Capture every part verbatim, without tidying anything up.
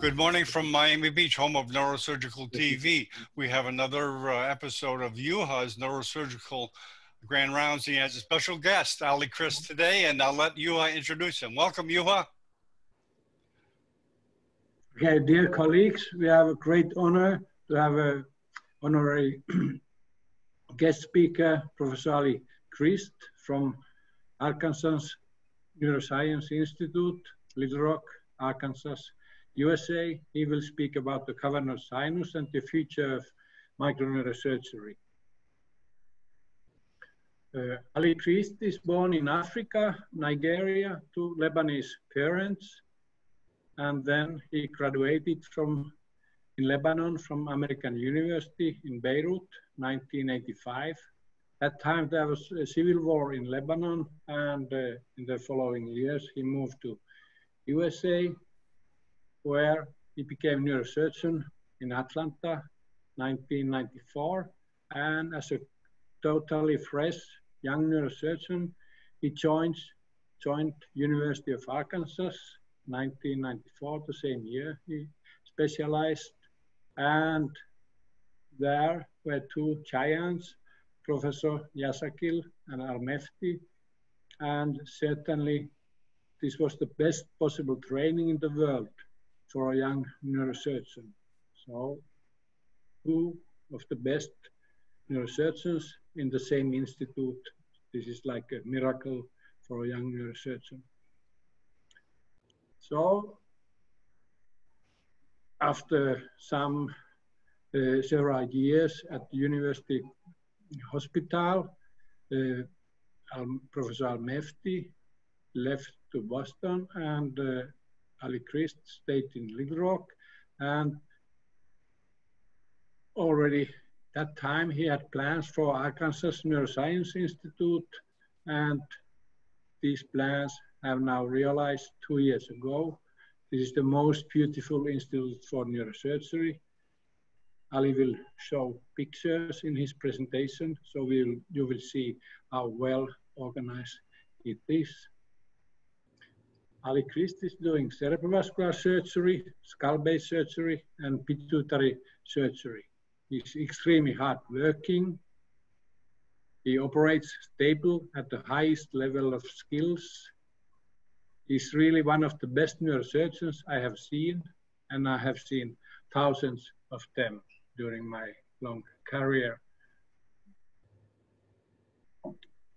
Good morning from Miami Beach, home of Neurosurgical T V. We have another uh, episode of Juha's Neurosurgical Grand Rounds. He has a special guest, Ali Krisht, today, and I'll let Juha introduce him. Welcome, Juha. Okay, dear colleagues, we have a great honor to have an honorary guest speaker, Professor Ali Krisht from Arkansas Neuroscience Institute, Little Rock, Arkansas, U S A. He will speak about the cavernous sinus and the future of microneurosurgery. Uh, Ali Krisht is born in Africa, Nigeria, to Lebanese parents, and then he graduated from in Lebanon from American University in Beirut, nineteen eighty-five. At that time there was a civil war in Lebanon, and uh, in the following years he moved to U S A, where he became neurosurgeon in Atlanta, nineteen ninety-four, and as a totally fresh young neurosurgeon, he joined, joined University of Arkansas, nineteen ninety-four, the same year he specialized, and there were two giants, Professor Yaşargil and Al-Mefti, and certainly this was the best possible training in the world for a young neurosurgeon. So two of the best neurosurgeons in the same institute. This is like a miracle for a young neurosurgeon. So after some uh, several years at the university hospital, uh, um, Professor Al-Mefti left to Boston, and uh, Ali Krisht stayed in Little Rock, and already that time he had plans for Arkansas Neuroscience Institute, and these plans have now realized two years ago. This is the most beautiful institute for neurosurgery. Ali will show pictures in his presentation, so we'll, you will see how well organized it is. Ali Krisht is doing cerebrovascular surgery, skull-base surgery, and pituitary surgery. He's extremely hard-working. He operates stable at the highest level of skills. He's really one of the best neurosurgeons I have seen, and I have seen thousands of them during my long career.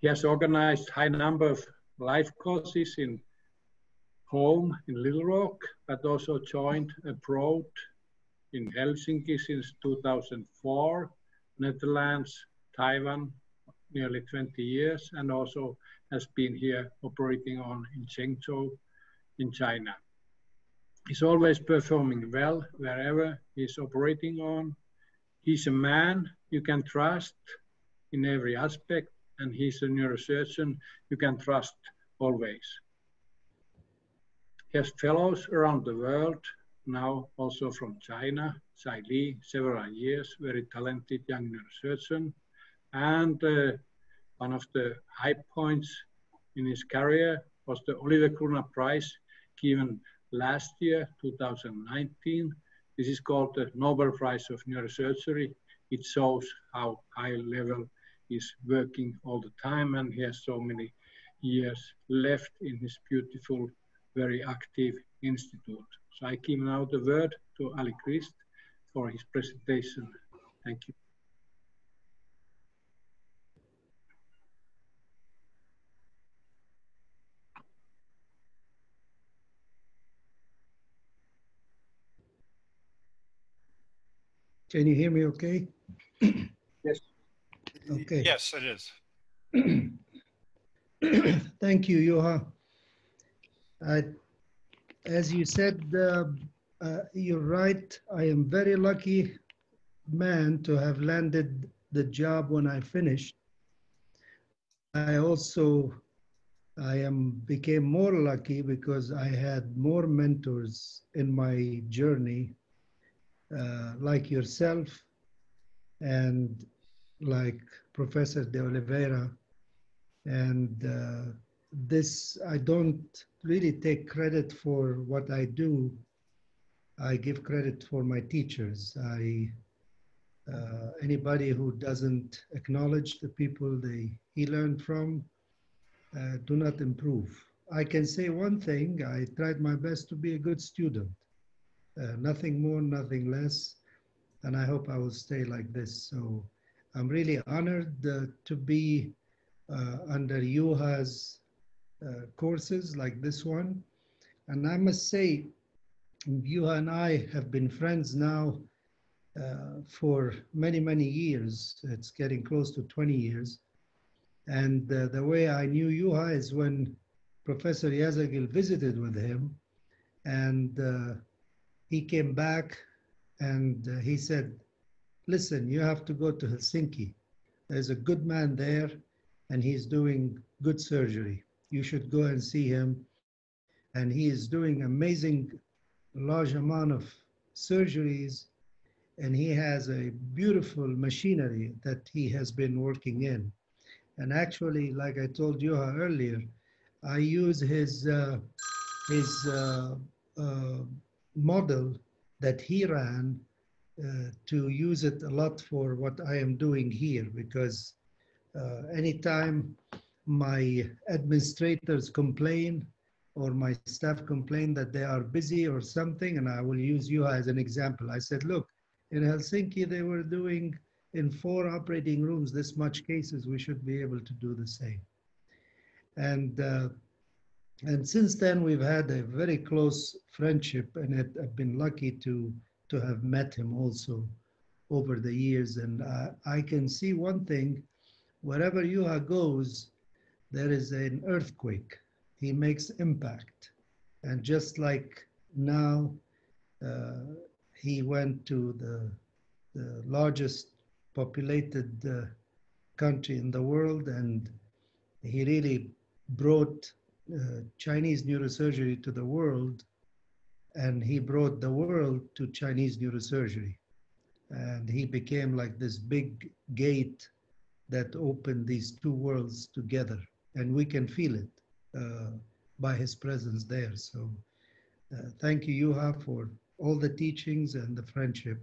He has organized a high number of life courses in home in Little Rock, but also joined abroad in Helsinki since two thousand four, Netherlands, Taiwan, nearly twenty years, and also has been here operating on in Zhengzhou in China. He's always performing well wherever he's operating on. He's a man you can trust in every aspect, and he's a neurosurgeon you can trust always. He has fellows around the world, now also from China, Sai Li, several years, very talented young neurosurgeon. And uh, one of the high points in his career was the Olivecrona Prize given last year, two thousand nineteen. This is called the Nobel Prize of Neurosurgery. It shows how high level he's working all the time, and he has so many years left in his beautiful, very active institute. So I give now the word to Ali Krisht for his presentation. Thank you. Can you hear me okay? Yes. Okay. Yes, it is. Thank you, Juha. Uh, as you said, uh, uh, you're right. I am very lucky man to have landed the job when I finished. I also, I am became more lucky because I had more mentors in my journey, uh, like yourself, and like Professor de Oliveira. And uh, this, I don't really take credit for what I do. I give credit for my teachers. I, uh, anybody who doesn't acknowledge the people they, he learned from, uh, do not improve. I can say one thing, I tried my best to be a good student. Uh, nothing more, nothing less. And I hope I will stay like this. So I'm really honored uh, to be uh, under Juha's uh, courses like this one. And I must say, Juha and I have been friends now uh, for many, many years. It's getting close to twenty years. And uh, the way I knew Juha is when Professor Yaşargil visited with him, and uh, he came back and uh, he said, listen, you have to go to Helsinki. There's a good man there and he's doing good surgery. You should go and see him. And he is doing amazing, large amount of surgeries. And he has a beautiful machinery that he has been working in. And actually, like I told Juha earlier, I use his, uh, his uh, uh, model that he ran uh, to use it a lot for what I am doing here, because uh, anytime my administrators complain or my staff complain that they are busy or something, and I will use you as an example. I said, look, in Helsinki, they were doing in four operating rooms this much cases, we should be able to do the same. And, uh, and since then, we've had a very close friendship, and it, I've been lucky to, to have met him also over the years. And uh, I can see one thing, wherever Juha goes, there is an earthquake. He makes impact. And just like now, uh, he went to the, the largest populated uh, country in the world, and he really brought uh, Chinese neurosurgery to the world, and he brought the world to Chinese neurosurgery. And he became like this big gate that opened these two worlds together. And we can feel it uh, by his presence there. So uh, thank you, Juha, for all the teachings and the friendship.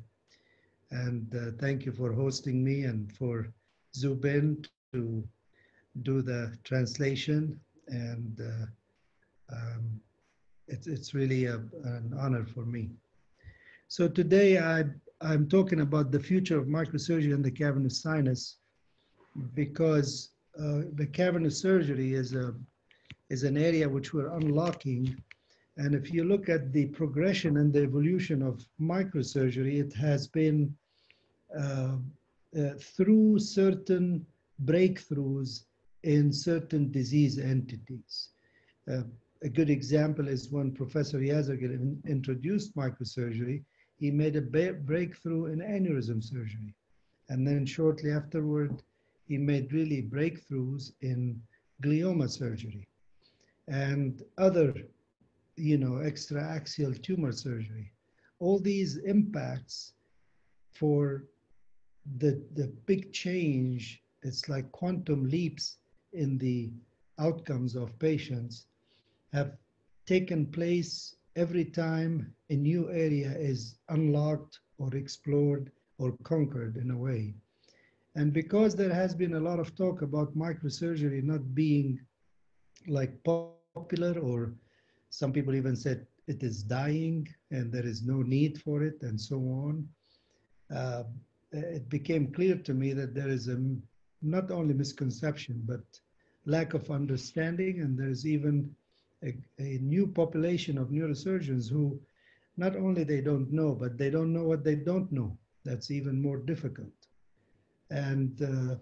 And uh, thank you for hosting me and for Zubin to do the translation, and uh, um, it's, it's really a, an honor for me. So today I, I'm talking about the future of microsurgery and the cavernous sinus, because uh, the cavernous surgery is, a, is an area which we're unlocking. And if you look at the progression and the evolution of microsurgery, it has been uh, uh, through certain breakthroughs in certain disease entities. Uh, a good example is when Professor Yaşargil in, introduced microsurgery, he made a breakthrough in aneurysm surgery. And then shortly afterward, he made really breakthroughs in glioma surgery and other, you know, extraaxial tumor surgery. All these impacts for the, the big change, it's like quantum leaps in the outcomes of patients, have taken place every time a new area is unlocked or explored or conquered in a way. And because there has been a lot of talk about microsurgery not being like popular, or some people even said it is dying and there is no need for it and so on, uh, it became clear to me that there is a not only misconception, but lack of understanding. And there's even a, a new population of neurosurgeons who not only they don't know, but they don't know what they don't know. That's even more difficult. And, uh,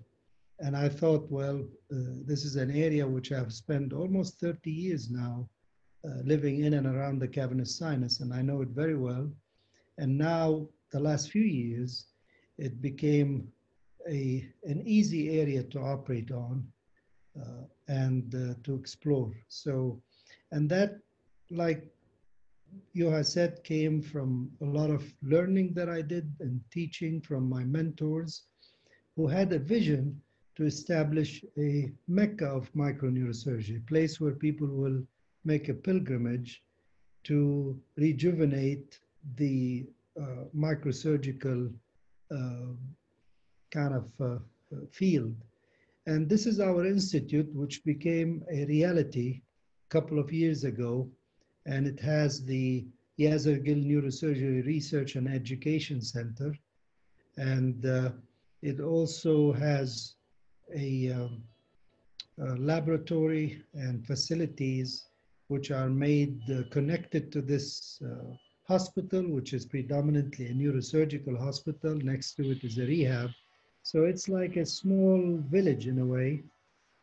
and I thought, well, uh, this is an area which I've spent almost thirty years now uh, living in and around the cavernous sinus, and I know it very well. And now, the last few years, it became A, an easy area to operate on uh, and uh, to explore. So, and that, like Juha said, came from a lot of learning that I did and teaching from my mentors, who had a vision to establish a Mecca of microneurosurgery, a place where people will make a pilgrimage to rejuvenate the uh, microsurgical uh, kind of uh, field. And this is our institute, which became a reality a couple of years ago. And it has the Yaşargil Neurosurgery Research and Education Center. And uh, it also has a, um, a laboratory and facilities which are made uh, connected to this uh, hospital, which is predominantly a neurosurgical hospital. Next to it is a rehab. So it's like a small village in a way,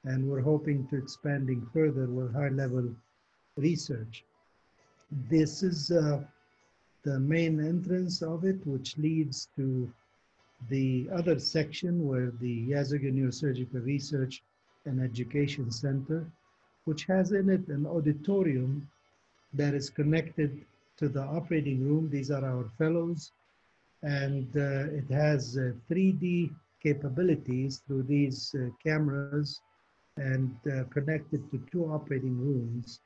and we're hoping to expanding further with high-level research. This is uh, the main entrance of it, which leads to the other section where the Yaşargil Neurosurgical Research and Education Center, which has in it an auditorium that is connected to the operating room. These are our fellows, and uh, it has uh, three D capabilities through these uh, cameras and uh, connected to two operating rooms.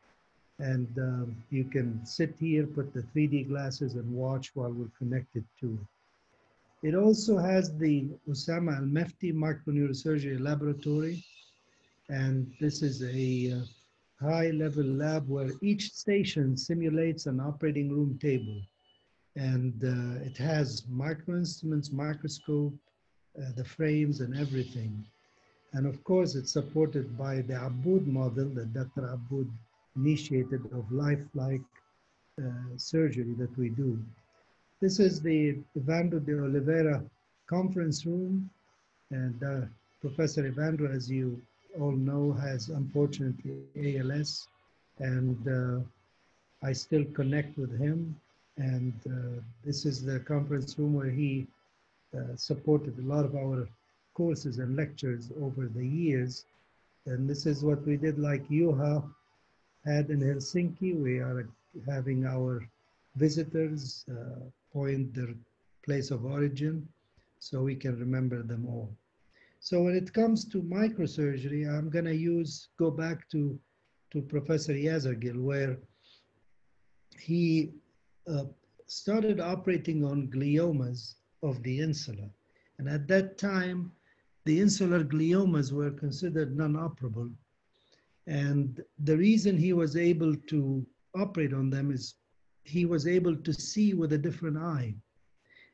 And um, you can sit here, put the three D glasses and watch while we're connected to it. It also has the Usama Al-Mefti Microneurosurgery Laboratory. And this is a uh, high-level lab where each station simulates an operating room table. And uh, it has microinstruments, microscope, uh, the frames and everything. And of course, it's supported by the Abud model that Doctor Abud initiated of lifelike uh, surgery that we do. This is the Evandro de Oliveira conference room. And uh, Professor Evandro, as you all know, has unfortunately A L S. And uh, I still connect with him. And uh, this is the conference room where he uh, supported a lot of our courses and lectures over the years. And this is what we did, like Juha had in Helsinki. We are having our visitors uh, point their place of origin so we can remember them all. So when it comes to microsurgery, I'm going to use, go back to, to Professor Yaşargil, where he Uh, started operating on gliomas of the insula. And at that time, the insular gliomas were considered non-operable. And the reason he was able to operate on them is he was able to see with a different eye.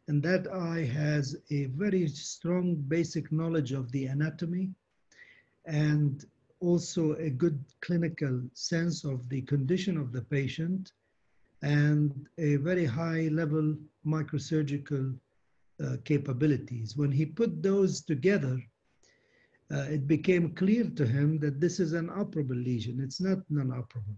And that eye has a very strong basic knowledge of the anatomy and also a good clinical sense of the condition of the patient, and a very high level microsurgical uh, capabilities. When he put those together, uh, it became clear to him that this is an operable lesion. It's not non-operable.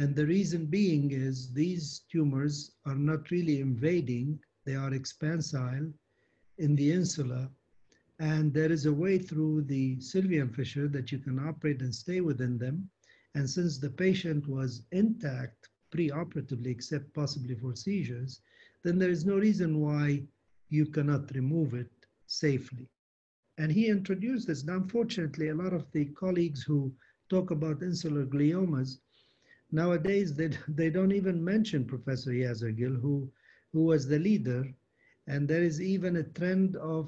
And the reason being is these tumors are not really invading. They are expansile in the insula. And there is a way through the sylvian fissure that you can operate and stay within them. And since the patient was intact preoperatively, except possibly for seizures, then there is no reason why you cannot remove it safely. And he introduced this. Now, unfortunately, a lot of the colleagues who talk about insular gliomas, nowadays they, they don't even mention Professor Yaşargil, who, who was the leader. And there is even a trend of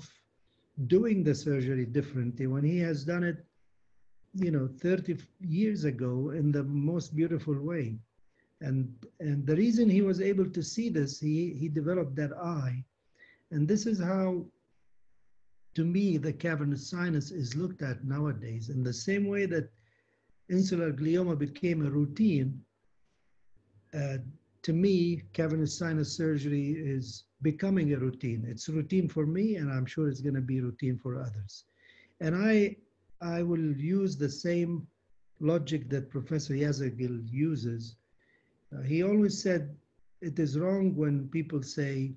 doing the surgery differently. When he has done it, you know, thirty years ago in the most beautiful way. And, and the reason he was able to see this, he, he developed that eye. And this is how, to me, the cavernous sinus is looked at nowadays. In the same way that insular glioma became a routine, uh, to me, cavernous sinus surgery is becoming a routine. It's routine for me, and I'm sure it's going to be routine for others. And I, I will use the same logic that Professor Yaşargil uses. Uh, he always said it is wrong when people say,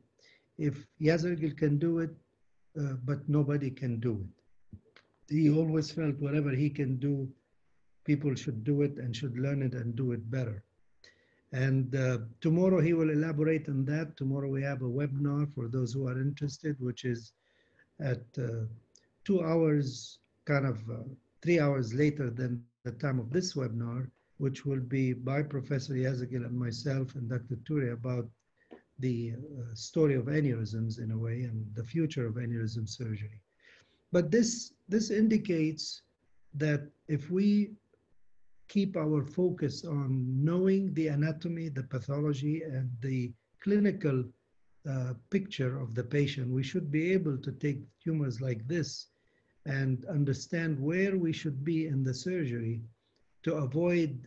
if Yaşargil can do it, uh, but nobody can do it. He always felt whatever he can do, people should do it and should learn it and do it better. And uh, tomorrow he will elaborate on that. Tomorrow we have a webinar for those who are interested, which is at uh, two hours, kind of uh, three hours later than the time of this webinar, which will be by Professor Yaşargil and myself and Doctor Ture about the uh, story of aneurysms in a way and the future of aneurysm surgery. But this, this indicates that if we keep our focus on knowing the anatomy, the pathology, and the clinical uh, picture of the patient, we should be able to take tumors like this and understand where we should be in the surgery to avoid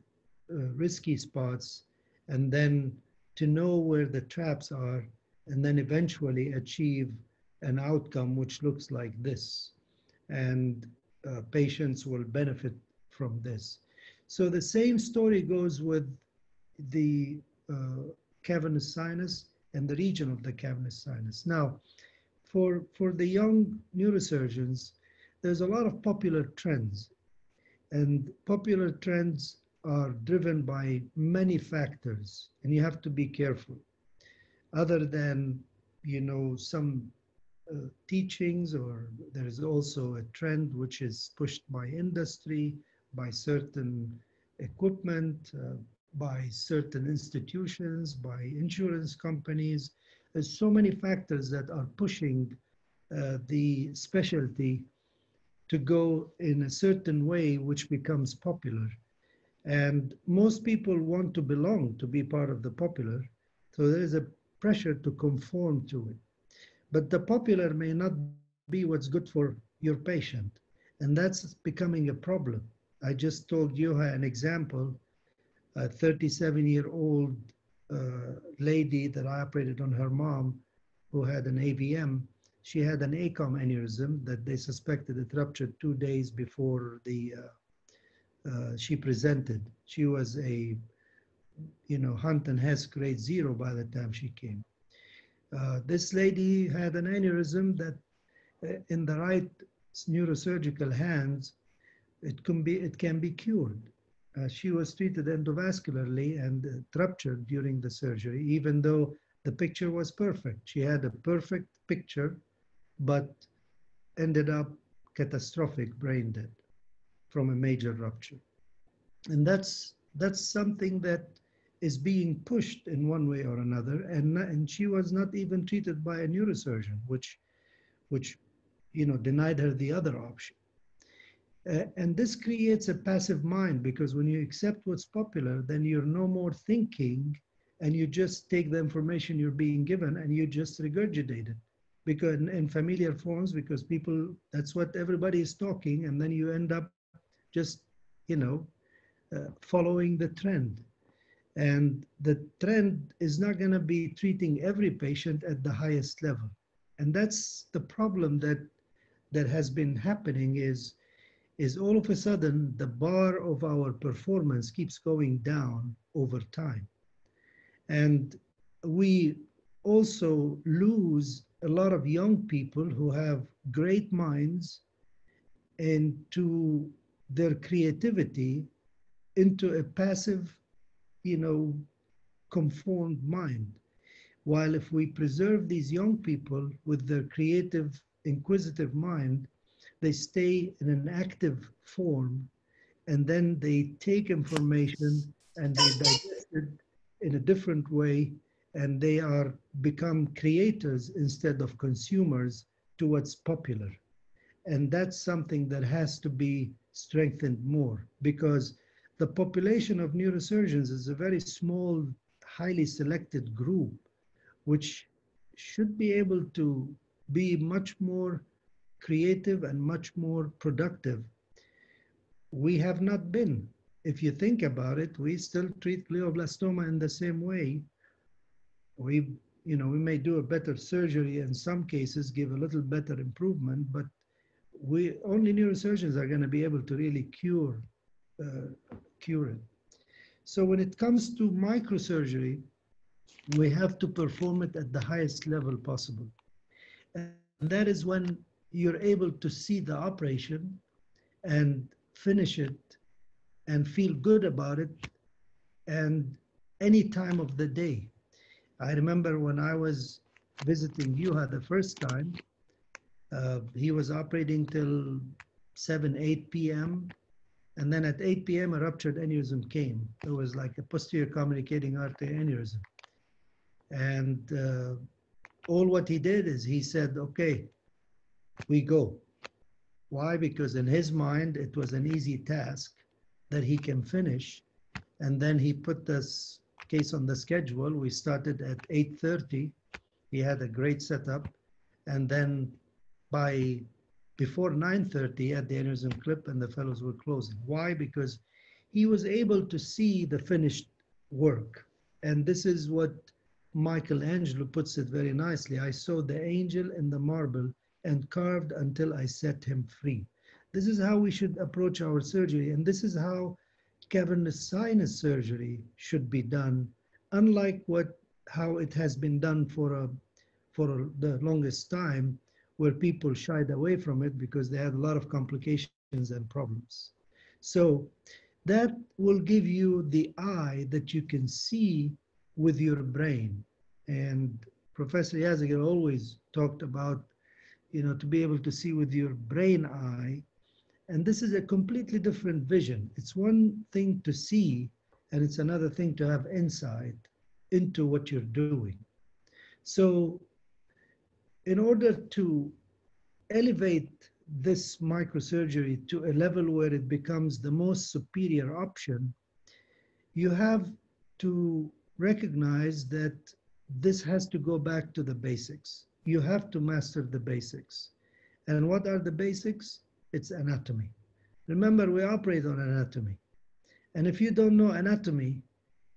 uh, risky spots, and then to know where the traps are, and then eventually achieve an outcome which looks like this. And uh, patients will benefit from this. So the same story goes with the uh, cavernous sinus and the region of the cavernous sinus. Now, for, for the young neurosurgeons, there's a lot of popular trends. And popular trends are driven by many factors, and you have to be careful. Other than, you know, some uh, teachings, or there is also a trend which is pushed by industry, by certain equipment, uh, by certain institutions, by insurance companies. There's so many factors that are pushing uh, the specialty to go in a certain way, which becomes popular. And most people want to belong, to be part of the popular, so there is a pressure to conform to it. But the popular may not be what's good for your patient, and that's becoming a problem. I just told Juha an example, a thirty-seven-year-old uh, lady that I operated on her mom, who had an A V M. She had an A COM aneurysm that they suspected it ruptured two days before the uh, Uh, she presented. She was a, you know, Hunt and Hess grade zero by the time she came. Uh, this lady had an aneurysm that uh, in the right neurosurgical hands, it can be, it can be cured. Uh, she was treated endovascularly and uh, ruptured during the surgery, even though the picture was perfect. She had a perfect picture, but ended up catastrophic brain dead from a major rupture. And that's, that's something that is being pushed in one way or another. And, and she was not even treated by a neurosurgeon, which, which you know, denied her the other option. Uh, and this creates a passive mind, because when you accept what's popular, then you're no more thinking, and you just take the information you're being given and you just regurgitate it. Because in, in familiar forms, because people, that's what everybody is talking, and then you end up just, you know, uh, following the trend. And the trend is not going to be treating every patient at the highest level. And that's the problem that that has been happening is, is all of a sudden the bar of our performance keeps going down over time. And we also lose a lot of young people who have great minds and to their creativity into a passive, you know, conformed mind. While if we preserve these young people with their creative, inquisitive mind, they stay in an active form, and then they take information and they digest it in a different way, and they are become creators instead of consumers to what's popular. And that's something that has to be strengthened more, because the population of neurosurgeons is a very small, highly selected group, which should be able to be much more creative and much more productive. We have not been. If you think about it, we still treat glioblastoma in the same way. We, you know, we may do a better surgery in some cases, give a little better improvement, but we only neurosurgeons are going to be able to really cure, uh, cure it. So when it comes to microsurgery, we have to perform it at the highest level possible. And that is when you're able to see the operation and finish it and feel good about it, and any time of the day. I remember when I was visiting Juha the first time, Uh, he was operating till seven, eight p m And then at eight p m a ruptured aneurysm came. It was like a posterior communicating artery aneurysm. And uh, all what he did is he said, okay, we go. Why? Because in his mind, it was an easy task that he can finish. And then he put this case on the schedule. We started at eight thirty. He had a great setup. And then by before nine thirty at the aneurysm clip, and the fellows were closing. Why? Because he was able to see the finished work. And this is what Michelangelo puts it very nicely. I saw the angel in the marble and carved until I set him free. This is how we should approach our surgery, and this is how cavernous sinus surgery should be done, unlike what how it has been done for a for a, the longest time, where people shied away from it because they had a lot of complications and problems. So that will give you the eye that you can see with your brain. And Professor Yaşargil always talked about, you know, to be able to see with your brain eye. And this is a completely different vision. It's one thing to see, and it's another thing to have insight into what you're doing. So in order to elevate this microsurgery to a level where it becomes the most superior option, you have to recognize that this has to go back to the basics. You have to master the basics. And what are the basics? It's anatomy. Remember, we operate on anatomy. And if you don't know anatomy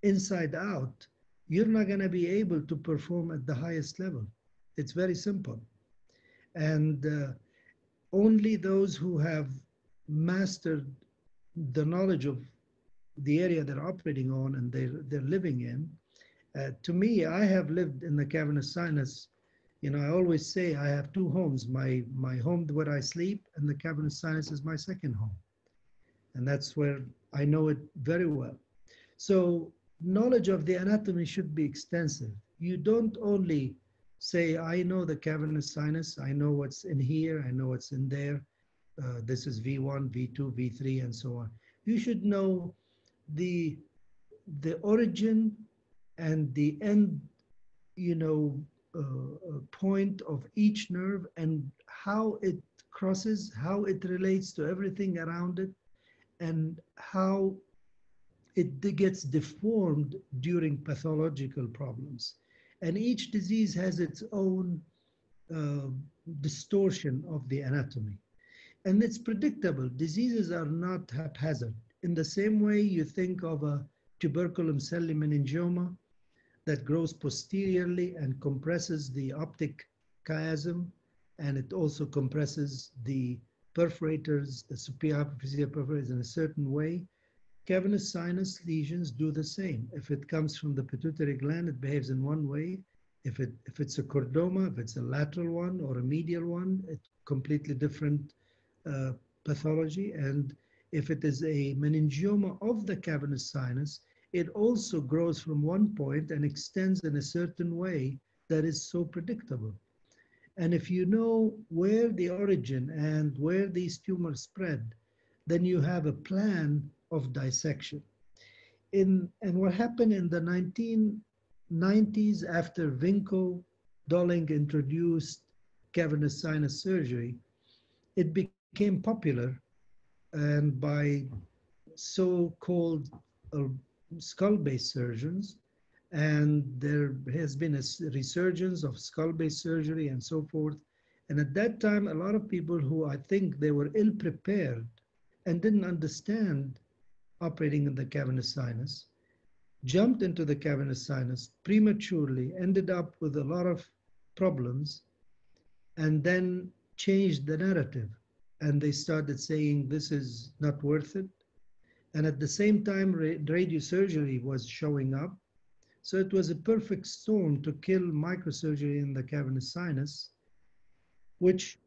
inside out, you're not going to be able to perform at the highest level. It's very simple. And uh, only those who have mastered the knowledge of the area they're operating on and they're, they're living in. Uh, to me, I have lived in the cavernous sinus. You know, I always say I have two homes, my, my home where I sleep, and the cavernous sinus is my second home. And that's where I know it very well. So knowledge of the anatomy should be extensive. You don't only say, I know the cavernous sinus, I know what's in here, I know what's in there. Uh, this is V one, V two, V three, and so on. You should know the the origin and the end, you know, uh, point of each nerve and how it crosses, how it relates to everything around it, and how it gets deformed during pathological problems. And each disease has its own uh, distortion of the anatomy. And it's predictable. Diseases are not haphazard. In the same way you think of a tuberculum celli meningioma that grows posteriorly and compresses the optic chiasm, and it also compresses the perforators, the superior hypophyseal perforators in a certain way. Cavernous sinus lesions do the same. If it comes from the pituitary gland, it behaves in one way. If, it, if it's a chordoma, if it's a lateral one or a medial one, it's completely different uh, pathology. And if it is a meningioma of the cavernous sinus, it also grows from one point and extends in a certain way that is so predictable. And if you know where the origin and where these tumors spread, then you have a plan of dissection. In, and what happened in the nineteen nineties after Vinco Dolling introduced cavernous sinus surgery, it became popular, and by so-called uh, skull-based surgeons, and there has been a resurgence of skull-based surgery and so forth. And at that time, a lot of people who I think they were ill-prepared and didn't understand operating in the cavernous sinus, jumped into the cavernous sinus prematurely, ended up with a lot of problems, and then changed the narrative. And they started saying, this is not worth it. And at the same time, radiosurgery was showing up. So it was a perfect storm to kill microsurgery in the cavernous sinus, which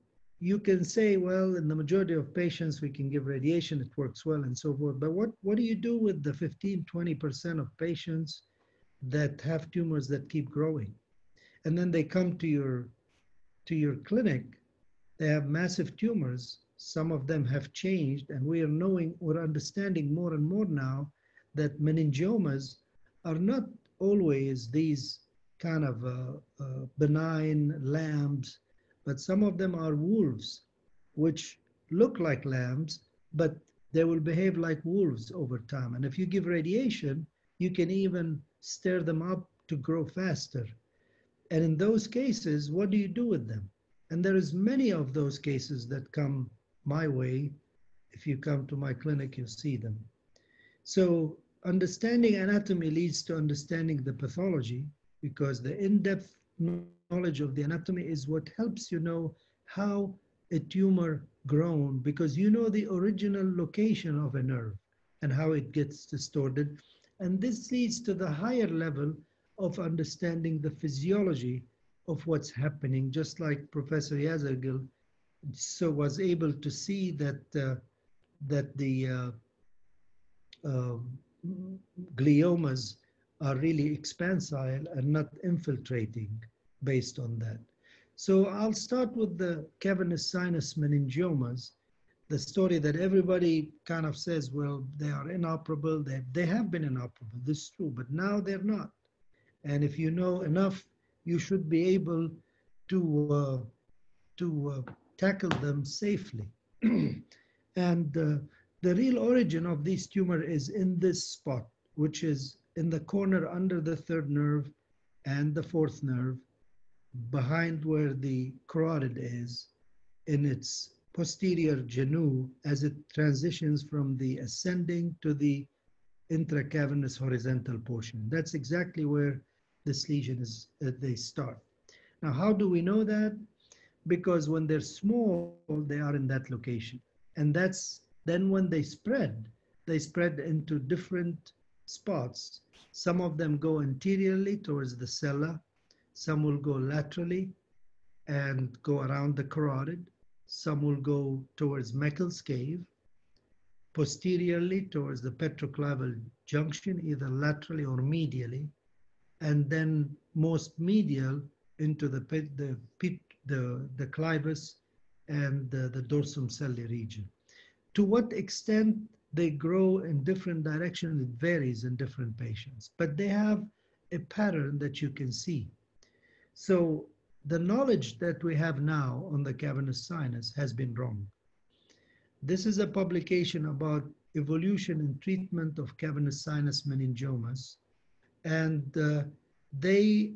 you can say, well, in the majority of patients, we can give radiation, it works well, and so forth. But what, what do you do with the fifteen, twenty percent of patients that have tumors that keep growing? And then they come to your, to your clinic They have massive tumors. Some of them have changed, and we are knowing or understanding more and more now that meningiomas are not always these kind of uh, uh, benign lambs, but some of them are wolves, which look like lambs, but they will behave like wolves over time. And if you give radiation, you can even stir them up to grow faster. And in those cases, what do you do with them? And there is many of those cases that come my way. If you come to my clinic, you'll see them. So understanding anatomy leads to understanding the pathology, because the in-depth knowledge of the anatomy is what helps you know how a tumor grown, because you know the original location of a nerve and how it gets distorted. And this leads to the higher level of understanding the physiology of what's happening, just like Professor Yaşargil so was able to see that, uh, that the uh, uh, gliomas are really expansile and not infiltrating based on that. So I'll start with the cavernous sinus meningiomas, the story that everybody kind of says, well, they are inoperable. They, they have been inoperable, this is true, but now they're not. And if you know enough, you should be able to, uh, to uh, tackle them safely. And uh, the real origin of this tumor is in this spot, which is in the corner under the third nerve and the fourth nerve, behind where the carotid is, in its posterior genu, as it transitions from the ascending to the intracavernous horizontal portion. That's exactly where this lesion is, uh, they start. Now, how do we know that? Because when they're small, they are in that location. And that's then when they spread, they spread into different spots. Some of them go anteriorly towards the sella, some will go laterally and go around the carotid, some will go towards Meckel's cave, posteriorly towards the petroclival junction, either laterally or medially, and then most medial into the pit, the, pit, the, the clivus and the, the dorsum celli region. To what extent they grow in different directions, it varies in different patients, but they have a pattern that you can see. So the knowledge that we have now on the cavernous sinus has been wrong. This is a publication about evolution and treatment of cavernous sinus meningiomas. And uh, they,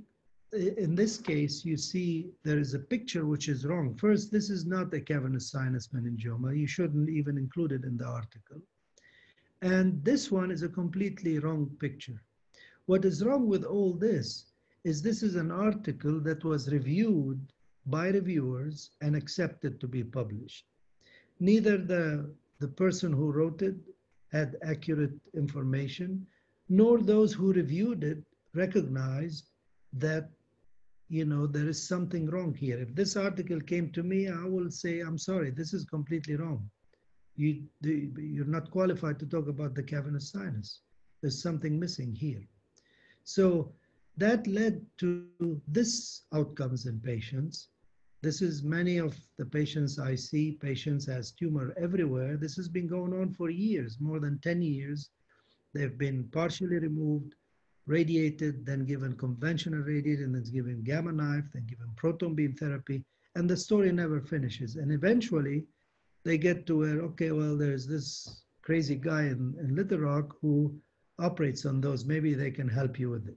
in this case, you see there is a picture which is wrong. First, this is not a cavernous sinus meningioma. You shouldn't even include it in the article. And this one is a completely wrong picture. What is wrong with all this is this is an article that was reviewed by reviewers and accepted to be published. Neither the, the person who wrote it had accurate information, nor those who reviewed it recognized that, you know, there is something wrong here. If this article came to me, I will say, I'm sorry, this is completely wrong. You, you're not qualified to talk about the cavernous sinus. There's something missing here. So that led to this outcomes in patients. This is many of the patients I see, patients has tumor everywhere. This has been going on for years, more than ten years. They've been partially removed, radiated, then given conventional radiation, then given gamma knife, then given proton beam therapy, and the story never finishes. And eventually they get to where, okay, well, there's this crazy guy in, in Little Rock who operates on those. Maybe they can help you with it.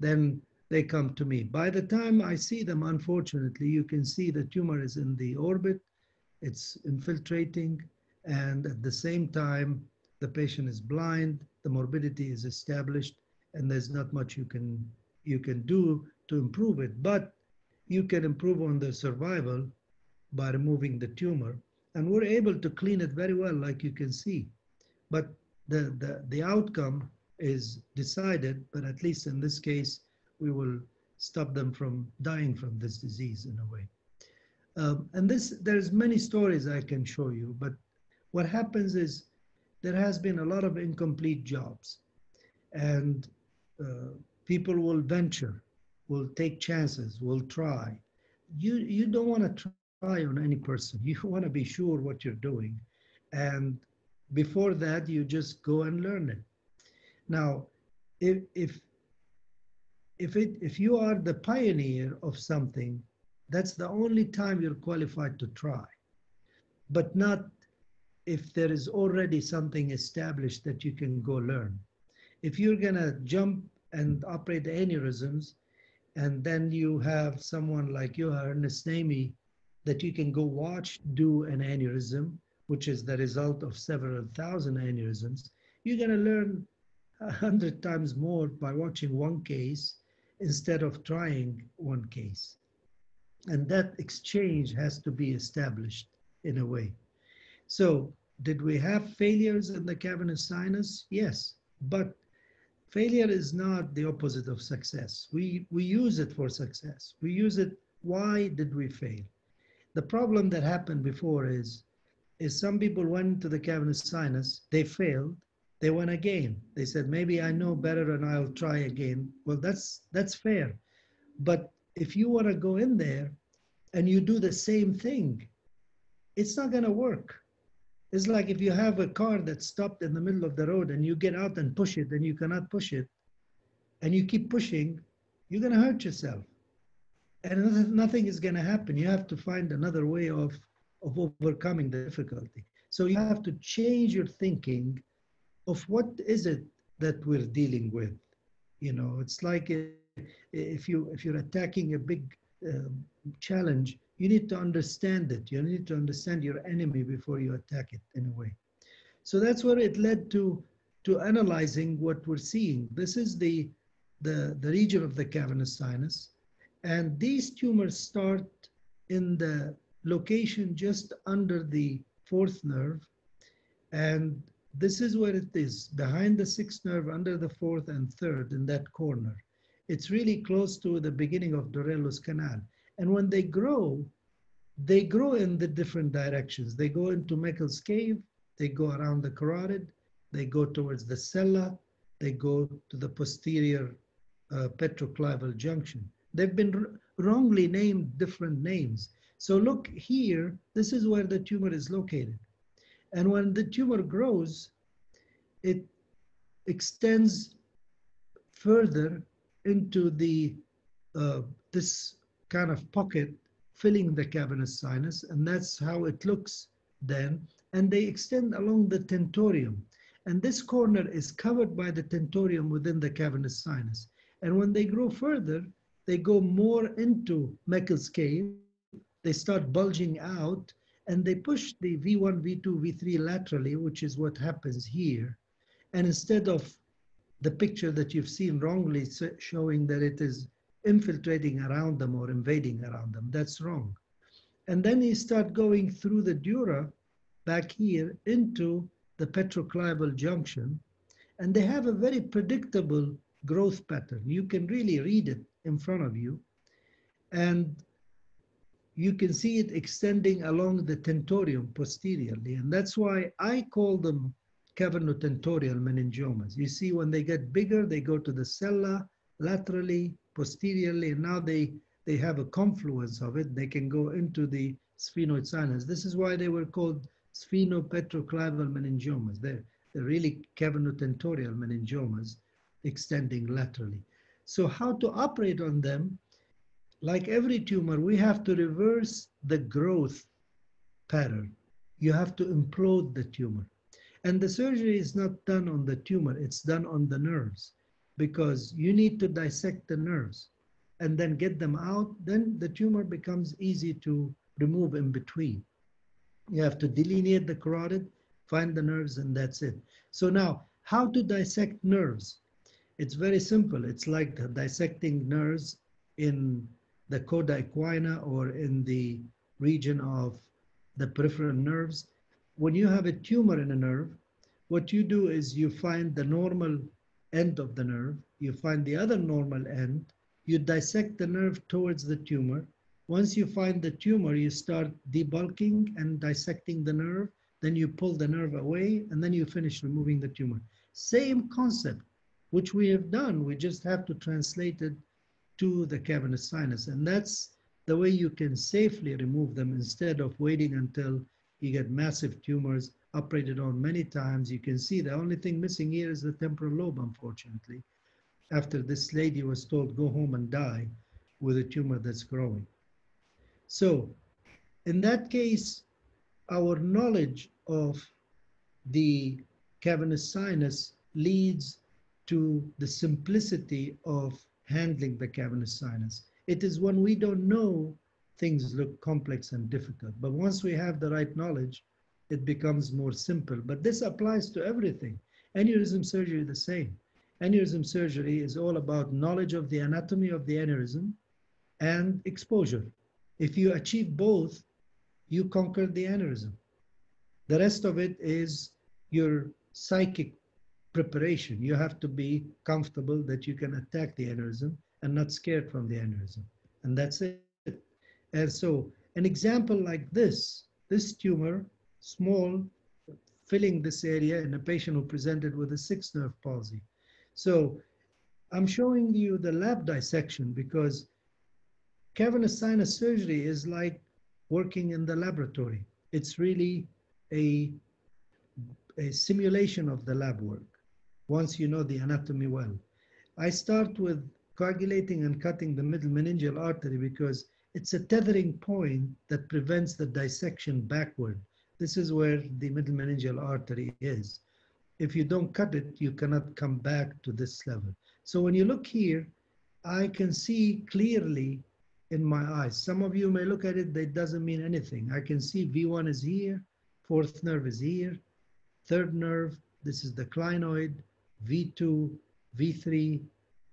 Then they come to me. By the time I see them, unfortunately, you can see the tumor is in the orbit, it's infiltrating, and at the same time, the patient is blind, the morbidity is established, and there's not much you can, you can do to improve it. But you can improve on the survival by removing the tumor, and we're able to clean it very well, like you can see. But the, the, the outcome is decided, but at least in this case, we will stop them from dying from this disease in a way. Um, and this, there's many stories I can show you, but what happens is there has been a lot of incomplete jobs, and uh, people will venture, will take chances, will try. You, you don't want to eye on any person. You want to be sure what you're doing. And before that, you just go and learn it. Now, if, if, if, it, if you are the pioneer of something, that's the only time you're qualified to try, but not if there is already something established that you can go learn. If you're going to jump and operate the aneurysms, and then you have someone like Juha Hernesniemi that you can go watch do an aneurysm, which is the result of several thousand aneurysms, you're going to learn a hundred times more by watching one case instead of trying one case. And that exchange has to be established in a way. So did we have failures in the cavernous sinus? Yes, but failure is not the opposite of success. We, we use it for success. We use it, why did we fail? The problem that happened before is, is some people went to the cavernous sinus, they failed, they went again. They said, maybe I know better and I'll try again. Well, that's, that's fair. But if you want to go in there and you do the same thing, it's not going to work. It's like if you have a car that's stopped in the middle of the road and you get out and push it and you cannot push it and you keep pushing, you're going to hurt yourself. And nothing is going to happen. You have to find another way of, of overcoming the difficulty. So you have to change your thinking of what is it that we're dealing with. You know, it's like if, you, if you're attacking a big uh, challenge, you need to understand it. You need to understand your enemy before you attack it in a way. So that's where it led to, to analyzing what we're seeing. This is the, the, the region of the cavernous sinus. And these tumors start in the location just under the fourth nerve. And this is where it is, behind the sixth nerve, under the fourth and third in that corner. It's really close to the beginning of Dorello's Canal. And when they grow, they grow in the different directions. They go into Meckel's cave, they go around the carotid, they go towards the sella, they go to the posterior uh, petroclival junction. They've been wrongly named different names. So look here, this is where the tumor is located. And when the tumor grows, it extends further into the, uh, this kind of pocket filling the cavernous sinus, and that's how it looks then. And they extend along the tentorium. And this corner is covered by the tentorium within the cavernous sinus. And when they grow further, they go more into Meckel's cave, they start bulging out, and they push the V one, V two, V three laterally, which is what happens here. And instead of the picture that you've seen wrongly showing that it is infiltrating around them or invading around them, that's wrong. And then you start going through the dura back here into the petroclival junction, and they have a very predictable growth pattern. You can really read it in front of you, and you can see it extending along the tentorium posteriorly, and that's why I call them cavernotentorial meningiomas. You see, when they get bigger, they go to the sella laterally, posteriorly, and now they, they have a confluence of it. They can go into the sphenoid sinus. This is why they were called sphenopetroclival meningiomas. They're, they're really cavernotentorial meningiomas extending laterally. So how to operate on them, like every tumor, we have to reverse the growth pattern. You have to implode the tumor. And the surgery is not done on the tumor, it's done on the nerves, because you need to dissect the nerves and then get them out. Then the tumor becomes easy to remove in between. You have to delineate the carotid, find the nerves, and that's it. So now, how to dissect nerves? It's very simple. It's like dissecting nerves in the coda equina or in the region of the peripheral nerves. When you have a tumor in a nerve, what you do is you find the normal end of the nerve, you find the other normal end, you dissect the nerve towards the tumor. Once you find the tumor, you start debulking and dissecting the nerve, then you pull the nerve away, and then you finish removing the tumor. Same concept, which we have done. We just have to translate it to the cavernous sinus. And that's the way you can safely remove them instead of waiting until you get massive tumors, operated on many times. You can see the only thing missing here is the temporal lobe, unfortunately. After this lady was told, go home and die with a tumor that's growing. So in that case, our knowledge of the cavernous sinus leads to the simplicity of handling the cavernous sinus. It is when we don't know, things look complex and difficult. But once we have the right knowledge, it becomes more simple. But this applies to everything. Aneurysm surgery is the same. Aneurysm surgery is all about knowledge of the anatomy of the aneurysm and exposure. If you achieve both, you conquer the aneurysm. The rest of it is your psychic preparation. You have to be comfortable that you can attack the aneurysm and not scared from the aneurysm. And that's it. And so an example like this, this tumor, small, filling this area in a patient who presented with a sixth nerve palsy. So I'm showing you the lab dissection because cavernous sinus surgery is like working in the laboratory. It's really a, a simulation of the lab work, once you know the anatomy well. I start with coagulating and cutting the middle meningeal artery because it's a tethering point that prevents the dissection backward. This is where the middle meningeal artery is. If you don't cut it, you cannot come back to this level. So when you look here, I can see clearly in my eyes. Some of you may look at it, that doesn't mean anything. I can see V one is here, fourth nerve is here, third nerve, this is the clinoid, V two, V three,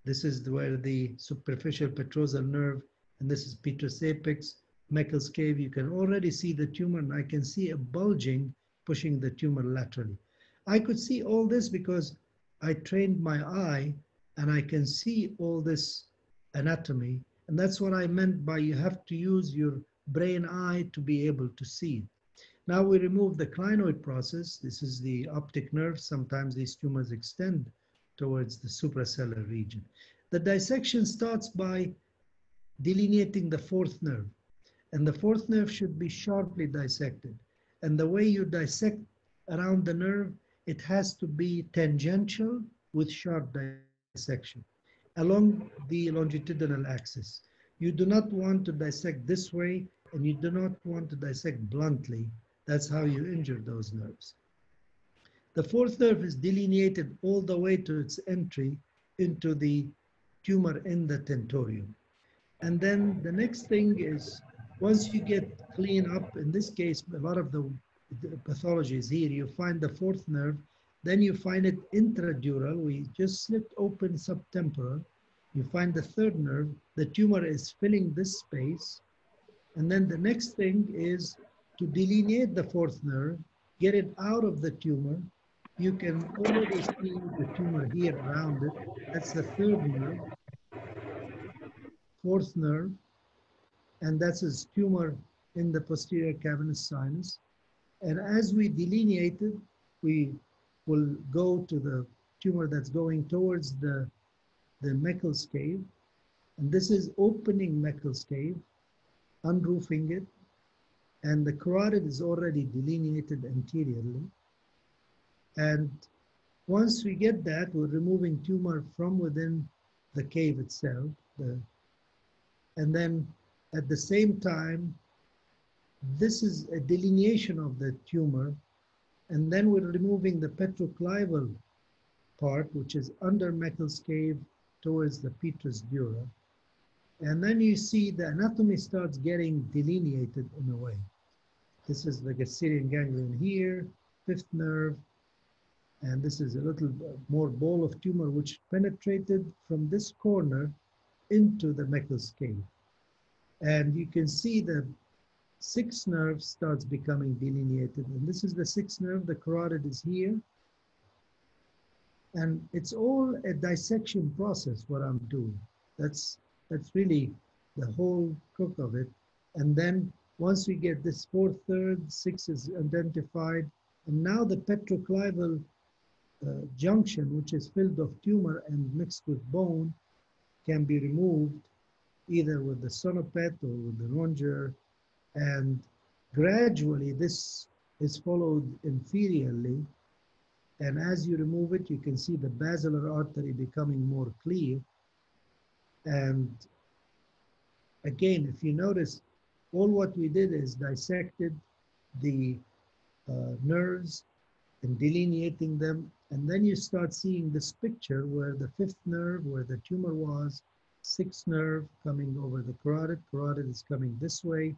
this is where the superficial petrosal nerve, and this is petrous apex, Meckel's cave. You can already see the tumor, and I can see a bulging pushing the tumor laterally. I could see all this because I trained my eye, and I can see all this anatomy. And that's what I meant by you have to use your brain eye to be able to see. Now we remove the clinoid process. This is the optic nerve. Sometimes these tumors extend towards the supracellular region. The dissection starts by delineating the fourth nerve. And the fourth nerve should be sharply dissected. And the way you dissect around the nerve, it has to be tangential with sharp dissection along the longitudinal axis. You do not want to dissect this way, and you do not want to dissect bluntly. That's how you injure those nerves. The fourth nerve is delineated all the way to its entry into the tumor in the tentorium. And then the next thing is, once you get clean up, in this case, a lot of the, the pathology is here, you find the fourth nerve, then you find it intradural. We just slipped open subtemporal. You find the third nerve. The tumor is filling this space. And then the next thing is to delineate the fourth nerve, get it out of the tumor. You can already see the tumor here around it. That's the third nerve, fourth nerve, and that's a tumor in the posterior cavernous sinus. And as we delineate it, we will go to the tumor that's going towards the, the Meckel's cave. And this is opening Meckel's cave, unroofing it. And the carotid is already delineated anteriorly. And once we get that, we're removing tumor from within the cave itself. The, and then at the same time, this is a delineation of the tumor. And then we're removing the petroclival part, which is under Meckel's cave towards the petrous dura. And then you see the anatomy starts getting delineated in a way. This is the Gasserian ganglion here, fifth nerve. And this is a little more ball of tumor, which penetrated from this corner into the Meckel's cave. And you can see the sixth nerve starts becoming delineated. And this is the sixth nerve, the carotid is here. And it's all a dissection process, what I'm doing. That's, that's really the whole cook of it. And then once we get this fourth, third, sixth is identified. And now the petroclival uh, junction, which is filled of tumor and mixed with bone, can be removed. either with the Sonopet or with the Ronger. And gradually this is followed inferiorly. And as you remove it, you can see the basilar artery becoming more clear. And again, if you notice, all what we did is dissected the uh, nerves and delineating them. And then you start seeing this picture where the fifth nerve, where the tumor was, sixth nerve coming over the carotid, carotid is coming this way,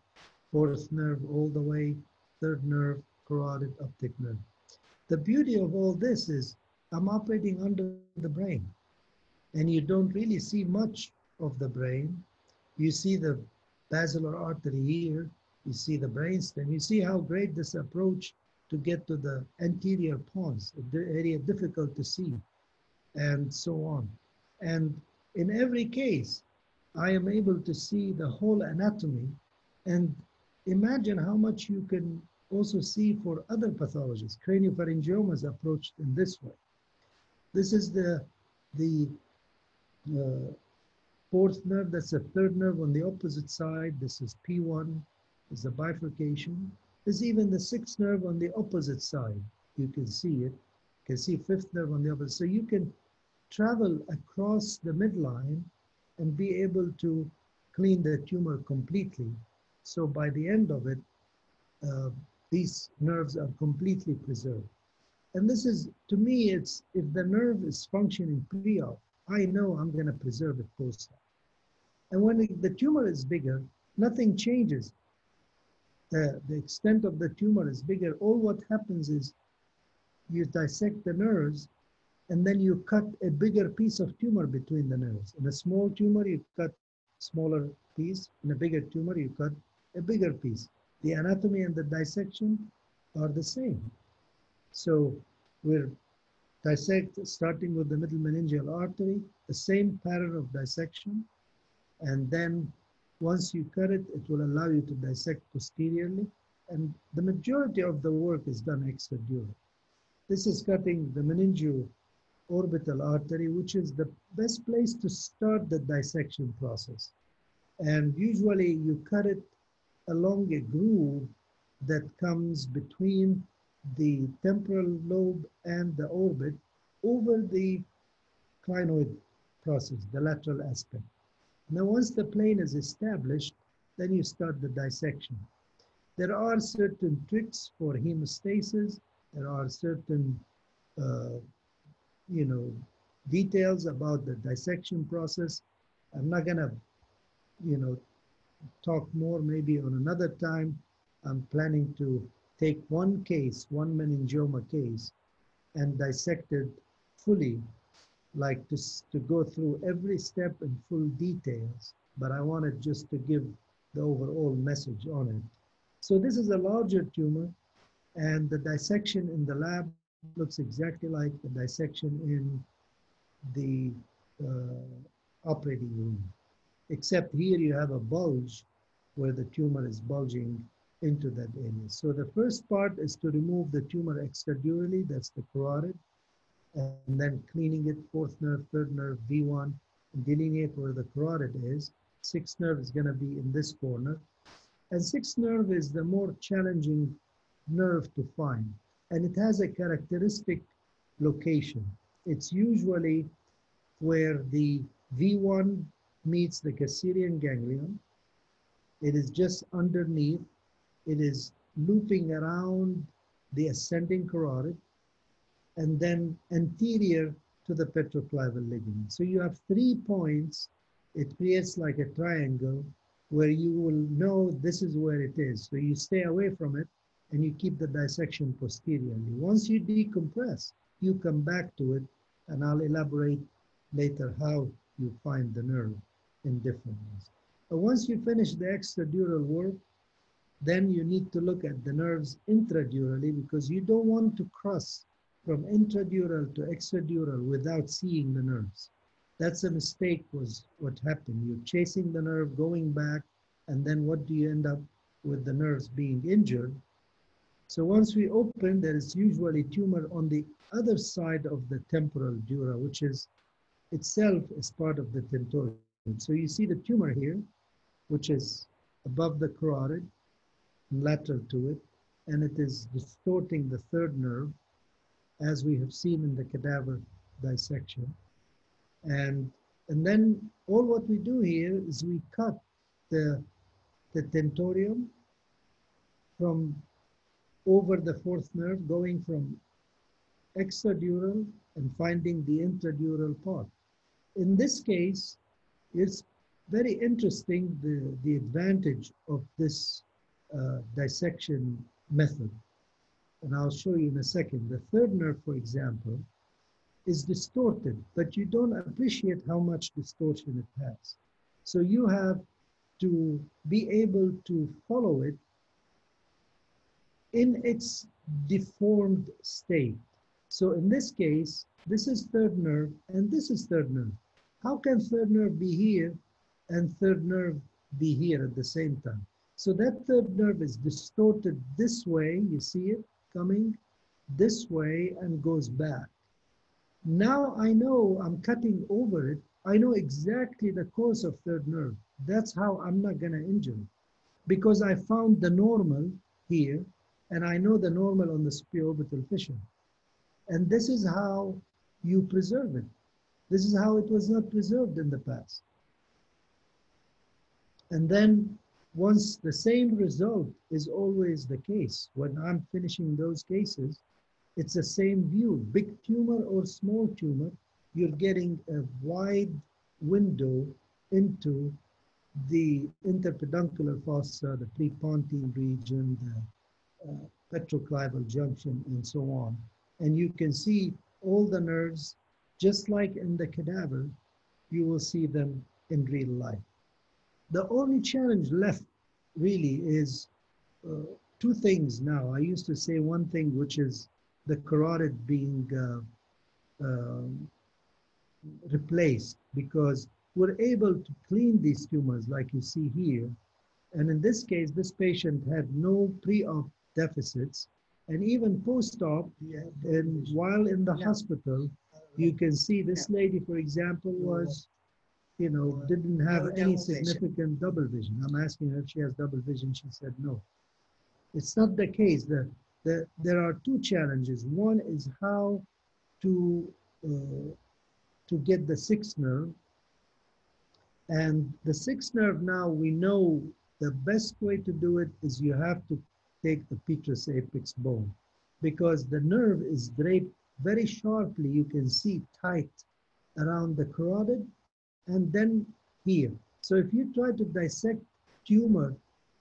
fourth nerve all the way, third nerve, carotid, optic nerve. The beauty of all this is I'm operating under the brain, and you don't really see much of the brain. You see the basilar artery here, you see the brainstem, you see how great this approach to get to the anterior pons, the area difficult to see, and so on. And in every case, I am able to see the whole anatomy, and imagine how much you can also see for other pathologies. Craniopharyngioma is approached in this way. This is the, the uh, fourth nerve, that's the third nerve on the opposite side. This is P one, is a bifurcation. There's even the sixth nerve on the opposite side. You can see it. You can see fifth nerve on the opposite. So you can travel across the midline and be able to clean the tumor completely. So by the end of it, uh, these nerves are completely preserved. And this is, to me, it's if the nerve is functioning pre-op, I know I'm going to preserve it post-op. And when the tumor is bigger, nothing changes. The, the extent of the tumor is bigger. All what happens is you dissect the nerves, and then you cut a bigger piece of tumor between the nerves. In a small tumor, you cut a smaller piece. In a bigger tumor, you cut a bigger piece. The anatomy and the dissection are the same. So we're dissect, starting with the middle meningeal artery, the same pattern of dissection. And then once you cut it, it will allow you to dissect posteriorly. And the majority of the work is done extradural. This is cutting the meningioorbital artery, which is the best place to start the dissection process. And usually you cut it along a groove that comes between the temporal lobe and the orbit over the clinoid process, the lateral aspect. Now, once the plane is established, then you start the dissection. There are certain tricks for hemostasis. There are certain, uh, you know, details about the dissection process. I'm not gonna, you know, talk more maybe on another time. I'm planning to take one case, one meningioma case, and dissect it fully, like to, to go through every step in full details, but I wanted just to give the overall message on it. So this is a larger tumor, and the dissection in the lab looks exactly like the dissection in the uh, operating room, except here you have a bulge where the tumor is bulging into that area. So the first part is to remove the tumor extradurally, that's the carotid, and then cleaning it, fourth nerve, third nerve, V one, and delineate where the carotid is. Sixth nerve is going to be in this corner. And sixth nerve is the more challenging nerve to find. And it has a characteristic location. It's usually where the V one meets the Gasserian ganglion. It is just underneath. It is looping around the ascending carotid and then anterior to the petroclival ligament. So you have three points. It creates like a triangle where you will know this is where it is. So you stay away from it and you keep the dissection posteriorly. Once you decompress, you come back to it, and I'll elaborate later how you find the nerve in different ways. But once you finish the extradural work, then you need to look at the nerves intradurally, because you don't want to cross from intradural to extradural without seeing the nerves. That's a mistake was what happened. You're chasing the nerve, going back, and then what do you end up with? The nerves being injured. So once we open, there is usually tumor on the other side of the temporal dura, which is itself is part of the tentorial And so you see the tumor here, which is above the carotid, lateral to it, and it is distorting the third nerve, as we have seen in the cadaver dissection. And, and then all what we do here is we cut the, the tentorium from over the fourth nerve, going from extradural and finding the intradural part. In this case, it's very interesting, the, the advantage of this uh, dissection method. And I'll show you in a second. The third nerve, for example, is distorted, but you don't appreciate how much distortion it has. So you have to be able to follow it in its deformed state. So in this case, this is third nerve and this is third nerve. How can third nerve be here and third nerve be here at the same time? So that third nerve is distorted this way, you see it coming this way and goes back. Now I know I'm cutting over it. I know exactly the course of third nerve. That's how I'm not gonna injure it, because I found the normal here and I know the normal on the superiorbital fissure. And this is how you preserve it. This is how it was not preserved in the past. And then once the same result is always the case, when I'm finishing those cases, it's the same view, big tumor or small tumor, you're getting a wide window into the interpeduncular fossa, the prepontine region, the uh, petroclival junction, and so on. And you can see all the nerves, just like in the cadaver, you will see them in real life. The only challenge left really is uh, two things now. I used to say one thing, which is the carotid being uh, uh, replaced, because we're able to clean these tumors like you see here. And in this case, this patient had no pre-op deficits. And even post-op, yeah, and while in the yeah. hospital, you can see this yeah. lady, for example, was, you know, uh, didn't have no any significant double vision. I'm asking her if she has double vision. She said no. It's not the case. The, the, there are two challenges. One is how to, uh, to get the sixth nerve. And the sixth nerve now, we know the best way to do it is you have to take the petrous apex bone, because the nerve is draped very sharply, you can see tight around the carotid and then here. So if you try to dissect tumor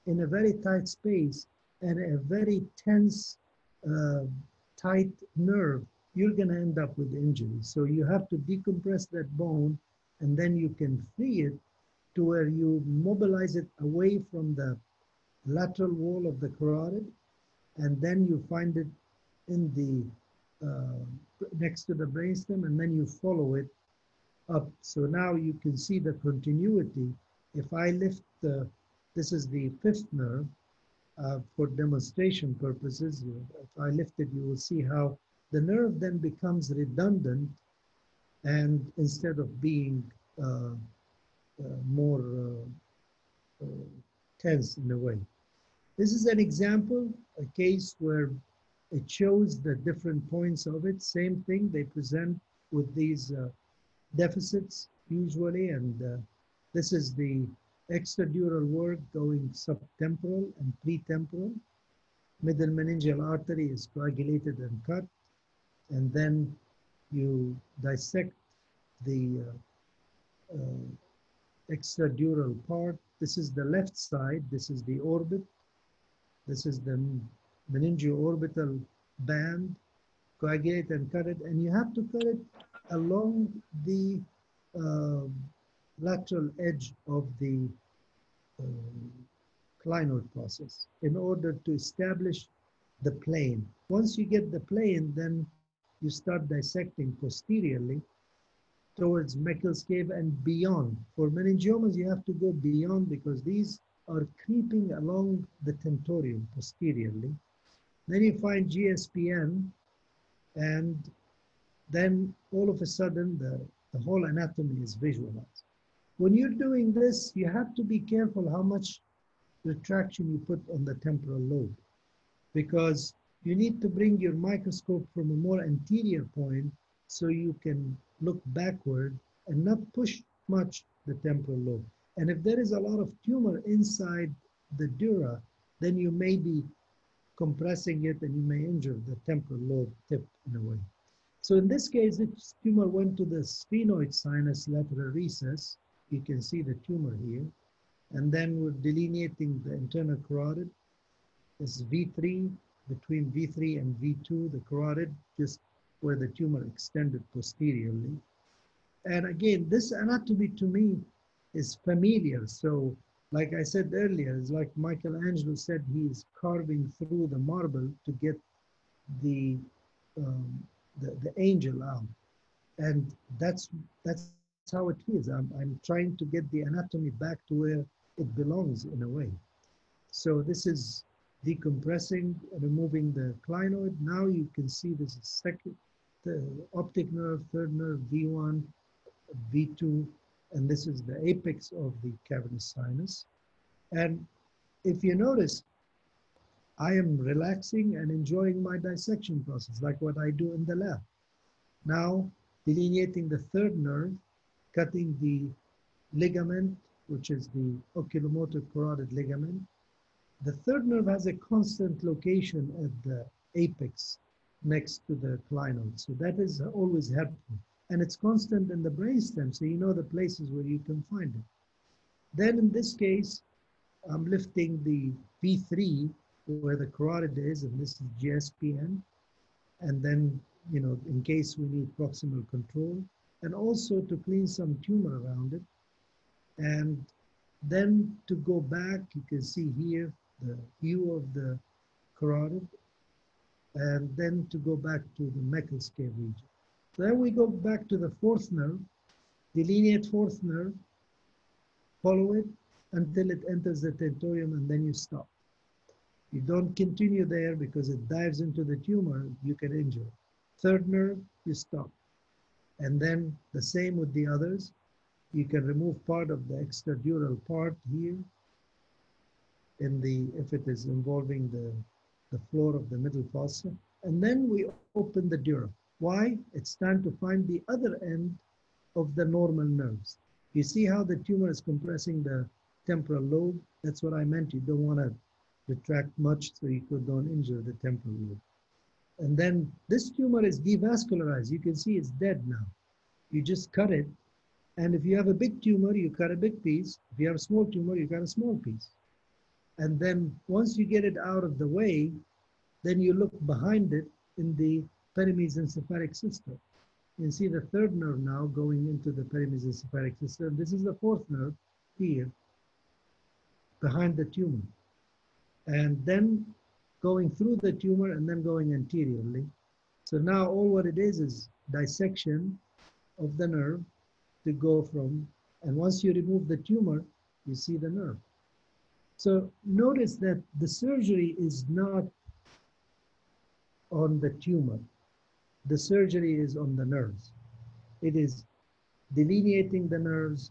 in a very tight space and a very tense, uh, tight nerve, you're gonna end up with injury. So you have to decompress that bone and then you can free it to where you mobilize it away from the lateral wall of the carotid, and then you find it in the uh, next to the brainstem, and then you follow it up. So now you can see the continuity. If I lift the, this is the fifth nerve uh, for demonstration purposes. If I lift it, you will see how the nerve then becomes redundant, and instead of being uh, uh, more uh, uh, tense in a way. This is an example, a case where it shows the different points of it. Same thing, they present with these uh, deficits usually, and uh, this is the extradural work going subtemporal and pretemporal. Middle meningeal artery is coagulated and cut, and then you dissect the uh, uh, extradural part. This is the left side, this is the orbit, this is the meningio-orbital band, coagulate and cut it, and you have to cut it along the uh, lateral edge of the uh, clinoid process in order to establish the plane. Once you get the plane, then you start dissecting posteriorly towards Meckel's cave and beyond. For meningiomas, you have to go beyond because these are creeping along the tentorium posteriorly. Then you find G S P N, and then all of a sudden, the, the whole anatomy is visualized. when you're doing this, you have to be careful how much retraction you put on the temporal lobe, because you need to bring your microscope from a more anterior point so you can look backward and not push much the temporal lobe. And if there is a lot of tumor inside the dura, then you may be compressing it and you may injure the temporal lobe tip in a way. So in this case, the tumor went to the sphenoid sinus lateral recess. You can see the tumor here. And then we're delineating the internal carotid. This is V three, between V three and V two, the carotid, just where the tumor extended posteriorly. And again, this anatomy to me is familiar. So like I said earlier, it's like Michelangelo said, he is carving through the marble to get the, um, the, the angel out. And that's, that's how it is. I'm, I'm trying to get the anatomy back to where it belongs in a way. So this is decompressing, removing the clinoid. Now you can see this is second, the optic nerve, third nerve, V one, V two, and this is the apex of the cavernous sinus. And if you notice, I am relaxing and enjoying my dissection process, like what I do in the lab. Now, delineating the third nerve, cutting the ligament, which is the oculomotor carotid ligament. The third nerve has a constant location at the apex next to the clinoid. So that is always helpful. And it's constant in the brainstem, so you know the places where you can find it. Then in this case, I'm lifting the P three, where the carotid is, and this is G S P N. And then, you know, in case we need proximal control, and also to clean some tumor around it. And then to go back, you can see here the hue of the carotid, and then to go back to the Meckel's cave region. So then we go back to the fourth nerve, delineate fourth nerve, follow it until it enters the tentorium, and then you stop. You don't continue there because it dives into the tumor, you can injure. Third nerve, you stop. And then the same with the others. You can remove part of the extradural part here in the, if it is involving the, the floor of the middle fossa. And then we open the dura. Why? It's time to find the other end of the normal nerves. You see how the tumor is compressing the temporal lobe? That's what I meant. You don't want to retract much so you don't injure the temporal lobe. And then this tumor is devascularized. You can see it's dead now. You just cut it. And if you have a big tumor, you cut a big piece. If you have a small tumor, you cut a small piece. And then once you get it out of the way, then you look behind it in the perimesencephalic system. You see the third nerve now going into the perimesencephalic system. This is the fourth nerve here behind the tumor. And then going through the tumor and then going anteriorly. So now all what it is is dissection of the nerve to go from, and once you remove the tumor, you see the nerve. So notice that the surgery is not on the tumor. The surgery is on the nerves. It is delineating the nerves,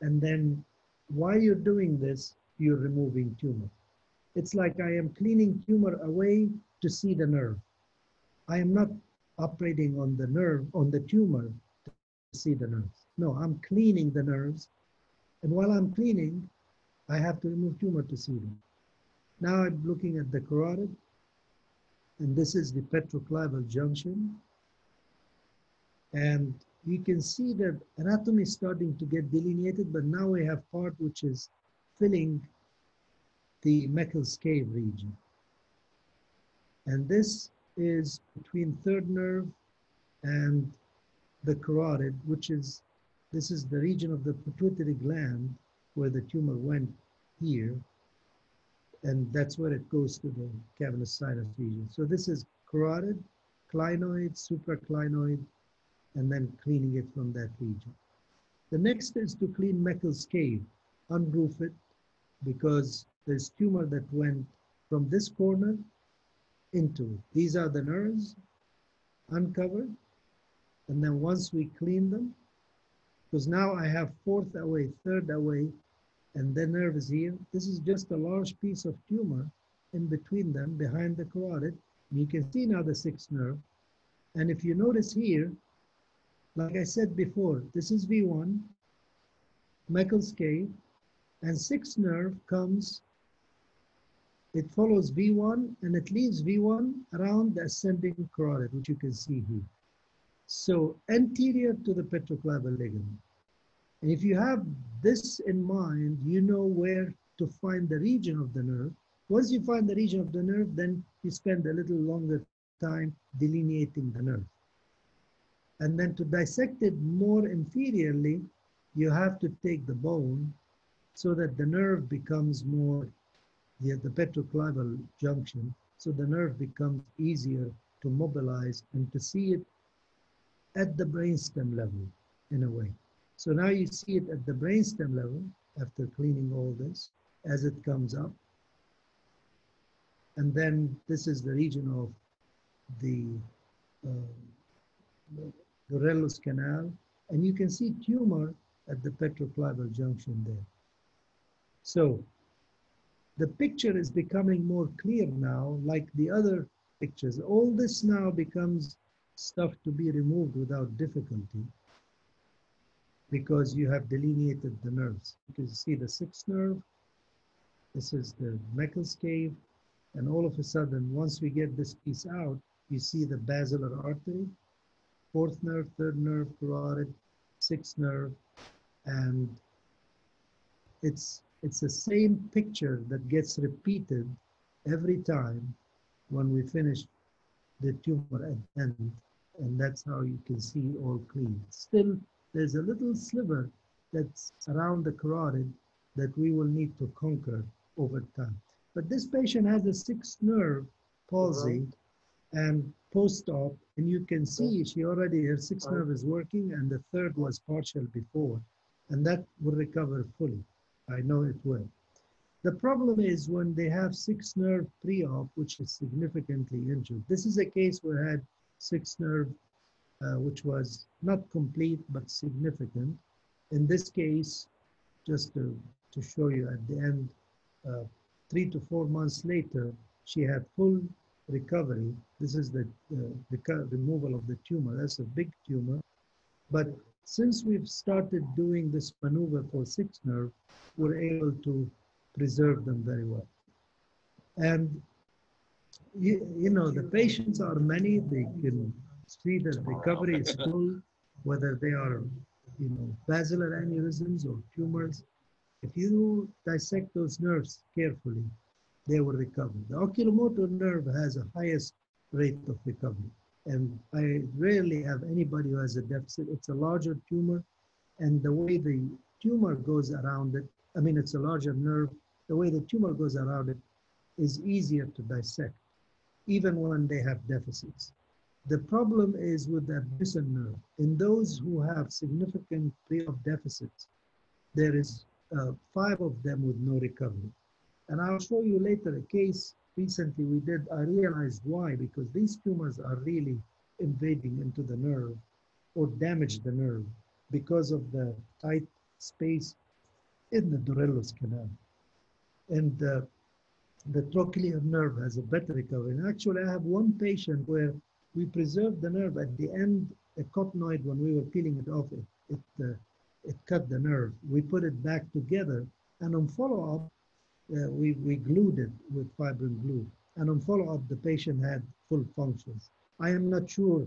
and then while you're doing this, you're removing tumor. It's like I am cleaning tumor away to see the nerve. I am not operating on the nerve, on the tumor to see the nerves. No, I'm cleaning the nerves. And while I'm cleaning, I have to remove tumor to see them. Now I'm looking at the carotid. And this is the petroclival junction. And you can see that anatomy is starting to get delineated, but now we have part which is filling the Meckel's cave region. And this is between third nerve and the carotid, which is, this is the region of the pituitary gland where the tumor went here. And that's where it goes to the cavernous sinus region. So this is carotid, clinoid, supraclinoid, and then cleaning it from that region. The next is to clean Meckel's cave, unroof it, because there's tumor that went from this corner into it. These are the nerves, uncovered. And then once we clean them, because now I have fourth away, third away, and the nerve is here. This is just a large piece of tumor in between them, behind the carotid. You can see now the sixth nerve. And if you notice here, like I said before, this is V one, Meckel's cave, and sixth nerve comes, it follows V one, and it leaves V one around the ascending carotid, which you can see here. So anterior to the petroclival ligament. And if you have this in mind, you know where to find the region of the nerve. Once you find the region of the nerve, then you spend a little longer time delineating the nerve. And then to dissect it more inferiorly, you have to take the bone so that the nerve becomes more, yeah, the petroclival junction, so the nerve becomes easier to mobilize and to see it at the brainstem level, in a way. So now you see it at the brainstem level after cleaning all this as it comes up. And then this is the region of the uh, Dorello's Canal. And you can see tumor at the petroclival junction there. So the picture is becoming more clear now, like the other pictures. All this now becomes stuff to be removed without difficulty, because you have delineated the nerves. You can see the sixth nerve. This is the Meckel's cave. And all of a sudden, once we get this piece out, you see the basilar artery, fourth nerve, third nerve, carotid, sixth nerve. And it's, it's the same picture that gets repeated every time when we finish the tumor at the end. And that's how you can see all clean. Still, there's a little sliver that's around the carotid that we will need to conquer over time. But this patient has a sixth nerve palsy, right, and post-op, and you can see she already, her sixth right. nerve is working, and the third was partial before, and that will recover fully. I know it will. The problem is when they have sixth nerve pre-op, which is significantly injured. This is a case where I had sixth nerve, uh, which was not complete, but significant. In this case, just to, to show you at the end, uh, three to four months later, she had full recovery. This is the, uh, the removal of the tumor. That's a big tumor. But since we've started doing this maneuver for sixth nerve, we're able to preserve them very well. And, you, you know, the patients are many. They can see that recovery is full, whether they are, you know, basilar aneurysms or tumors. If you dissect those nerves carefully, they will recover. The oculomotor nerve has the highest rate of recovery. And I rarely have anybody who has a deficit. It's a larger tumor. And the way the tumor goes around it, I mean, it's a larger nerve. The way the tumor goes around it is easier to dissect, even when they have deficits. The problem is with the abducens nerve. In those who have significant pre-op deficits, there is Uh, five of them with no recovery. And I'll show you later a case recently we did. I realized why, because these tumors are really invading into the nerve or damage the nerve because of the tight space in the Dorello's Canal. And uh, the trochlear nerve has a better recovery. And actually, I have one patient where we preserved the nerve at the end, a cotenoid, when we were peeling it off, it, it uh, it cut the nerve. We put it back together, and on follow-up, uh, we, we glued it with fibrin glue. And on follow-up, the patient had full functions. I am not sure,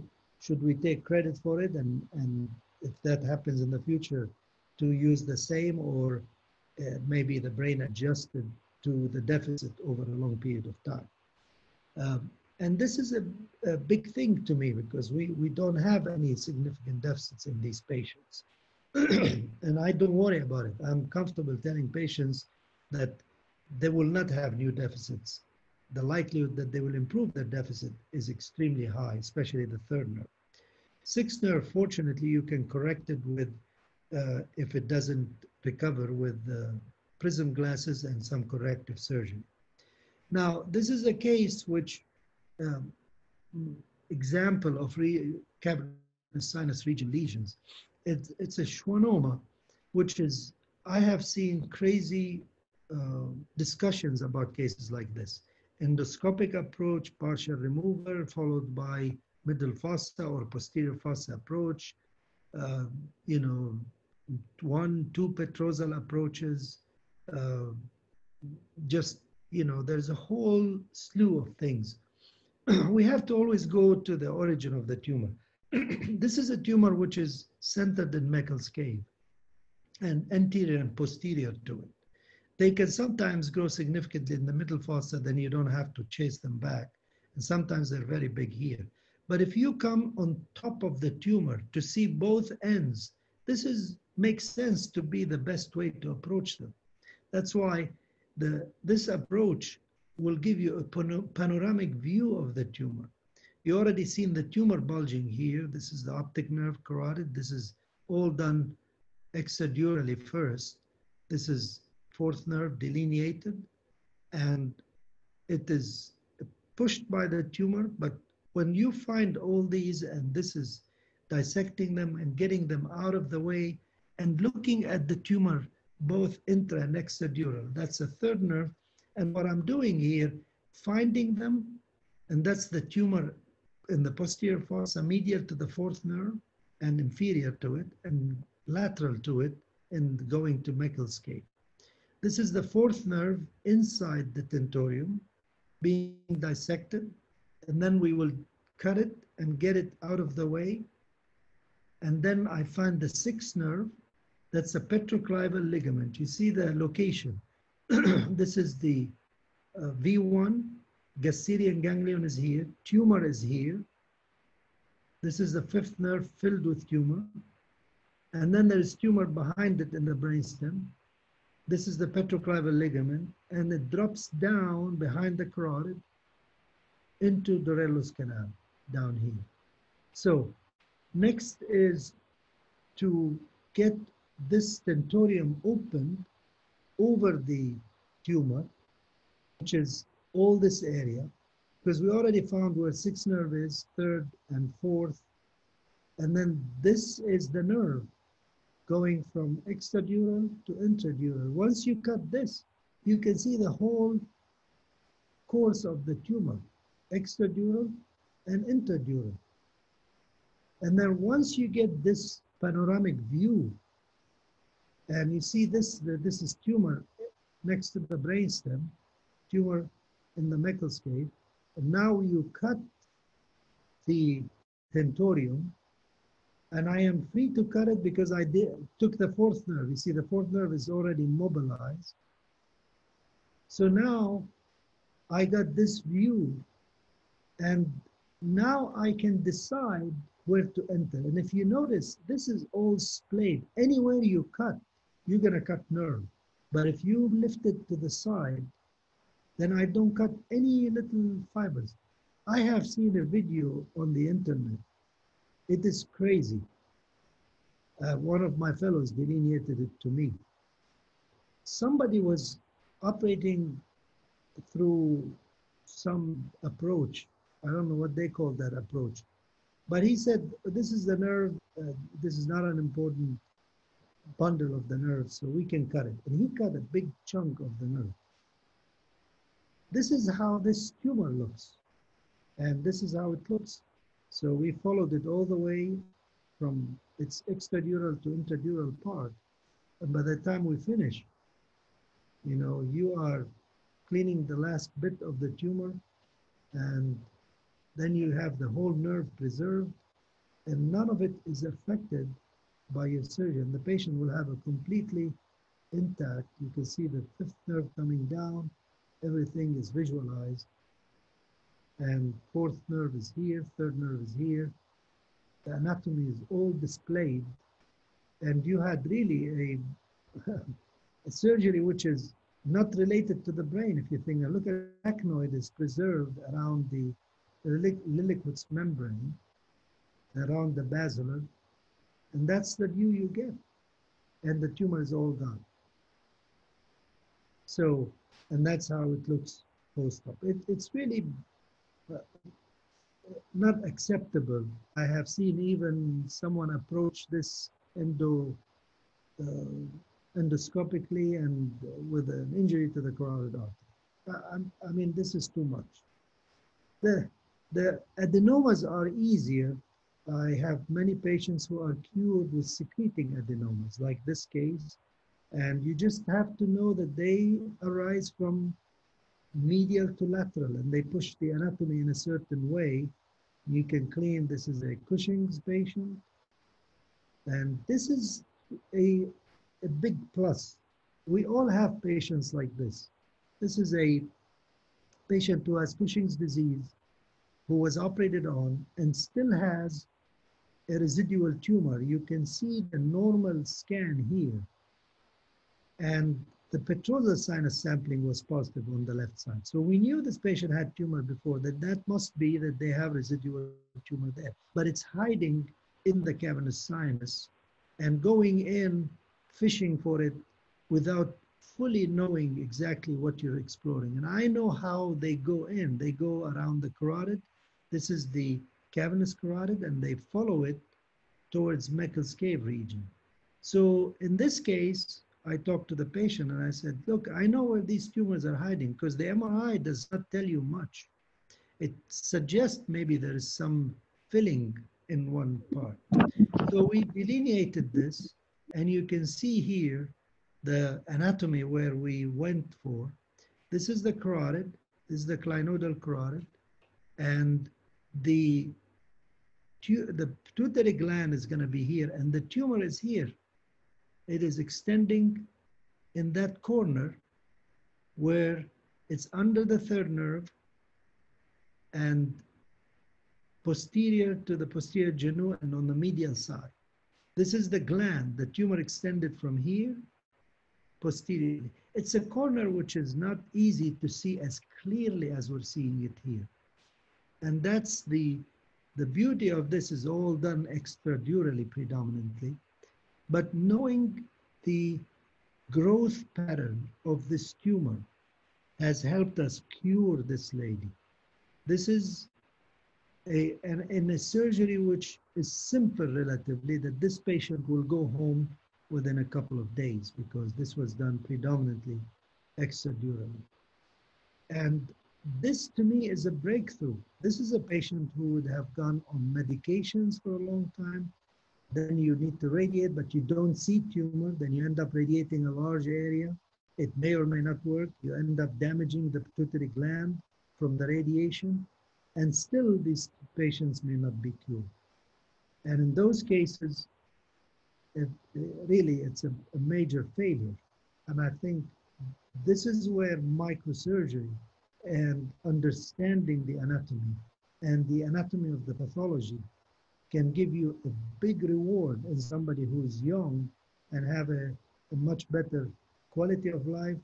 should we take credit for it, and, and if that happens in the future, to use the same, or uh, maybe the brain adjusted to the deficit over a long period of time. Um, and this is a, a big thing to me, because we, we don't have any significant deficits in these patients. And I don't worry about it. I'm comfortable telling patients that they will not have new deficits. The likelihood that they will improve their deficit is extremely high, especially the third nerve. Sixth nerve, fortunately, you can correct it with, uh, if it doesn't recover, with uh, prism glasses and some corrective surgery. Now, this is a case which, um, example of re- cavernous sinus region lesions. It, it's a schwannoma, which is, I have seen crazy uh, discussions about cases like this. Endoscopic approach, partial removal, followed by middle fossa or posterior fossa approach, uh, you know, one, two petrosal approaches, uh, just, you know, there's a whole slew of things. We have to always go to the origin of the tumor. This is a tumor which is centered in Meckel's cave and anterior and posterior to it. They can sometimes grow significantly in the middle fossa, then you don't have to chase them back. And sometimes they're very big here. But if you come on top of the tumor to see both ends, this is makes sense to be the best way to approach them. That's why the, this approach will give you a panoramic view of the tumor. You already seen the tumor bulging here. This is the optic nerve carotid. This is all done extradurally first. This is fourth nerve delineated, and it is pushed by the tumor. But when you find all these, and this is dissecting them and getting them out of the way, and looking at the tumor, both intra and extradural, that's the third nerve. And what I'm doing here, finding them, and that's the tumor in the posterior fossa, medial to the fourth nerve and inferior to it and lateral to it and going to Meckel's cave. This is the fourth nerve inside the tentorium being dissected, and then we will cut it and get it out of the way. And then I find the sixth nerve, that's a petroclival ligament. You see the location. This is the uh, V one, Gasserian ganglion is here, tumor is here. This is the fifth nerve filled with tumor. And then there is tumor behind it in the brainstem. This is the petroclival ligament, and it drops down behind the carotid into Dorello's Canal down here. So next is to get this tentorium opened over the tumor, which is all this area, because we already found where sixth nerve is, third and fourth. And then this is the nerve going from extradural to intradural. Once you cut this, you can see the whole course of the tumor, extradural and intradural. And then once you get this panoramic view, and you see this, this is tumor next to the brainstem, tumor in the Meckel's cave. And now you cut the tentorium, and I am free to cut it because I did, took the fourth nerve. You see the fourth nerve is already mobilized. So now I got this view, and now I can decide where to enter. And if you notice, this is all splayed. Anywhere you cut, you're gonna cut nerve. But if you lift it to the side, then I don't cut any little fibers. I have seen a video on the internet. It is crazy. Uh, one of my fellows delineated it to me. Somebody was operating through some approach. I don't know what they call that approach. But he said, this is the nerve, uh, this is not an important bundle of the nerve, so we can cut it. And he cut a big chunk of the nerve. This is how this tumor looks. And this is how it looks. So we followed it all the way from its extradural to intradural part. And by the time we finish, you know, you are cleaning the last bit of the tumor, and then you have the whole nerve preserved, and none of it is affected by your surgeon. The patient will have a completely intact, you can see the fifth nerve coming down, everything is visualized, and fourth nerve is here, third nerve is here, the anatomy is all displayed, and you had really a, a surgery which is not related to the brain, if you think. Look, at arachnoid is preserved around the Lilliquid's membrane, around the basilar, and that's the view you get, and the tumor is all gone. So, and that's how it looks post-op. It, it's really uh, not acceptable. I have seen even someone approach this endo, uh, endoscopically and with an injury to the carotid artery. I, I mean, this is too much. The, the adenomas are easier. I have many patients who are cured with secreting adenomas, like this case. And you just have to know that they arise from medial to lateral, and they push the anatomy in a certain way. You can claim this is a Cushing's patient. And this is a, a big plus. We all have patients like this. This is a patient who has Cushing's disease, who was operated on and still has a residual tumor. You can see the normal scan here. And the petrosal sinus sampling was positive on the left side. So we knew this patient had tumor before, that that must be that they have residual tumor there. But it's hiding in the cavernous sinus and going in, fishing for it without fully knowing exactly what you're exploring. And I know how they go in. They go around the carotid. This is the cavernous carotid, and they follow it towards Meckel's cave region. So in this case, I talked to the patient and I said, look, I know where these tumors are hiding because the M R I does not tell you much. It suggests maybe there is some filling in one part. So we delineated this, and you can see here the anatomy where we went for. This is the carotid, this is the clinoidal carotid, and the, the pituitary gland is going to be here, and the tumor is here. It is extending in that corner where it's under the third nerve and posterior to the posterior genu and on the medial side. This is the gland, the tumor extended from here, posteriorly. It's a corner which is not easy to see as clearly as we're seeing it here. And that's the, the beauty of this is all done extradurally predominantly. But knowing the growth pattern of this tumor has helped us cure this lady. This is a, an, in a surgery which is simple relatively, that this patient will go home within a couple of days because this was done predominantly extradurally. And this to me is a breakthrough. This is a patient who would have gone on medications for a long time. Then you need to radiate, but you don't see tumor. Then you end up radiating a large area. It may or may not work. You end up damaging the pituitary gland from the radiation. And still, these patients may not be cured. And in those cases, it, really, it's a, a major failure. And I think this is where microsurgery and understanding the anatomy and the anatomy of the pathology can give you a big reward as somebody who is young and have a, a much better quality of life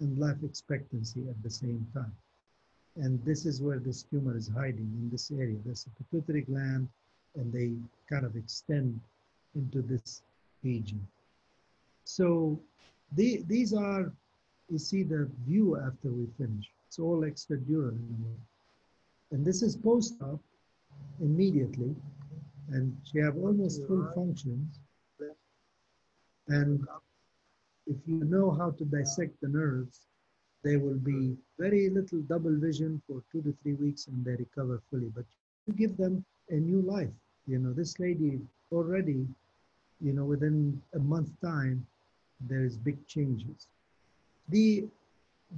and life expectancy at the same time. And this is where this tumor is hiding in this area. There's a pituitary gland, and they kind of extend into this region. So the, these are, you see the view after we finish. It's all extradural in a way. And this is post-op immediately. And she have almost full functions. And if you know how to dissect the nerves, there will be very little double vision for two to three weeks and they recover fully. But you give them a new life. You know, this lady already, you know, within a month's time, there is big changes. The,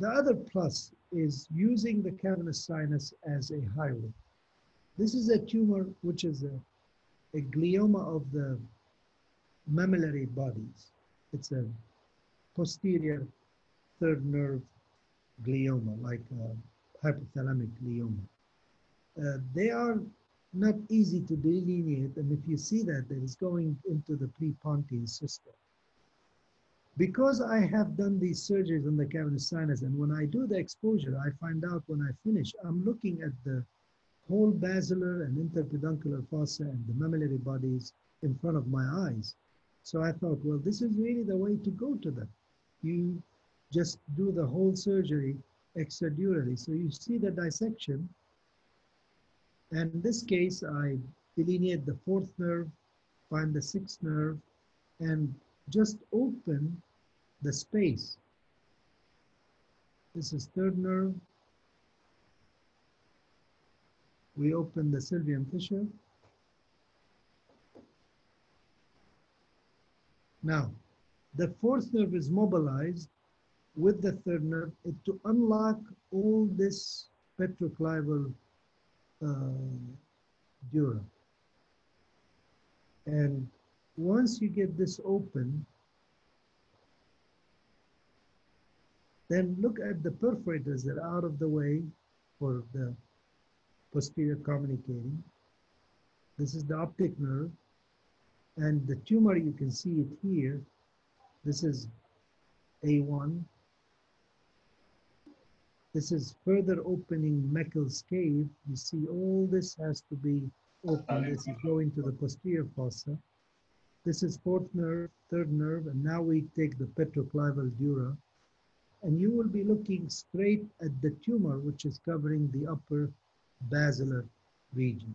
the other plus is using the cavernous sinus as a highway. This is a tumor which is a a glioma of the mammillary bodies. It's a posterior third nerve glioma, like a hypothalamic glioma. Uh, they are not easy to delineate, and if you see that, that is going into the prepontine system. Because I have done these surgeries on the cavernous sinus, and when I do the exposure, I find out when I finish, I'm looking at the whole basilar and interpeduncular fossa and the mammillary bodies in front of my eyes. So I thought, well, this is really the way to go to them. You just do the whole surgery extradurally. So you see the dissection. And in this case, I delineate the fourth nerve, find the sixth nerve, and just open the space. This is third nerve. We open the sylvian fissure. Now, the fourth nerve is mobilized with the third nerve to unlock all this petroclival uh, dura. And once you get this open, then look at the perforators that are out of the way for the posterior communicating. This is the optic nerve. And the tumor, you can see it here. This is A one. This is further opening Meckel's cave. You see all this has to be open. This is going to the posterior fossa. This is fourth nerve, third nerve, and now we take the petroclival dura. And you will be looking straight at the tumor, which is covering the upper basilar region.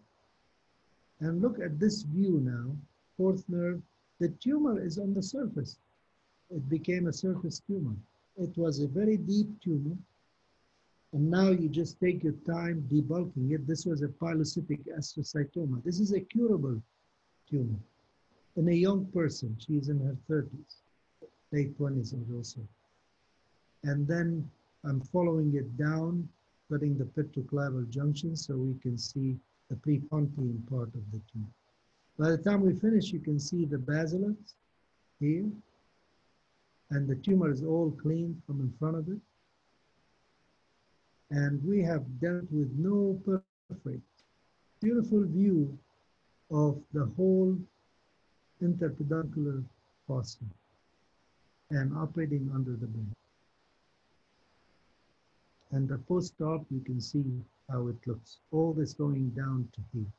And look at this view now. Fourth nerve, the tumor is on the surface. It became a surface tumor. It was a very deep tumor. And now you just take your time debulking it. This was a pilocytic astrocytoma. This is a curable tumor in a young person. She is in her thirties, late twenties also. And then I'm following it down, cutting the petroclival junction so we can see the prepontine part of the tumor. By the time we finish, you can see the basilars here, and the tumor is all cleaned from in front of it. And we have dealt with no perfect, beautiful view of the whole interpeduncular fossa and operating under the bed. And the post-op, you can see how it looks. All this going down to here.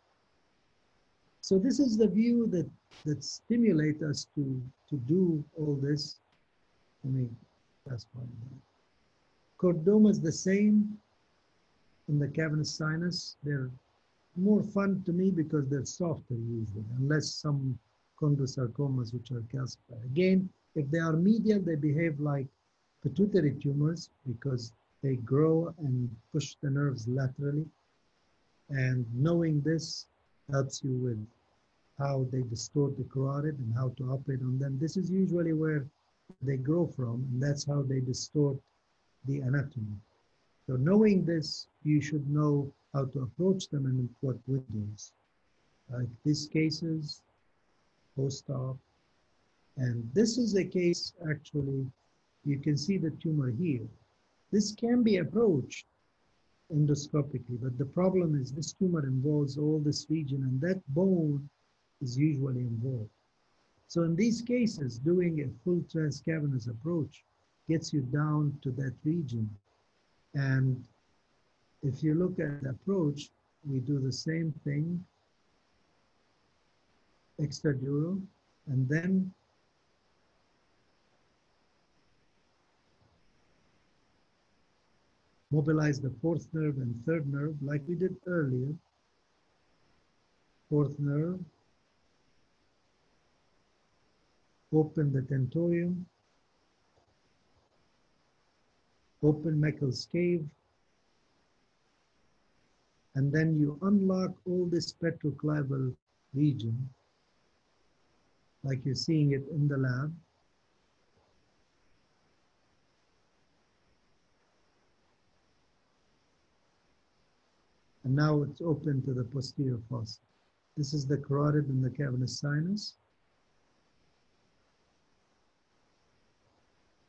So this is the view that, that stimulates us to, to do all this. Let me pass by that. Chordoma is the same in the cavernous sinus. They're more fun to me because they're softer usually, unless some chondrosarcomas, which are calcified. Again, if they are medial, they behave like pituitary tumors because they grow and push the nerves laterally. And knowing this helps you with how they distort the carotid and how to operate on them. This is usually where they grow from, and that's how they distort the anatomy. So knowing this, you should know how to approach them and what windows. Like these cases, post-op. And this is a case, actually, you can see the tumor here. This can be approached endoscopically, but the problem is this tumor involves all this region, and that bone is usually involved. So in these cases, doing a full transcavernous approach gets you down to that region. And if you look at the approach, we do the same thing, extradural, and then mobilize the fourth nerve and third nerve, like we did earlier. Fourth nerve. Open the tentorium. Open Meckel's cave. And then you unlock all this petroclival region, like you're seeing it in the lab. And now it's open to the posterior fossa. This is the carotid and the cavernous sinus.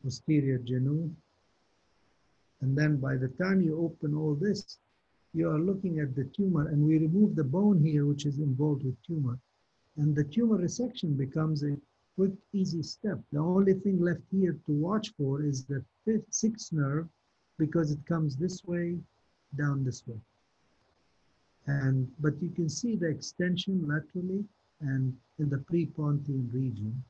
Posterior genu. And then by the time you open all this, you are looking at the tumor, and we remove the bone here, which is involved with tumor. And the tumor resection becomes a quick, easy step. The only thing left here to watch for is the fifth, sixth nerve, because it comes this way, down this way. And, but you can see the extension laterally and in the prepontine region.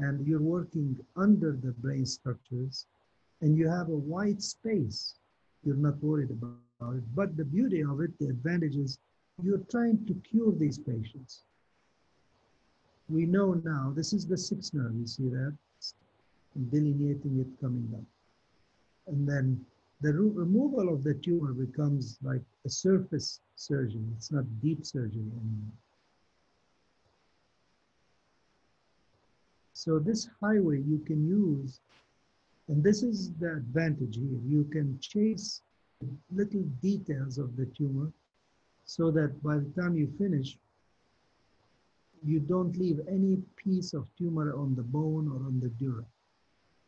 And you're working under the brain structures, and you have a wide space. You're not worried about it. But the beauty of it, the advantage is, you're trying to cure these patients. we know now, this is the sixth nerve, you see that, delineating it coming up. And then the removal of the tumor becomes like a surface surgery. It's not deep surgery anymore. So this highway you can use, and this is the advantage here. You can chase little details of the tumor so that by the time you finish, you don't leave any piece of tumor on the bone or on the dura.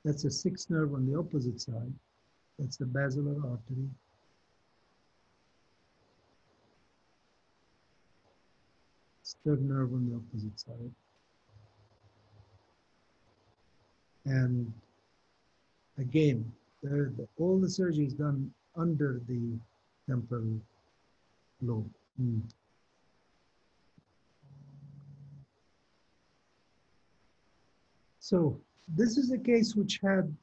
That's a sixth nerve on the opposite side. That's the basilar artery. It's third nerve on the opposite side. And again, the, the, all the surgery is done under the temporal lobe. Mm. So this is a case which had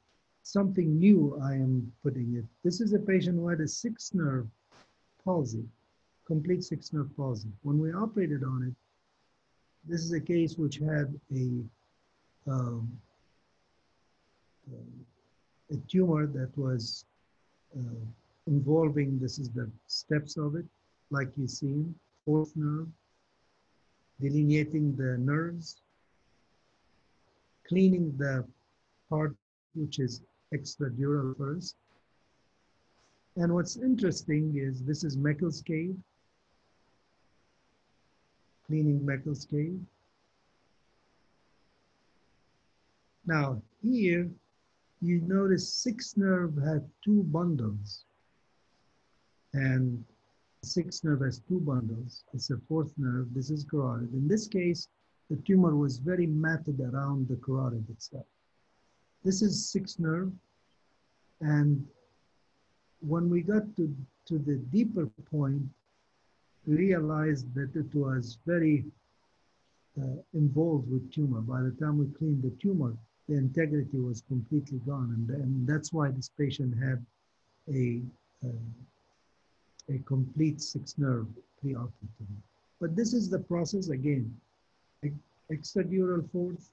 something new, I am putting it. This is a patient who had a sixth nerve palsy, complete sixth nerve palsy. When we operated on it, this is a case which had a, um, a tumor that was uh, involving, this is the steps of it, like you see, fourth nerve, delineating the nerves, cleaning the part which is extradural first. And what's interesting is this is Meckel's cave, cleaning Meckel's cave. Now here, you notice sixth nerve had two bundles, and sixth nerve has two bundles. It's a fourth nerve. This is carotid. In this case, the tumor was very matted around the carotid itself. This is sixth nerve, and when we got to, to the deeper point, we realized that it was very uh, involved with tumor. By the time we cleaned the tumor, the integrity was completely gone, and, and that's why this patient had a, uh, a complete sixth nerve preoperatively. But this is the process again. Extradural fourth,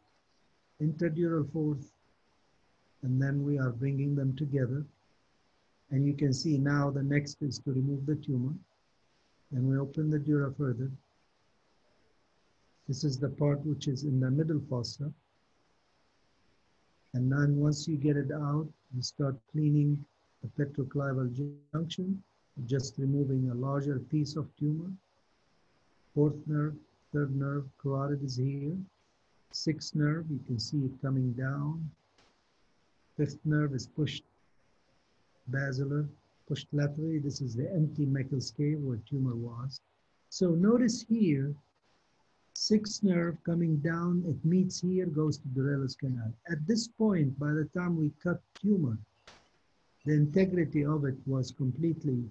interdural fourth, and then we are bringing them together. And you can see now the next is to remove the tumor. Then we open the dura further. This is the part which is in the middle fossa. And then once you get it out, you start cleaning the petroclival junction, just removing a larger piece of tumor. Fourth nerve, third nerve, carotid is here. Sixth nerve, you can see it coming down. Fifth nerve is pushed basilar, pushed laterally. This is the empty Meckel's cave where tumor was. So notice here, sixth nerve coming down, it meets here, goes to Dorello's Canal. At this point, by the time we cut tumor, the integrity of it was completely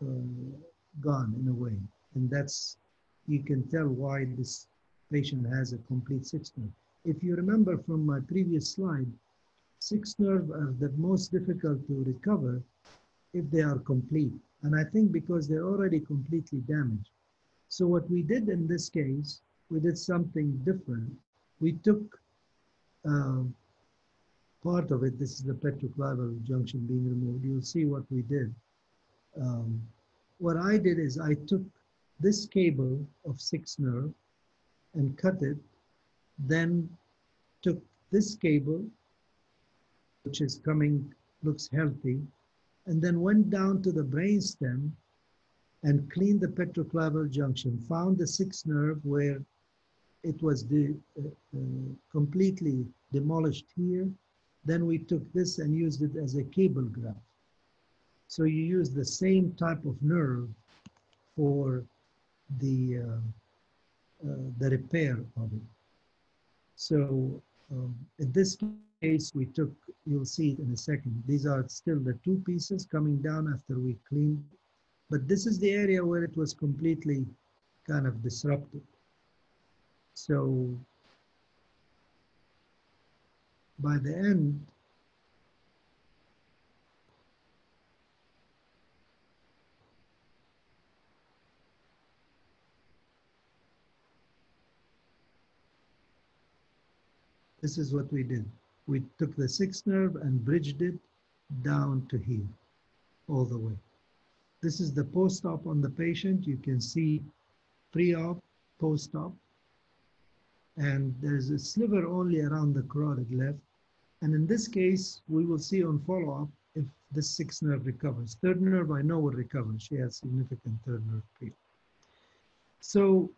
uh, gone in a way. And that's, you can tell why this patient has a complete sixth nerve. If you remember from my previous slide, sixth nerve are the most difficult to recover if they are complete. And I think because they're already completely damaged. So what we did in this case, we did something different. We took uh, part of it. This is the petroclival junction being removed. You'll see what we did. Um, what I did is I took this cable of sixth nerve and cut it, then took this cable, which is coming, looks healthy, and then went down to the brainstem and cleaned the petroclival junction, found the sixth nerve where it was de uh, uh, completely demolished here. Then we took this and used it as a cable graft. So you use the same type of nerve for the, uh, uh, the repair of it. So um, in this case, we took, you'll see it in a second, these are still the two pieces coming down after we cleaned, but this is the area where it was completely kind of disrupted. So by the end, This is what we did. We took the sixth nerve and bridged it down to here, all the way. This is the post-op on the patient. You can see pre-op, post-op, and there's a sliver only around the carotid left. And in this case, we will see on follow-up if the sixth nerve recovers. Third nerve, I know, will recover. She has significant third nerve pre-op. So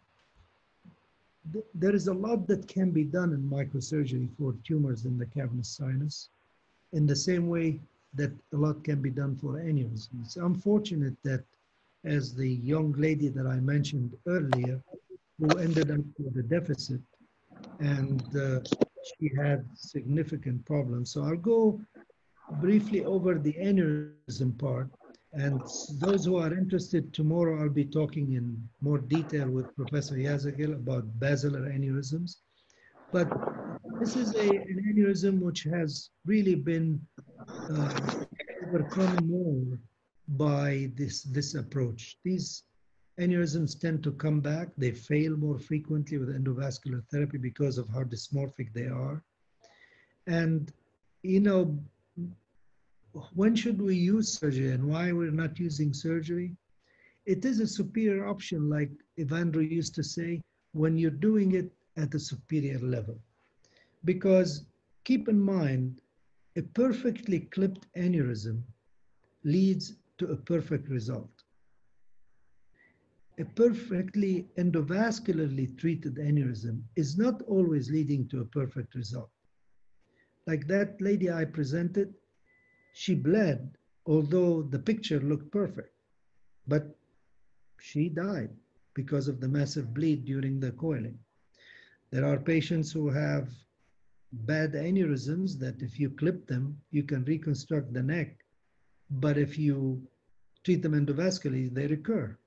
th there is a lot that can be done in microsurgery for tumors in the cavernous sinus, in the same way that a lot can be done for aneurysms. It's unfortunate that, as the young lady that I mentioned earlier, who ended up with a deficit, and uh, she had significant problems. So I'll go briefly over the aneurysm part, and those who are interested, tomorrow I'll be talking in more detail with Professor Yaşargil about basilar aneurysms. But this is a, an aneurysm which has really been uh, overcome more by this, this approach. These aneurysms tend to come back. They fail more frequently with endovascular therapy because of how dysmorphic they are. And, you know, when should we use surgery and why we're not using surgery? It is a superior option, like Evandro used to say, when you're doing it at a superior level. Because keep in mind, a perfectly clipped aneurysm leads to a perfect result. A perfectly endovascularly treated aneurysm is not always leading to a perfect result. Like that lady I presented, she bled, although the picture looked perfect, but she died because of the massive bleed during the coiling. There are patients who have bad aneurysms that if you clip them, you can reconstruct the neck, but if you treat them endovascularly, they recur.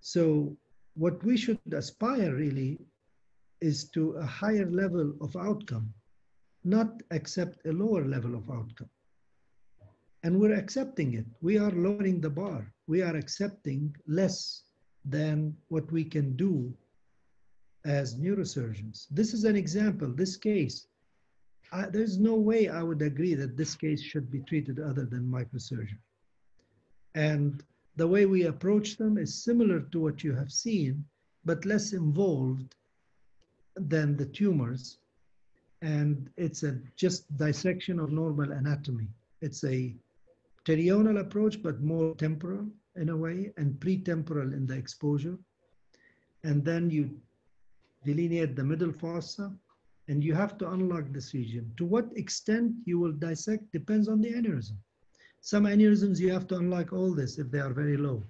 So what we should aspire really is to a higher level of outcome, not accept a lower level of outcome. And we're accepting it. We are lowering the bar. We are accepting less than what we can do as neurosurgeons. This is an example. This case, I, there's no way I would agree that this case should be treated other than microsurgery. And the way we approach them is similar to what you have seen, but less involved than the tumors. And it's a just dissection of normal anatomy. It's a pterional approach, but more temporal in a way, and pretemporal in the exposure. And then you delineate the middle fossa, and you have to unlock this region. To what extent you will dissect depends on the aneurysm. Some aneurysms you have to unlock all this if they are very low,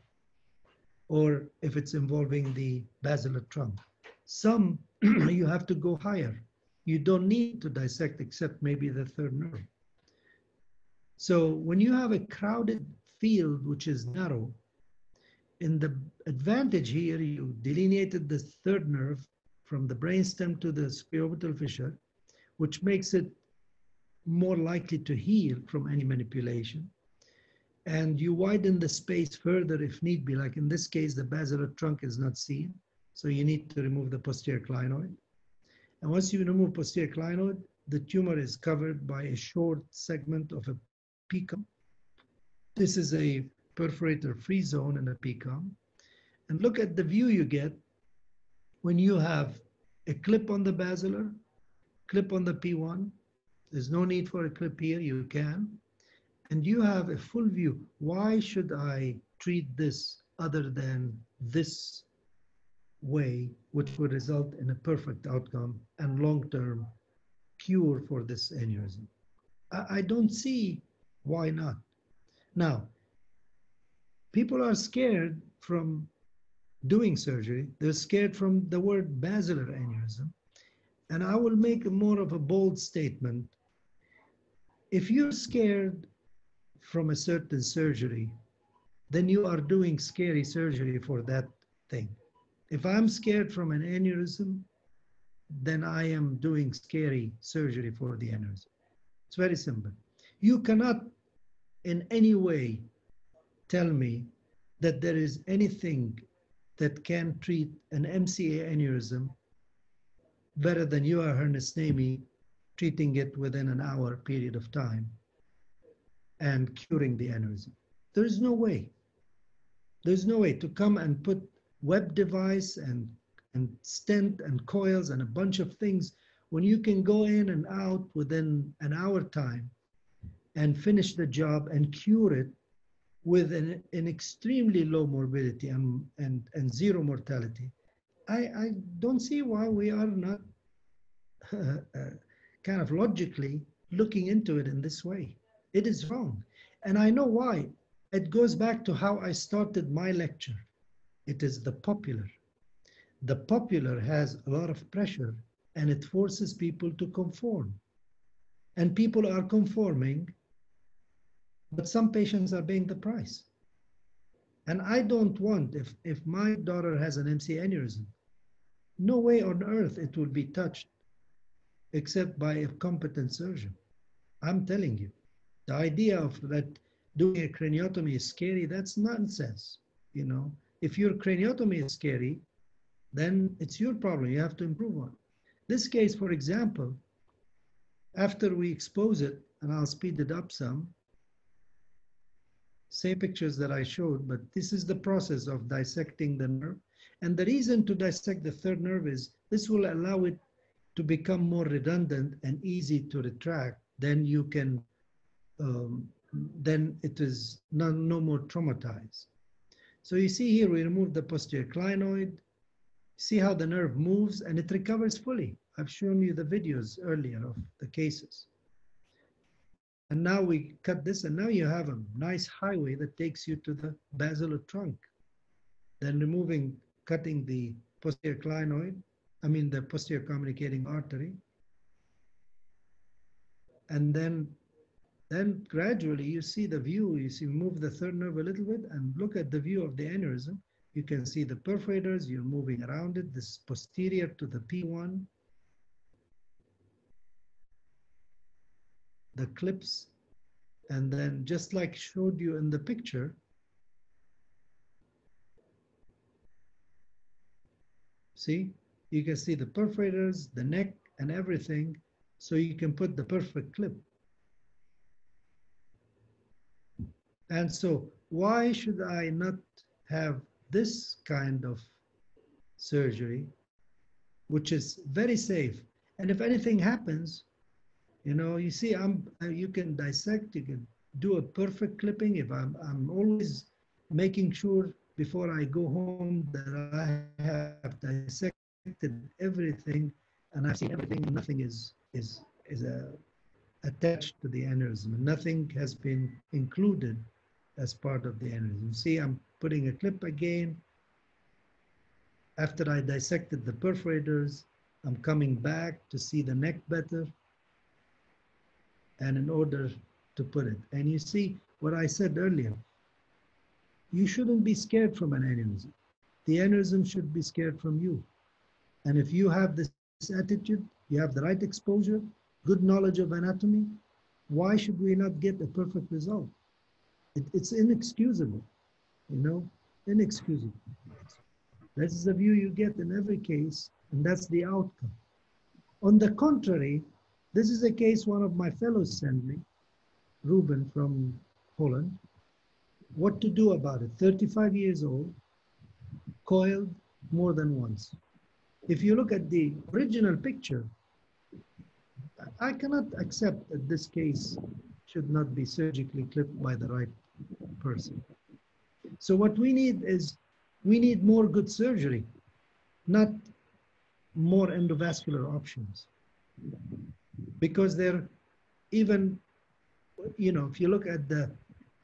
or if it's involving the basilar trunk. Some you have to go higher. You don't need to dissect except maybe the third nerve. So when you have a crowded field, which is narrow, in the advantage here, you delineated the third nerve from the brainstem to the sphenoparietal fissure, which makes it more likely to heal from any manipulation. And you widen the space further if need be. Like in this case, the basilar trunk is not seen. So you need to remove the posterior clinoid. And once you remove posterior clinoid, the tumor is covered by a short segment of a P C O M. This is a perforator-free zone in a P C O M. And look at the view you get when you have a clip on the basilar, clip on the P one. There's no need for a clip here, you can. And you have a full view. Why should I treat this other than this way, which would result in a perfect outcome and long-term cure for this aneurysm? I, I don't see why not. Now, people are scared from doing surgery. They're scared from the word basilar aneurysm. And I will make more of a bold statement. If you're scared from a certain surgery, then you are doing scary surgery for that thing. If I'm scared from an aneurysm, then I am doing scary surgery for the aneurysm. It's very simple. You cannot in any way tell me that there is anything that can treat an M C A aneurysm better than Juha Hernesniemi treating it within an hour period of time, and curing the aneurysm. There is no way. There's no way to come and put web device and, and stent and coils and a bunch of things when you can go in and out within an hour time and finish the job and cure it with an, an extremely low morbidity and, and, and zero mortality. I, I don't see why we are not uh, uh, kind of logically looking into it in this way. It is wrong. And I know why. It goes back to how I started my lecture. It is the popular. The popular has a lot of pressure, and it forces people to conform. And people are conforming, but some patients are paying the price. And I don't want, if, if my daughter has an M C A aneurysm, no way on earth it will be touched except by a competent surgeon. I'm telling you, the idea of that doing a craniotomy is scary, that's nonsense, you know. If your craniotomy is scary, then it's your problem, you have to improve on. This case, for example, after we expose it, and I'll speed it up some, same pictures that I showed, but this is the process of dissecting the nerve. And the reason to dissect the third nerve is this will allow it to become more redundant and easy to retract. Then you can, um, then it is no, no more traumatized. So you see here, we remove the posterior clinoid. See how the nerve moves and it recovers fully. I've shown you the videos earlier of the cases. And now we cut this, and now you have a nice highway that takes you to the basilar trunk. Then removing, cutting the posterior clinoid, I mean the posterior communicating artery. And then, then gradually you see the view, you see move the third nerve a little bit and look at the view of the aneurysm. You can see the perforators, you're moving around it. This is posterior to the P one. The clips, and then just like showed you in the picture, see, you can see the perforators, the neck, and everything, so you can put the perfect clip. And so why should I not have this kind of surgery, which is very safe? And if anything happens, you know, you see, I'm, you can dissect, you can do a perfect clipping. If I'm, I'm always making sure before I go home that I have dissected everything and I've seen everything, nothing is, is, is uh, attached to the aneurysm. Nothing has been included as part of the aneurysm. See, I'm putting a clip again. After I dissected the perforators, I'm coming back to see the neck better, and in order to put it. And you see what I said earlier, you shouldn't be scared from an aneurysm. The aneurysm should be scared from you. And if you have this attitude, you have the right exposure, good knowledge of anatomy, why should we not get a perfect result? It, it's inexcusable, you know, inexcusable. This is the view you get in every case, and that's the outcome. On the contrary, this is a case one of my fellows sent me, Ruben from Holland. What to do about it? thirty-five years old, coiled more than once. If you look at the original picture, I cannot accept that this case should not be surgically clipped by the right person. So what we need is, we need more good surgery, not more endovascular options. Because they're even, you know, if you look at the,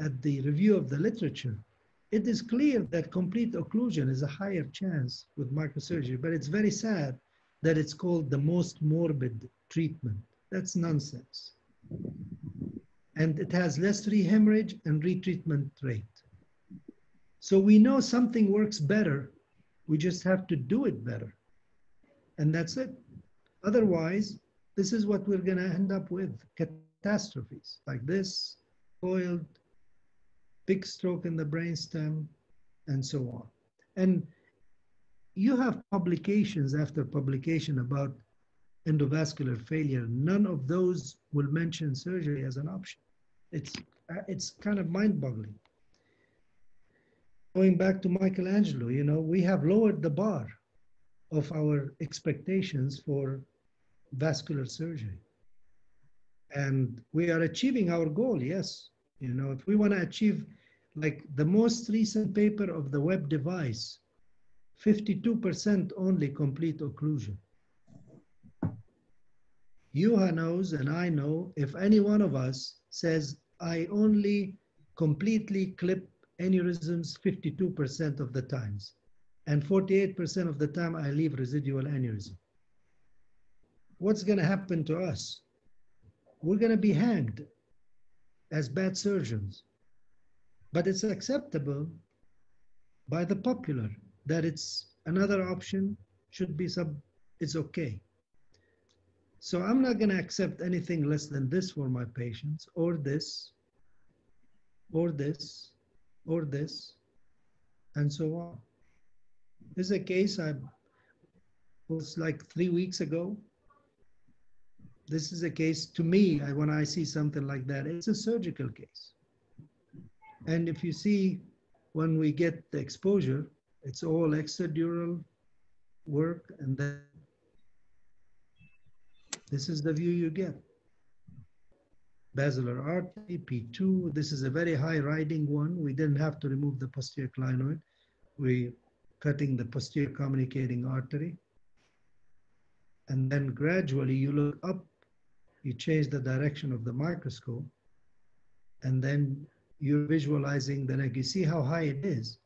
at the review of the literature, it is clear that complete occlusion is a higher chance with microsurgery, but it's very sad that it's called the most morbid treatment. That's nonsense. And it has less re-hemorrhage and retreatment rate. So we know something works better. We just have to do it better. And that's it. Otherwise, this is what we're going to end up with, catastrophes like this, coiled, big stroke in the brainstem, and so on. And you have publications after publication about endovascular failure, none of those will mention surgery as an option. It's, it's kind of mind-boggling. Going back to Michelangelo, you know, we have lowered the bar of our expectations for vascular surgery. And we are achieving our goal, yes. You know, if we want to achieve, like the most recent paper of the web device, fifty-two percent only complete occlusion. Juha knows, and I know, if any one of us says, I only completely clip aneurysms fifty-two percent of the times, and forty-eight percent of the time I leave residual aneurysm. What's going to happen to us? We're going to be hanged as bad surgeons. But it's acceptable by the popular that it's another option, should be sub, it's okay. So I'm not going to accept anything less than this for my patients, or this, or this, or this, and so on. There's a case I was like three weeks ago. This is a case, to me, when I see something like that, it's a surgical case. And if you see, when we get the exposure, it's all extradural work, and then this is the view you get. Basilar artery, P two, this is a very high riding one. We didn't have to remove the posterior clinoid. We're cutting the posterior communicating artery. And then gradually you look up, you change the direction of the microscope, and then you're visualizing the neck. You see how high it is.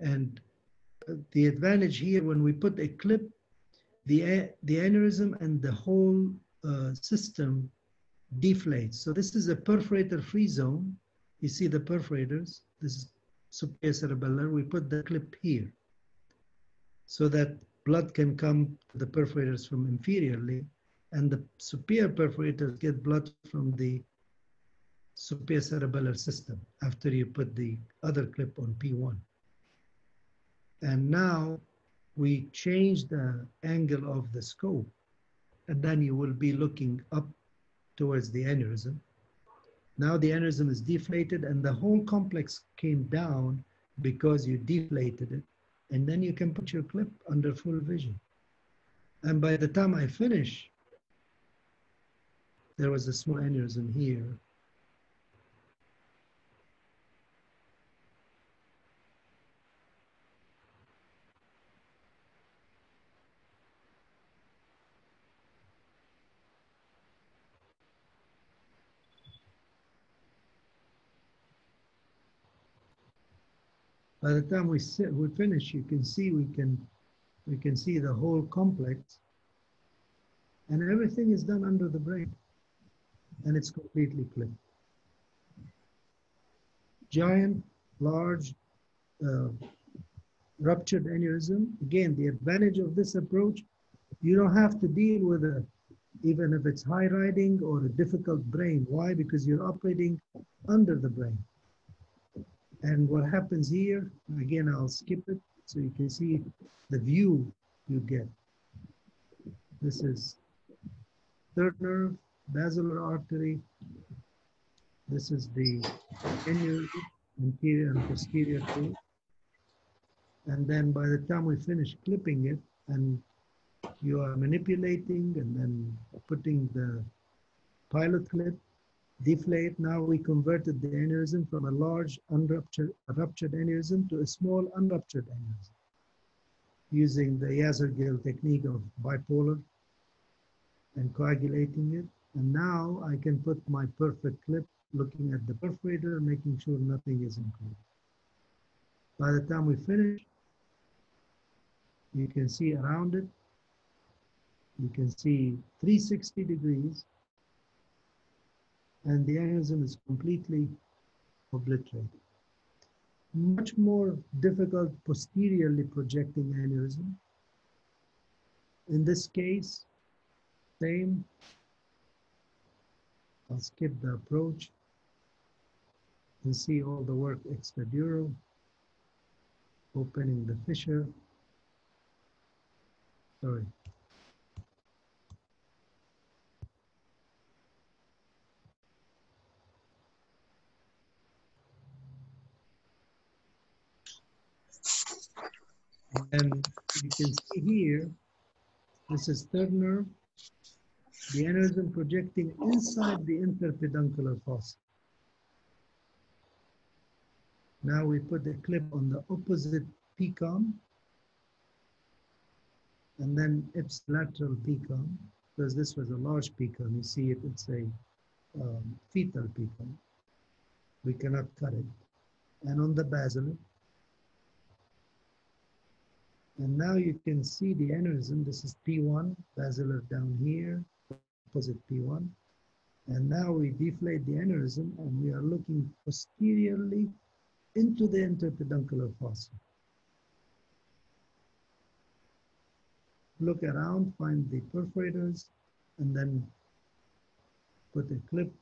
And the advantage here, when we put a clip, the, the aneurysm and the whole uh, system deflates. So this is a perforator-free zone. You see the perforators. This is superior cerebellar. We put the clip here so that blood can come to the perforators from inferiorly, and the superior perforators get blood from the superior cerebellar system after you put the other clip on P one. And now we change the angle of the scope, and then you will be looking up towards the aneurysm. Now the aneurysm is deflated, and the whole complex came down because you deflated it, and then you can put your clip under full vision. And by the time I finish, there was a small aneurysm here. By the time we sit, we finish, you can see we can we can see the whole complex, and everything is done under the brain, and it's completely clean. Giant, large, uh, ruptured aneurysm. Again, the advantage of this approach, you don't have to deal with a, even if it's high riding or a difficult brain. Why? Because you're operating under the brain. And what happens here, again, I'll skip it so you can see the view you get. This is third nerve, basilar artery. This is the anterior, anterior and posterior tube. And then by the time we finish clipping it, and you are manipulating and then putting the pilot clip, deflate. Now we converted the aneurysm from a large unruptured ruptured aneurysm to a small unruptured aneurysm using the Yaşargil technique of bipolar and coagulating it. And now I can put my perfect clip looking at the perforator, making sure nothing is included. By the time we finish, you can see around it. You can see three hundred sixty degrees. And the aneurysm is completely obliterated. Much more difficult posteriorly projecting aneurysm. In this case, same. I'll skip the approach and see all the work extradural, opening the fissure. Sorry. And you can see here, this is third nerve, the aneurysm projecting inside the interpeduncular fossa. Now we put the clip on the opposite P C O M, and then ipsilateral P C O M, because this was a large P C O M. You see it, it's a um, fetal P C O M. We cannot cut it. And on the basilar. And now you can see the aneurysm. This is P one, basilar down here, opposite P one. And now we deflate the aneurysm, and we are looking posteriorly into the interpeduncular fossa. Look around, find the perforators, and then put a clip.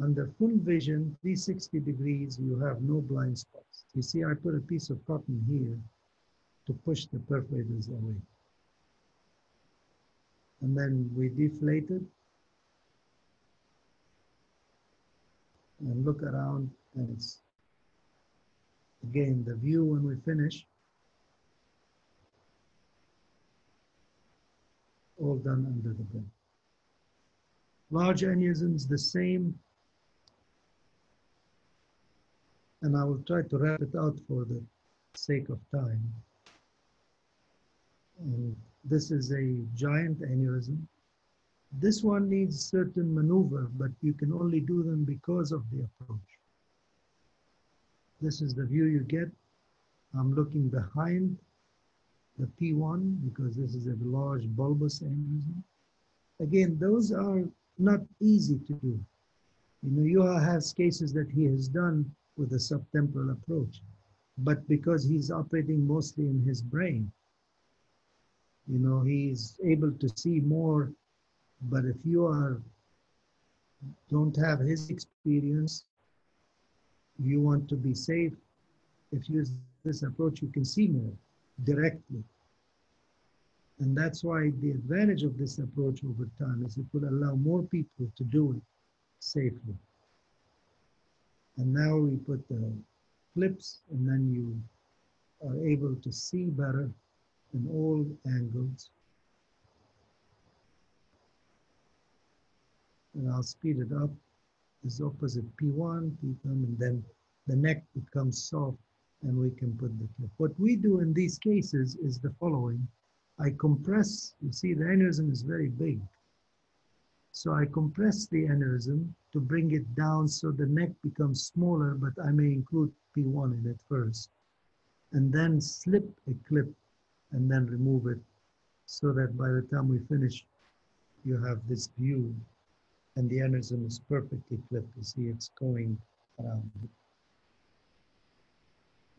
Under full vision, three hundred sixty degrees, you have no blind spots. You see, I put a piece of cotton here to push the perforators away. And then we deflate it. And look around, and it's, again, the view when we finish. All done under the bed. Large aneurysms, the same. And I will try to wrap it out for the sake of time. And this is a giant aneurysm. This one needs certain maneuver, but you can only do them because of the approach. This is the view you get. I'm looking behind the P one, because this is a large bulbous aneurysm. Again, those are not easy to do. You know, Juha has cases that he has done with a subtemporal approach, but because he's operating mostly in his brain, you know, he's able to see more. But if you are, don't have his experience, you want to be safe, if you use this approach, you can see more directly. And that's why the advantage of this approach over time is it would allow more people to do it safely. And now we put the clips, and then you are able to see better in all angles. And I'll speed it up. This opposite P one, P one, and then the neck becomes soft, and we can put the clip. What we do in these cases is the following. I compress, you see the aneurysm is very big. So I compress the aneurysm to bring it down so the neck becomes smaller, but I may include P one in it first. And then slip a clip and then remove it so that by the time we finish, you have this view. And the aneurysm is perfectly clipped. You see it's going around.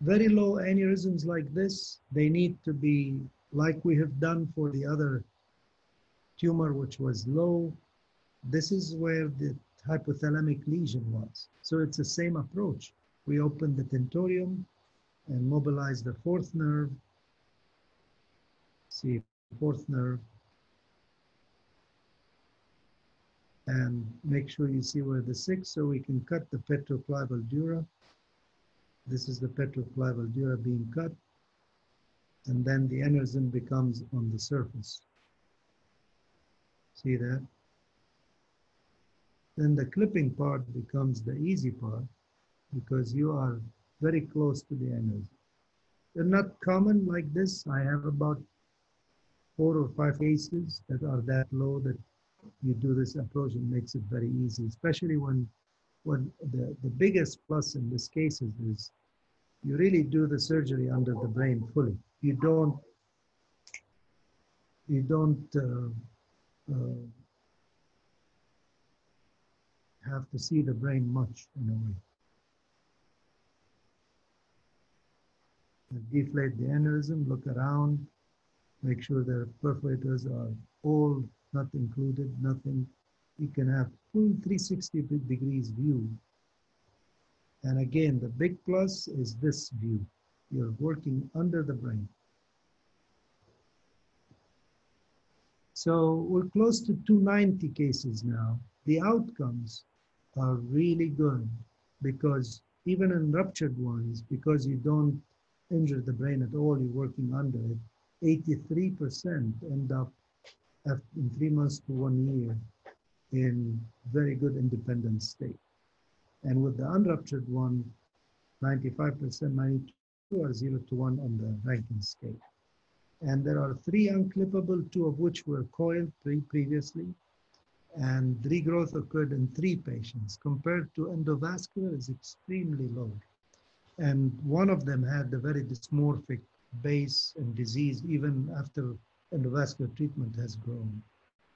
Very low aneurysms like this, they need to be, like we have done for the other tumor, which was low. This is where the hypothalamic lesion was. So it's the same approach. We open the tentorium and mobilize the fourth nerve. See, fourth nerve. And make sure you see where the six, so we can cut the petroclival dura. This is the petroclival dura being cut. And then the aneurysm becomes on the surface. See that? Then the clipping part becomes the easy part because you are very close to the aneurysm. They're not common like this. I have about four or five cases that are that low that you do this approach, and makes it very easy, especially when, when the, the biggest plus in this case is, is you really do the surgery under the brain fully. You don't, you don't uh, uh, have to see the brain much in a way. Deflate the aneurysm, look around, make sure the perforators are all not included, nothing. You can have full three hundred sixty degrees view. And again, the big plus is this view. You're working under the brain. So we're close to two hundred ninety cases now. The outcomes are really good because even in ruptured ones, because you don't injure the brain at all, you're working under it, eighty-three percent end up in three months to one year in very good independent state. And with the unruptured one, ninety-five percent, ninety-two are zero to one on the ranking scale. And there are three unclippable, two of which were coiled pre previously. And regrowth occurred in three patients compared to endovascular is extremely low. And one of them had the very dysmorphic base and disease even after endovascular treatment has grown.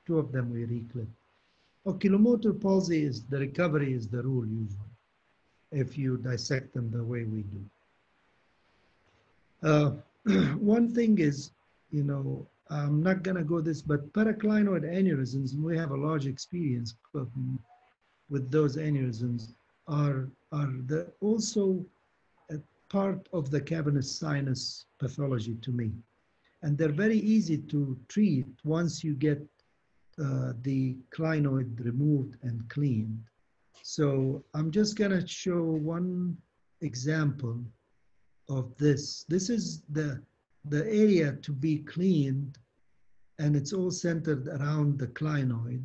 Two of them we reclip. Oculomotor palsy is the recovery is the rule usually if you dissect them the way we do. Uh, one thing is, you know, I'm not going to go this, but paracrinoid aneurysms, and we have a large experience with those aneurysms, are, are the, also a part of the cavernous sinus pathology to me. And they're very easy to treat once you get uh, the clinoid removed and cleaned. So I'm just going to show one example of this. This is the the area to be cleaned, and it's all centered around the clinoid,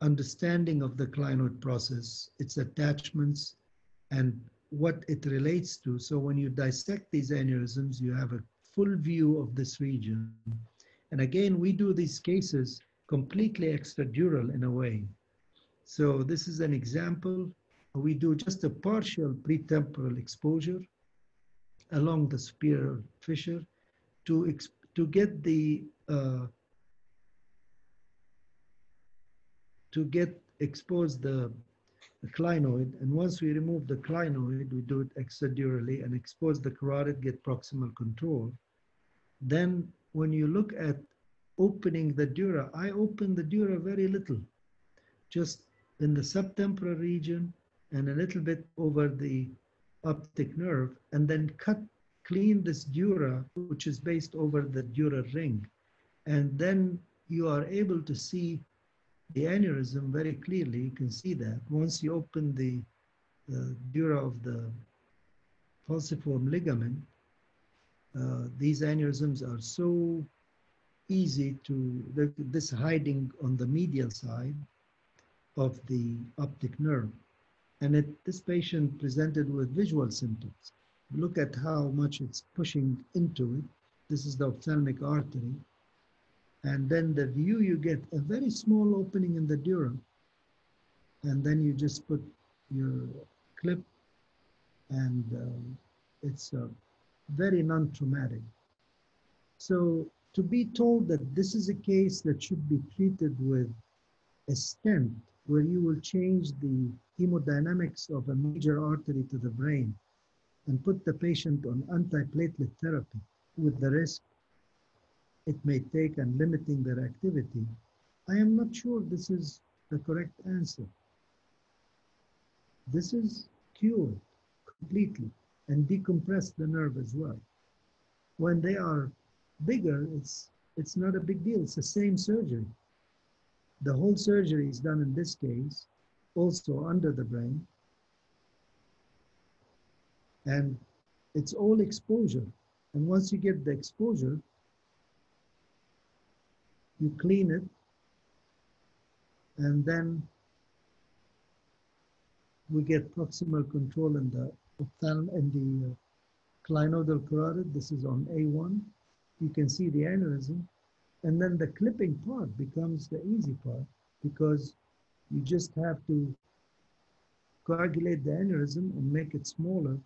understanding of the clinoid process, its attachments, and what it relates to. So when you dissect these aneurysms, you have a full view of this region. And again, we do these cases completely extradural in a way. So this is an example. We do just a partial pretemporal exposure along the superior fissure to exp to get the uh, to get expose the, the clinoid, and once we remove the clinoid, we do it extradurally and expose the carotid, get proximal control. Then, when you look at opening the dura, I open the dura very little, just in the subtemporal region and a little bit over the optic nerve, and then cut clean this dura, which is based over the dura ring, and then you are able to see the aneurysm very clearly. You can see that once you open the, the dura of the falciform ligament, uh, these aneurysms are so easy to this hiding on the medial side of the optic nerve. And it, this patient presented with visual symptoms. Look at how much it's pushing into it. This is the ophthalmic artery. And then the view, you get a very small opening in the dura. And then you just put your clip, and um, it's uh, very non-traumatic. So to be told that this is a case that should be treated with a stent, where you will change the hemodynamics of a major artery to the brain and put the patient on antiplatelet therapy with the risk it may take and limiting their activity, I am not sure this is the correct answer. This is cured completely and decompress the nerve as well. When they are bigger, it's, it's not a big deal. It's the same surgery. The whole surgery is done in this case, also under the brain. And it's all exposure. And once you get the exposure, you clean it. And then we get proximal control in the ophthalm and the clinoidal carotid. This is on A one. You can see the aneurysm. And then the clipping part becomes the easy part, because you just have to coagulate the aneurysm and make it smaller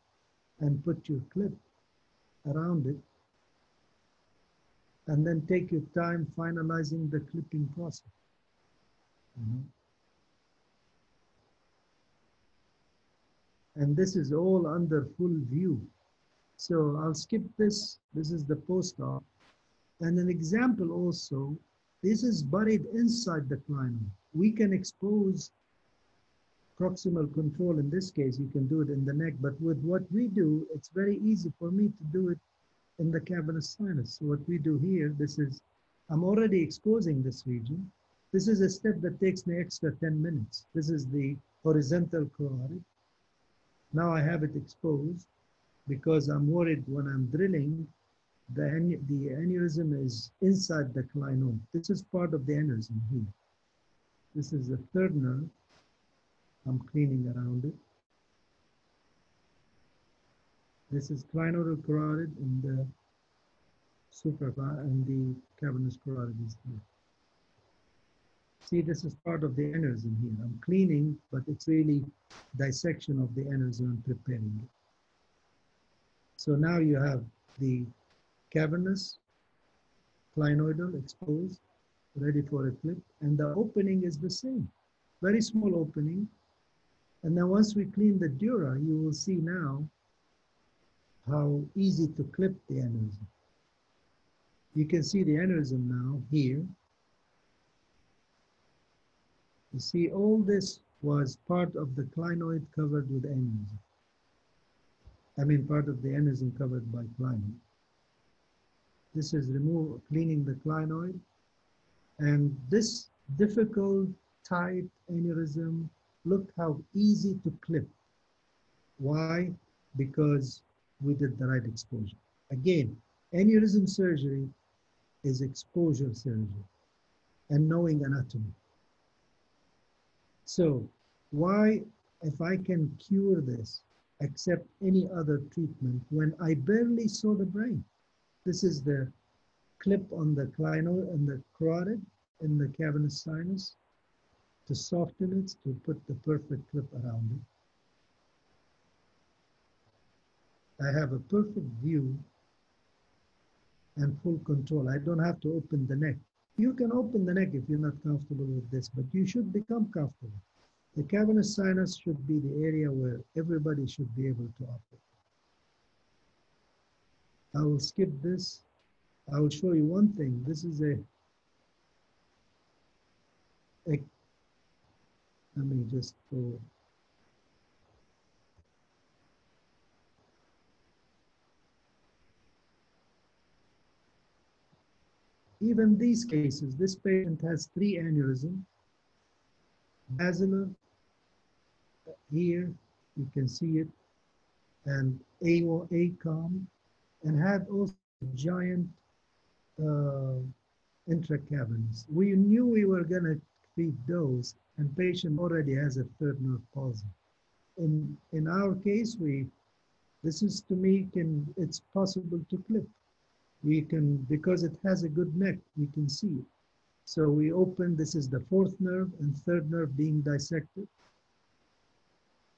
and put your clip around it. And then take your time finalizing the clipping process. Mm-hmm. And this is all under full view. So I'll skip this. This is the post-op. And an example also, this is buried inside the clinoid. We can expose proximal control in this case. You can do it in the neck, but with what we do, it's very easy for me to do it in the cavernous sinus. So what we do here, this is, I'm already exposing this region. This is a step that takes me extra ten minutes. This is the horizontal carotid. Now I have it exposed because I'm worried when I'm drilling, the, the aneurysm is inside the clinome. This is part of the aneurysm here. This is the third nerve. I'm cleaning around it. This is clinoidal carotid and the super and the cavernous carotid is here. See, this is part of the aneurysm here. I'm cleaning, but it's really dissection of the aneurysm and preparing it. So now you have the cavernous, clinoidal, exposed, ready for a clip, and the opening is the same. Very small opening. And then once we clean the dura, you will see now how easy to clip the aneurysm. You can see the aneurysm now here. You see, all this was part of the clinoid covered with aneurysm. I mean, part of the aneurysm covered by clinoid. This is remove, cleaning the clinoid. And this difficult, tight aneurysm, look how easy to clip. Why? Because we did the right exposure. Again, aneurysm surgery is exposure surgery and knowing anatomy. So why, if I can cure this, accept any other treatment when I barely saw the brain? This is the clip on the clinoid and the carotid in the cavernous sinus to soften it, to put the perfect clip around it. I have a perfect view and full control. I don't have to open the neck. You can open the neck if you're not comfortable with this, but you should become comfortable. The cavernous sinus should be the area where everybody should be able to operate. I will skip this. I will show you one thing. This is a, a let me just go. Even these cases, this patient has three aneurysms. Basilar, here, you can see it, and A C O M, and had also giant uh, intracavernous. We knew we were going to treat those, and patient already has a third nerve palsy. In, in our case, we, this is to me, can, it's possible to clip. We can, because it has a good neck, we can see it. So we open, this is the fourth nerve and third nerve being dissected.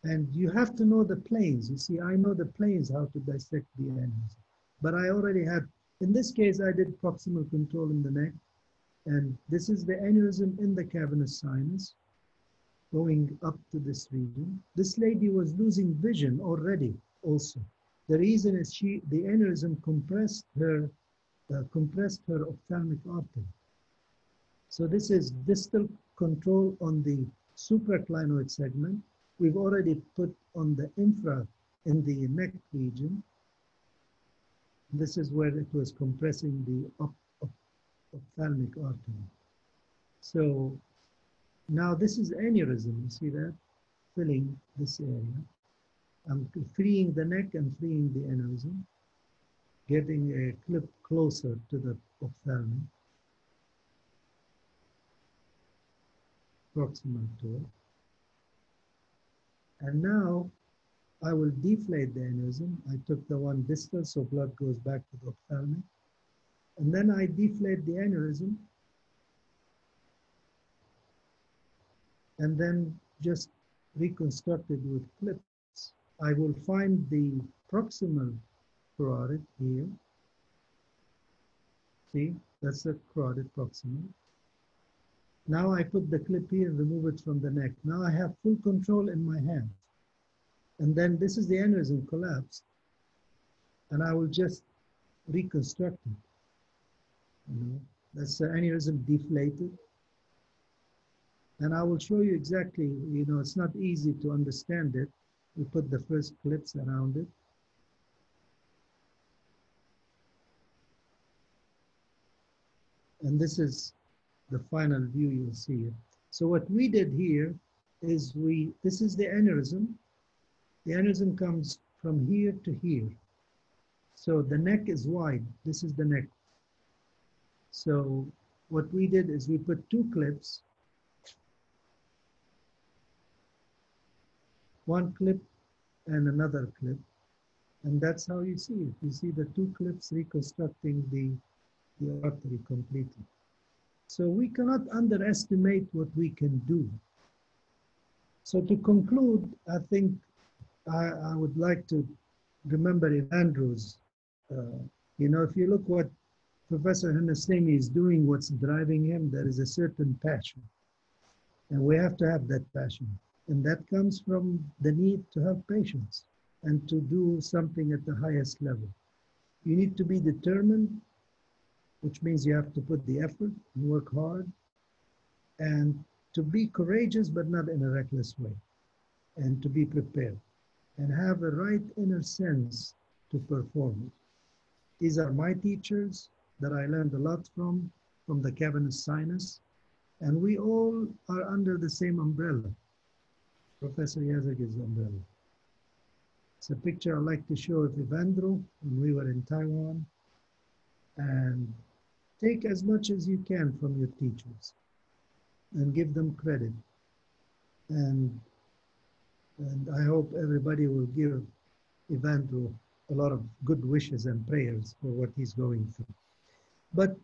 And you have to know the planes. You see, I know the planes, how to dissect the aneurysm. But I already had, in this case, I did proximal control in the neck. And this is the aneurysm in the cavernous sinus going up to this region. This lady was losing vision already also. The reason is she, the aneurysm compressed her, uh, compressed her ophthalmic artery. So this is distal control on the supraclinoid segment. We've already put on the infra in the neck region. This is where it was compressing the op op ophthalmic artery. So now this is aneurysm, you see that? Filling this area. I'm freeing the neck and freeing the aneurysm, getting a clip closer to the ophthalmic, proximal to it. And now I will deflate the aneurysm. I took the one distal, so blood goes back to the ophthalmic. And then I deflate the aneurysm. And then just reconstruct it with clips. I will find the proximal carotid here. See, that's the carotid proximal. Now I put the clip here and remove it from the neck. Now I have full control in my hand. And then this is the aneurysm collapsed. And I will just reconstruct it. You know, that's the aneurysm deflated. And I will show you exactly, you know, it's not easy to understand it. We put the first clips around it. And this is the final view, you'll see it. So what we did here is we, this is the aneurysm. The aneurysm comes from here to here. So the neck is wide. This is the neck. So what we did is we put two clips. One clip and another clip. And that's how you see it. You see the two clips reconstructing the, the artery completely. So we cannot underestimate what we can do. So to conclude, I think I, I would like to remember Evandro's. Uh, you know, if you look what Professor Hernesniemi is doing, what's driving him, there is a certain passion. And we have to have that passion. And that comes from the need to help patients and to do something at the highest level. You need to be determined, which means you have to put the effort and work hard, and to be courageous, but not in a reckless way, and to be prepared, and have a right inner sense to perform. These are my teachers that I learned a lot from, from the Cavernous Sinus, and we all are under the same umbrella, Professor Yaşargil's umbrella. It's a picture I'd like to show of Evandro when we were in Taiwan. And take as much as you can from your teachers and give them credit. And, and I hope everybody will give Evandro a lot of good wishes and prayers for what he's going through. But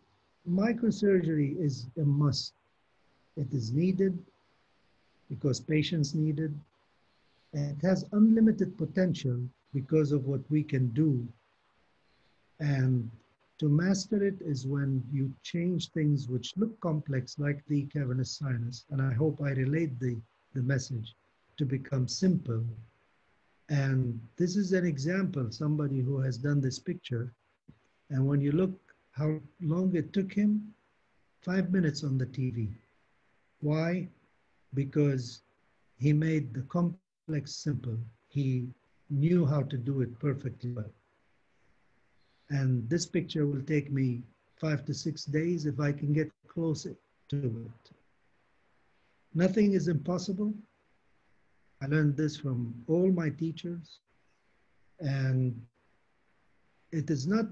microsurgery is a must. It is needed because patients need it. And it has unlimited potential because of what we can do. And to master it is when you change things which look complex, like the cavernous sinus. And I hope I relate the, the message to become simple. And this is an example, somebody who has done this picture. And when you look how long it took him, five minutes on the T V. Why? Because he made the complex simple. He knew how to do it perfectly well. And this picture will take me five to six days if I can get closer to it. Nothing is impossible. I learned this from all my teachers. And it is not,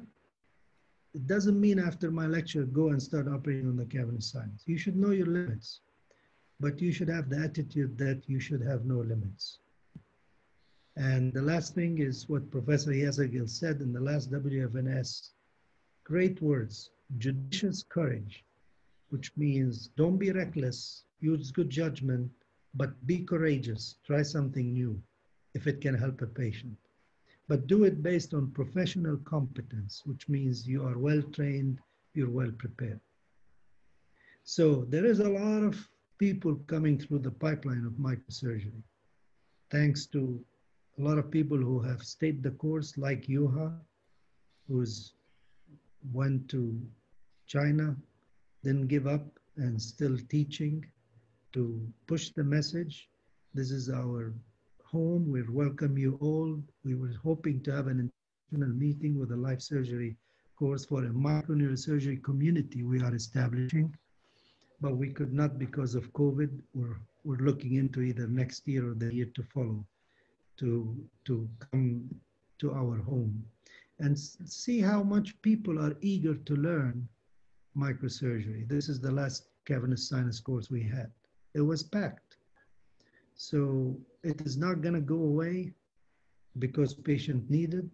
it doesn't mean after my lecture, go and start operating on the cavernous sinus. You should know your limits. But you should have the attitude that you should have no limits. And the last thing is what Professor Yaşargil said in the last W F N S, great words, judicious courage, which means don't be reckless, use good judgment, but be courageous, try something new if it can help a patient. But do it based on professional competence, which means you are well-trained, you're well-prepared. So there is a lot of people coming through the pipeline of microsurgery, thanks to a lot of people who have stayed the course, like Juha, who's went to China, didn't give up, and still teaching to push the message. This is our home. We welcome you all. We were hoping to have an international meeting with a life surgery course for a microneurosurgery community we are establishing. But we could not because of COVID. We're, we're looking into either next year or the year to follow to, to come to our home and see how much people are eager to learn microsurgery. This is the last cavernous sinus course we had. It was packed. So it is not gonna go away because patient needed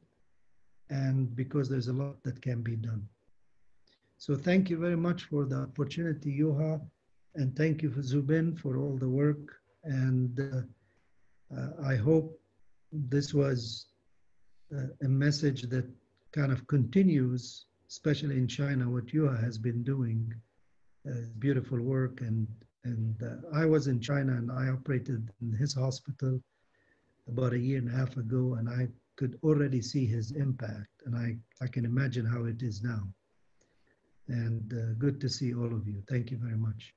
and because there's a lot that can be done. So thank you very much for the opportunity, Juha, and thank you for Zubin for all the work. And uh, uh, I hope this was uh, a message that kind of continues, especially in China, what Juha has been doing, uh, beautiful work. And, and uh, I was in China and I operated in his hospital about a year and a half ago, and I could already see his impact. And I, I can imagine how it is now. And uh, good to see all of you. Thank you very much.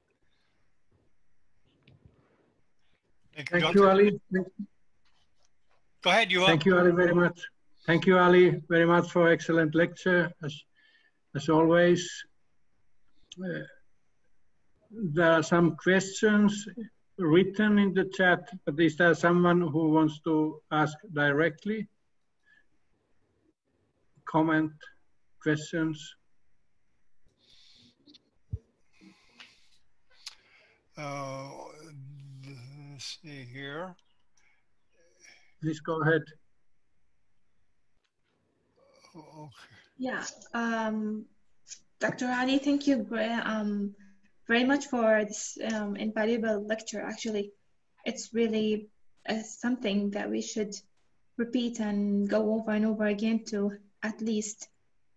Thank you, Thank you Ali. Thank you. Go ahead, you Thank you, Ali, very much. Thank you, Ali, very much for excellent lecture, as, as always. Uh, there are some questions. written in the chat, but is there someone who wants to ask directly? Comment, questions? Uh, let's see here. Please go ahead. Okay. Yeah, um, Doctor Ali, thank you um, very much for this um, invaluable lecture. Actually, it's really uh, something that we should repeat and go over and over again to at least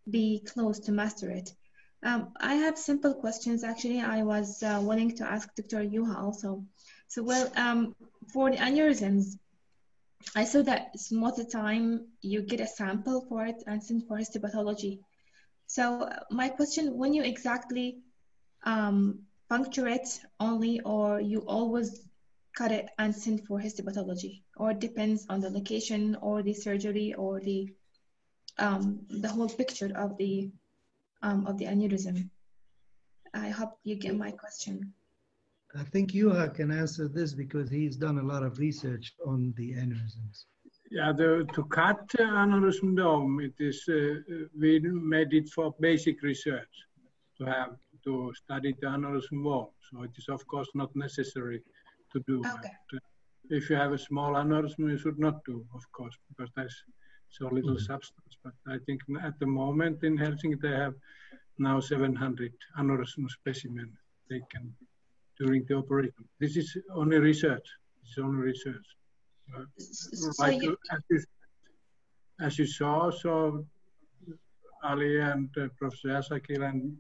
be close to master it. Um, I have simple questions. Actually, I was uh, wanting to ask Doctor Juha also. So, well, um, for the aneurysms, I saw that most of the time you get a sample for it and send for histopathology. So my question, when you exactly um, puncture it only, or you always cut it and send for histopathology, or it depends on the location or the surgery or the, um, the whole picture of the, um, of the aneurysm? I hope you get my question. I think Juha can answer this because he's done a lot of research on the aneurysms. Yeah, the, to cut uh, aneurysm dome, it is, uh, we made it for basic research to have to study the aneurysm wall. So it is, of course, not necessary to do. Okay. But, uh, if you have a small aneurysm, you should not do, of course, because there's so little mm-hmm. substance. But I think at the moment in Helsinki, they have now seven hundred aneurysm specimens taken during the operation. This is only research. It's only research. Uh, so like, you, as, you, as you saw, so Ali and uh, Professor Yaşargil and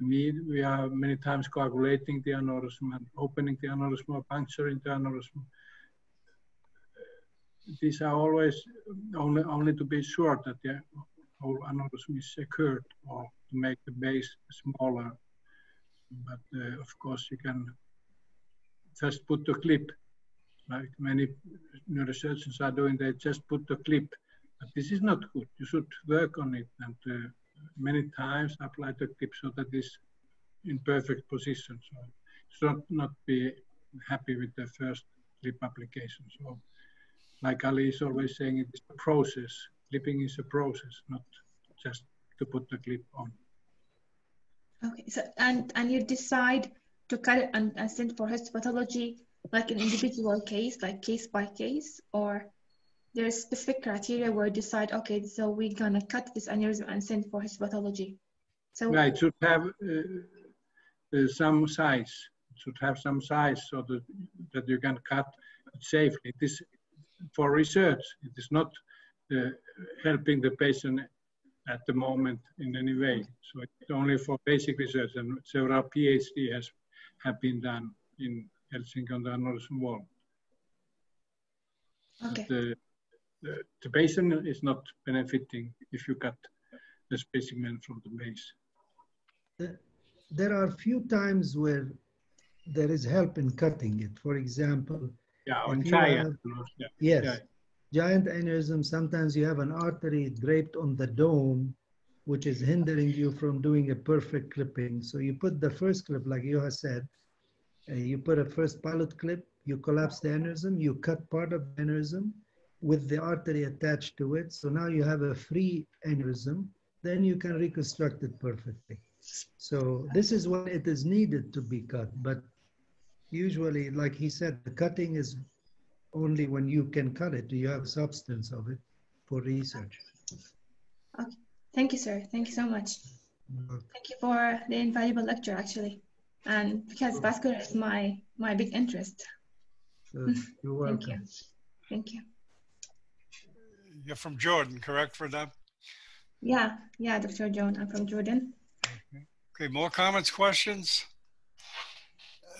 me, we are many times coagulating the aneurysm and opening the aneurysm or puncturing the aneurysm. These are always only, only to be sure that the whole aneurysm is secured or to make the base smaller. But uh, of course, you can just put the clip, like many neurosurgeons are doing. They just put the clip. But this is not good. You should work on it, and uh, many times apply the clip so that it's in perfect position. So should not be happy with the first clip application. So, like Ali is always saying, it is a process. Clipping is a process, not just to put the clip on. Okay, so and and you decide to cut it and, and send for histopathology like an individual case, like case by case, or there's specific criteria where you decide, okay, so we're gonna cut this aneurysm and send for histopathology. So yeah, it should have uh, uh, some size. It should have some size so that that you can cut it safely. It is for research. It is not uh, helping the patient at the moment in any way. So it's only for basic research, and several PhD has have been done in Helsinki on the aneurysm wall. Okay. But, uh, the, the patient is not benefiting if you cut the specimen from the base. There are few times where there is help in cutting it. For example, yeah, on giant. Have, yeah. Yes. Giant. Giant aneurysm, sometimes you have an artery draped on the dome, which is hindering you from doing a perfect clipping. So you put the first clip, like Juha said, uh, you put a first pilot clip, you collapse the aneurysm, you cut part of the aneurysm with the artery attached to it. So now you have a free aneurysm, then you can reconstruct it perfectly. So this is when it is needed to be cut. But usually, like he said, the cutting is only when you can cut it, do you have substance of it for research. Okay. Thank you, sir. Thank you so much. Thank you for the invaluable lecture, actually. And because vascular is my, my big interest. Sure. You're welcome. Thank you. Thank you. You're from Jordan, correct, for that? Yeah. Yeah, Doctor Joan, I'm from Jordan. Okay. Okay, more comments, questions?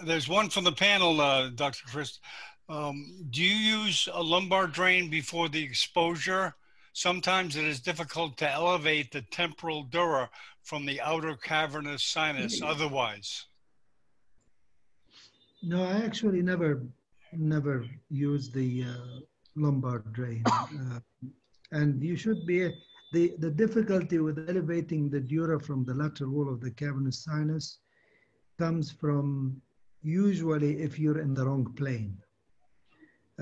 There's one from the panel, uh, Doctor Krisht. Um, do you use a lumbar drain before the exposure? Sometimes it is difficult to elevate the temporal dura from the outer cavernous sinus otherwise. No, I actually never, never use the uh, lumbar drain. Uh, and you should be, the, the difficulty with elevating the dura from the lateral wall of the cavernous sinus comes from usually if you're in the wrong plane.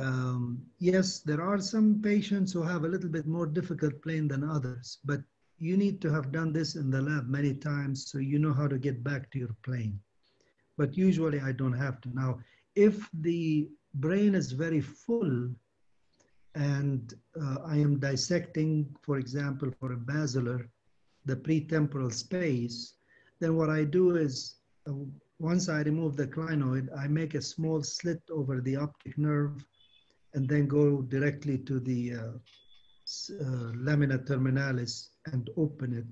Um, yes, there are some patients who have a little bit more difficult plane than others, but you need to have done this in the lab many times so you know how to get back to your plane. But usually I don't have to. Now, if the brain is very full and uh, I am dissecting, for example, for a basilar, the pretemporal space, then what I do is, uh, once I remove the clinoid, I make a small slit over the optic nerve and then go directly to the uh, uh, lamina terminalis and open it.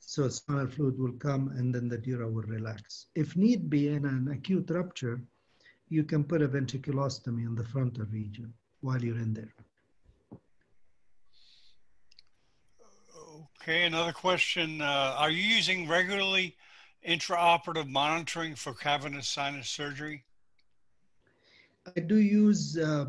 So spinal fluid will come and then the dura will relax. If need be, in an acute rupture, you can put a ventriculostomy in the frontal region while you're in there. Okay, another question. Uh, are you using regularly intraoperative monitoring for cavernous sinus surgery? I do use uh,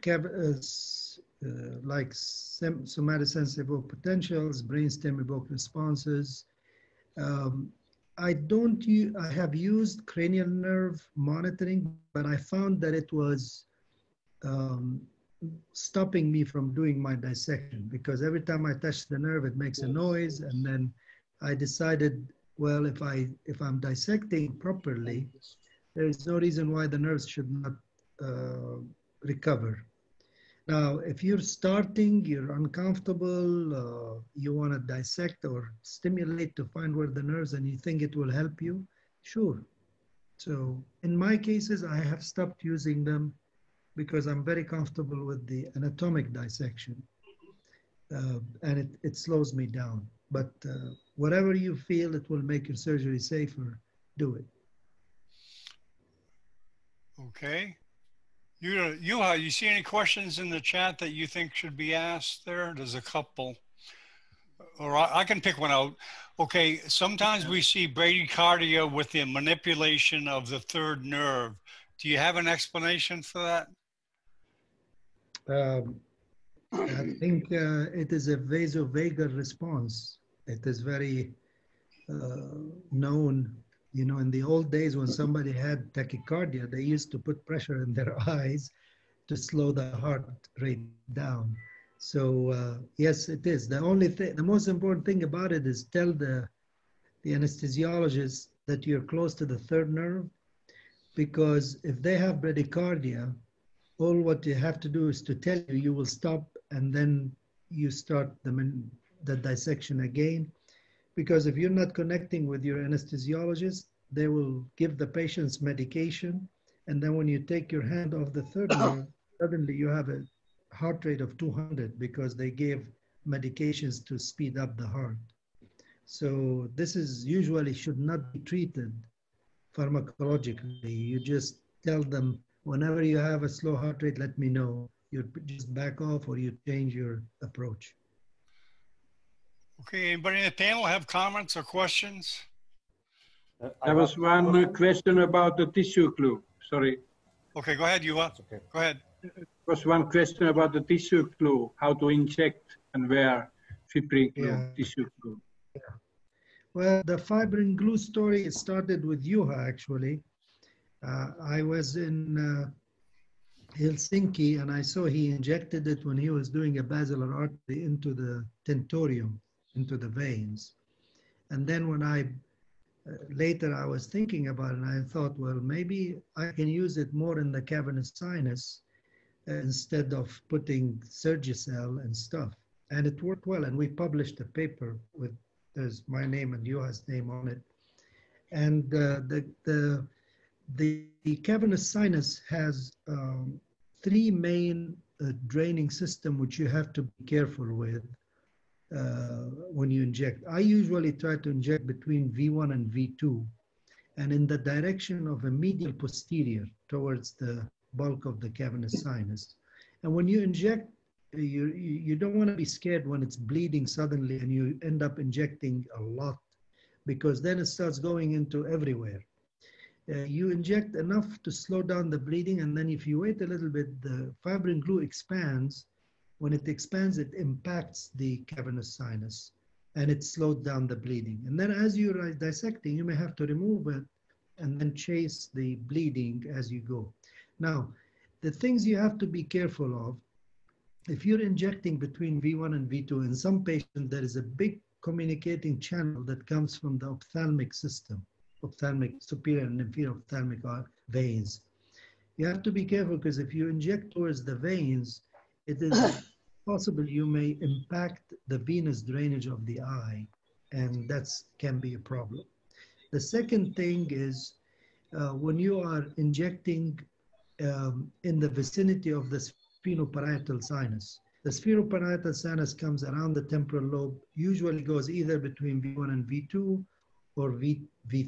cav uh, uh, like somatosense evoked potentials, brainstem evoked responses. Um, I don't. I have used cranial nerve monitoring, but I found that it was um, stopping me from doing my dissection because every time I touch the nerve, it makes a noise, and then I decided, well, if I if I'm dissecting properly, there is no reason why the nerves should not uh, recover. Now, if you're starting, you're uncomfortable, uh, you want to dissect or stimulate to find where the nerves and you think it will help you, sure. So in my cases, I have stopped using them because I'm very comfortable with the anatomic dissection uh, and it, it slows me down. But uh, whatever you feel, it will make your surgery safer, do it. Okay. Juha, you, uh, you see any questions in the chat that you think should be asked there? There's a couple. Or I, I can pick one out. Okay, sometimes we see bradycardia with the manipulation of the third nerve. Do you have an explanation for that? Um, I think uh, it is a vasovagal response. It is very uh, known. You know, in the old days when somebody had tachycardia, they used to put pressure in their eyes to slow the heart rate down. So uh, yes, it is. The only thing, the most important thing about it is tell the, the anesthesiologist that you're close to the third nerve, because if they have bradycardia, all what you have to do is to tell you, you will stop, and then you start the, the dissection again. Because if you're not connecting with your anesthesiologist, they will give the patient's medication. And then when you take your hand off the third nerve, suddenly you have a heart rate of two hundred because they gave medications to speed up the heart. So this is usually should not be treated pharmacologically. You just tell them, whenever you have a slow heart rate, let me know. You just back off or you change your approach. Okay, anybody in the panel have comments or questions? There was one question about the tissue glue. Sorry. Okay, go ahead, Juha. Okay. Go ahead. There was one question about the tissue glue, how to inject and where fibrin glue, yeah. tissue glue. Yeah. Well, the fibrin glue story started with Juha, actually. Uh, I was in uh, Helsinki and I saw he injected it when he was doing a basilar artery into the tentorium, into the veins. And then when I, uh, later I was thinking about it and I thought, well, maybe I can use it more in the cavernous sinus uh, instead of putting Surgicel and stuff. And it worked well. And we published a paper with, there's my name and Juha's name on it. And uh, the, the, the, the cavernous sinus has um, three main uh, draining system, which you have to be careful with. Uh, when you inject, I usually try to inject between V one and V two and in the direction of a medial posterior towards the bulk of the cavernous sinus. And when you inject, you, you don't want to be scared when it's bleeding suddenly and you end up injecting a lot because then it starts going into everywhere. Uh, you inject enough to slow down the bleeding and then if you wait a little bit, the fibrin glue expands. When it expands, it impacts the cavernous sinus and it slows down the bleeding. And then as you're dissecting, you may have to remove it and then chase the bleeding as you go. Now, the things you have to be careful of, if you're injecting between V one and V two, in some patients, there is a big communicating channel that comes from the ophthalmic system, ophthalmic, superior and inferior ophthalmic veins. You have to be careful because if you inject towards the veins, it is possible you may impact the venous drainage of the eye, and that can be a problem. The second thing is uh, when you are injecting um, in the vicinity of the sphenoparietal sinus. The sphenoparietal sinus comes around the temporal lobe, usually goes either between V one and V two or V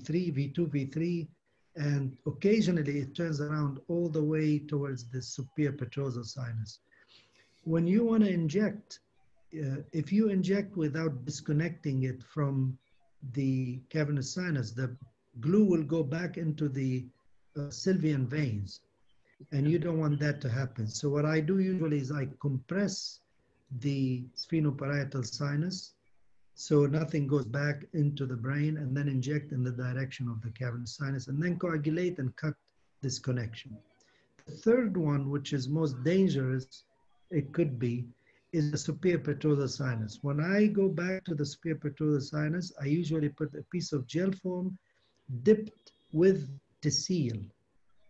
three, V two, V three, and occasionally it turns around all the way towards the superior petrosal sinus. When you want to inject, uh, if you inject without disconnecting it from the cavernous sinus, the glue will go back into the uh, sylvian veins. And you don't want that to happen. So what I do usually is I compress the sphenoparietal sinus so nothing goes back into the brain, and then inject in the direction of the cavernous sinus and then coagulate and cut this connection. The third one, which is most dangerous, it could be, is the superior petrosal sinus. When I go back to the superior petrosal sinus, I usually put a piece of gel foam dipped with Teseal.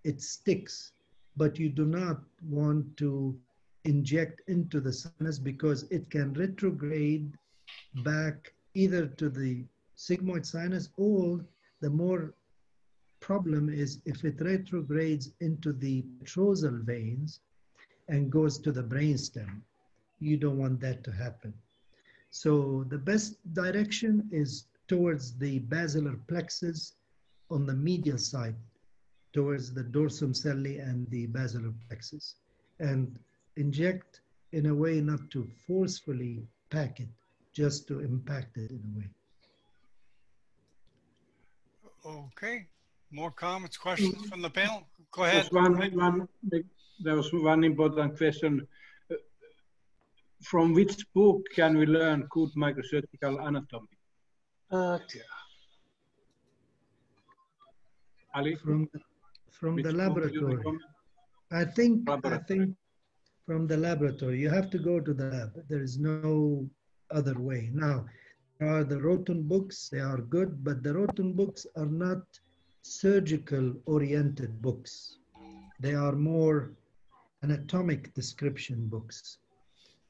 It sticks. But you do not want to inject into the sinus because it can retrograde back either to the sigmoid sinus, or the more problem is if it retrogrades into the petrosal veins and goes to the brainstem. You don't want that to happen. So the best direction is towards the basilar plexus on the medial side, towards the dorsum celli and the basilar plexus, and inject in a way not to forcefully pack it, just to impact it in a way. Okay, more comments, questions from the panel? Go ahead. There was one, one, there was one important question. From which book can we learn good microsurgical anatomy? Uh, Ali? From From Which the laboratory, I think. Laboratory. I think from the laboratory. You have to go to the lab. There is no other way. Now, there are the Roton books. They are good, but the Roton books are not surgical-oriented books. They are more anatomic description books.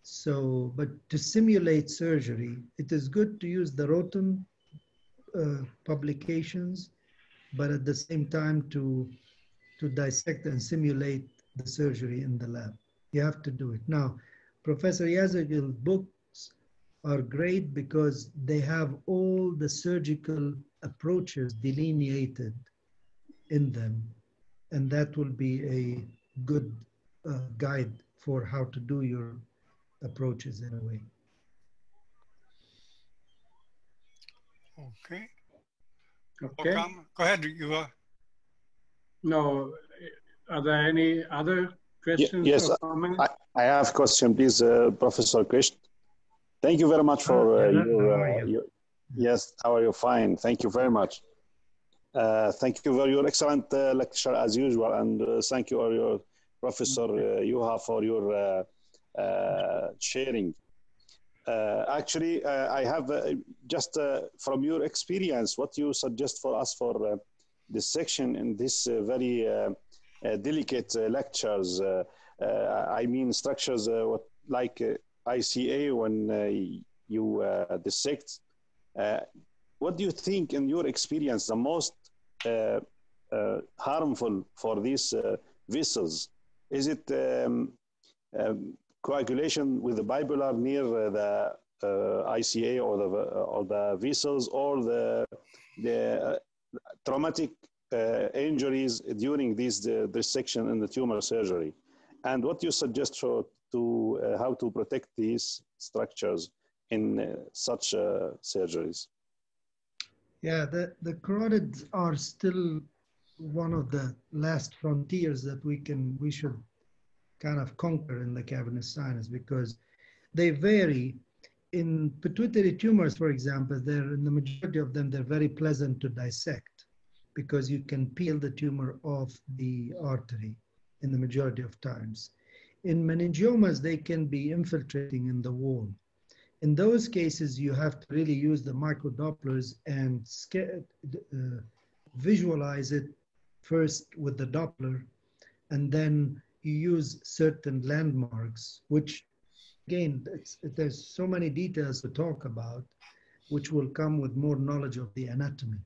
So, but to simulate surgery, it is good to use the Roton uh, publications, but at the same time to to dissect and simulate the surgery in the lab. You have to do it. Now, Professor Yaşargil's books are great because they have all the surgical approaches delineated in them, and that will be a good uh, guide for how to do your approaches in a way. Okay. Okay. Go ahead, Yuva. No, are there any other questions? Yes, or comments? I, I have a question, please, uh, Professor Krisht. Thank you very much for uh, your, uh, your. Yes, how are you? Fine. Thank you very much. Uh, thank you for your excellent uh, lecture as usual, and uh, thank you, or your Professor uh, Juha, for your uh, uh, sharing. Uh, actually, uh, I have uh, just uh, from your experience, what you suggest for us for uh, this section in this uh, very uh, uh, delicate uh, lectures. Uh, uh, I mean, structures uh, what, like uh, I C A when uh, you uh, dissect. Uh, what do you think, in your experience, the most uh, uh, harmful for these uh, vessels? Is it um, um, coagulation with the bipolar near uh, the uh, I C A or the uh, or the vessels, or the the uh, traumatic uh, injuries during this the dissection in the tumor surgery, and what you suggest for, to uh, how to protect these structures in uh, such uh, surgeries? Yeah, the the carotids are still one of the last frontiers that we can we should. kind of conquer in the cavernous sinus, because they vary. In pituitary tumors, for example, they're in the majority of them, they're very pleasant to dissect. because you can peel the tumor off the artery in the majority of times. In meningiomas, they can be infiltrating in the wall. In those cases, you have to really use the microdopplers and uh, visualize it first with the Doppler, and then you use certain landmarks, which again, it's, there's so many details to talk about, which will come with more knowledge of the anatomy.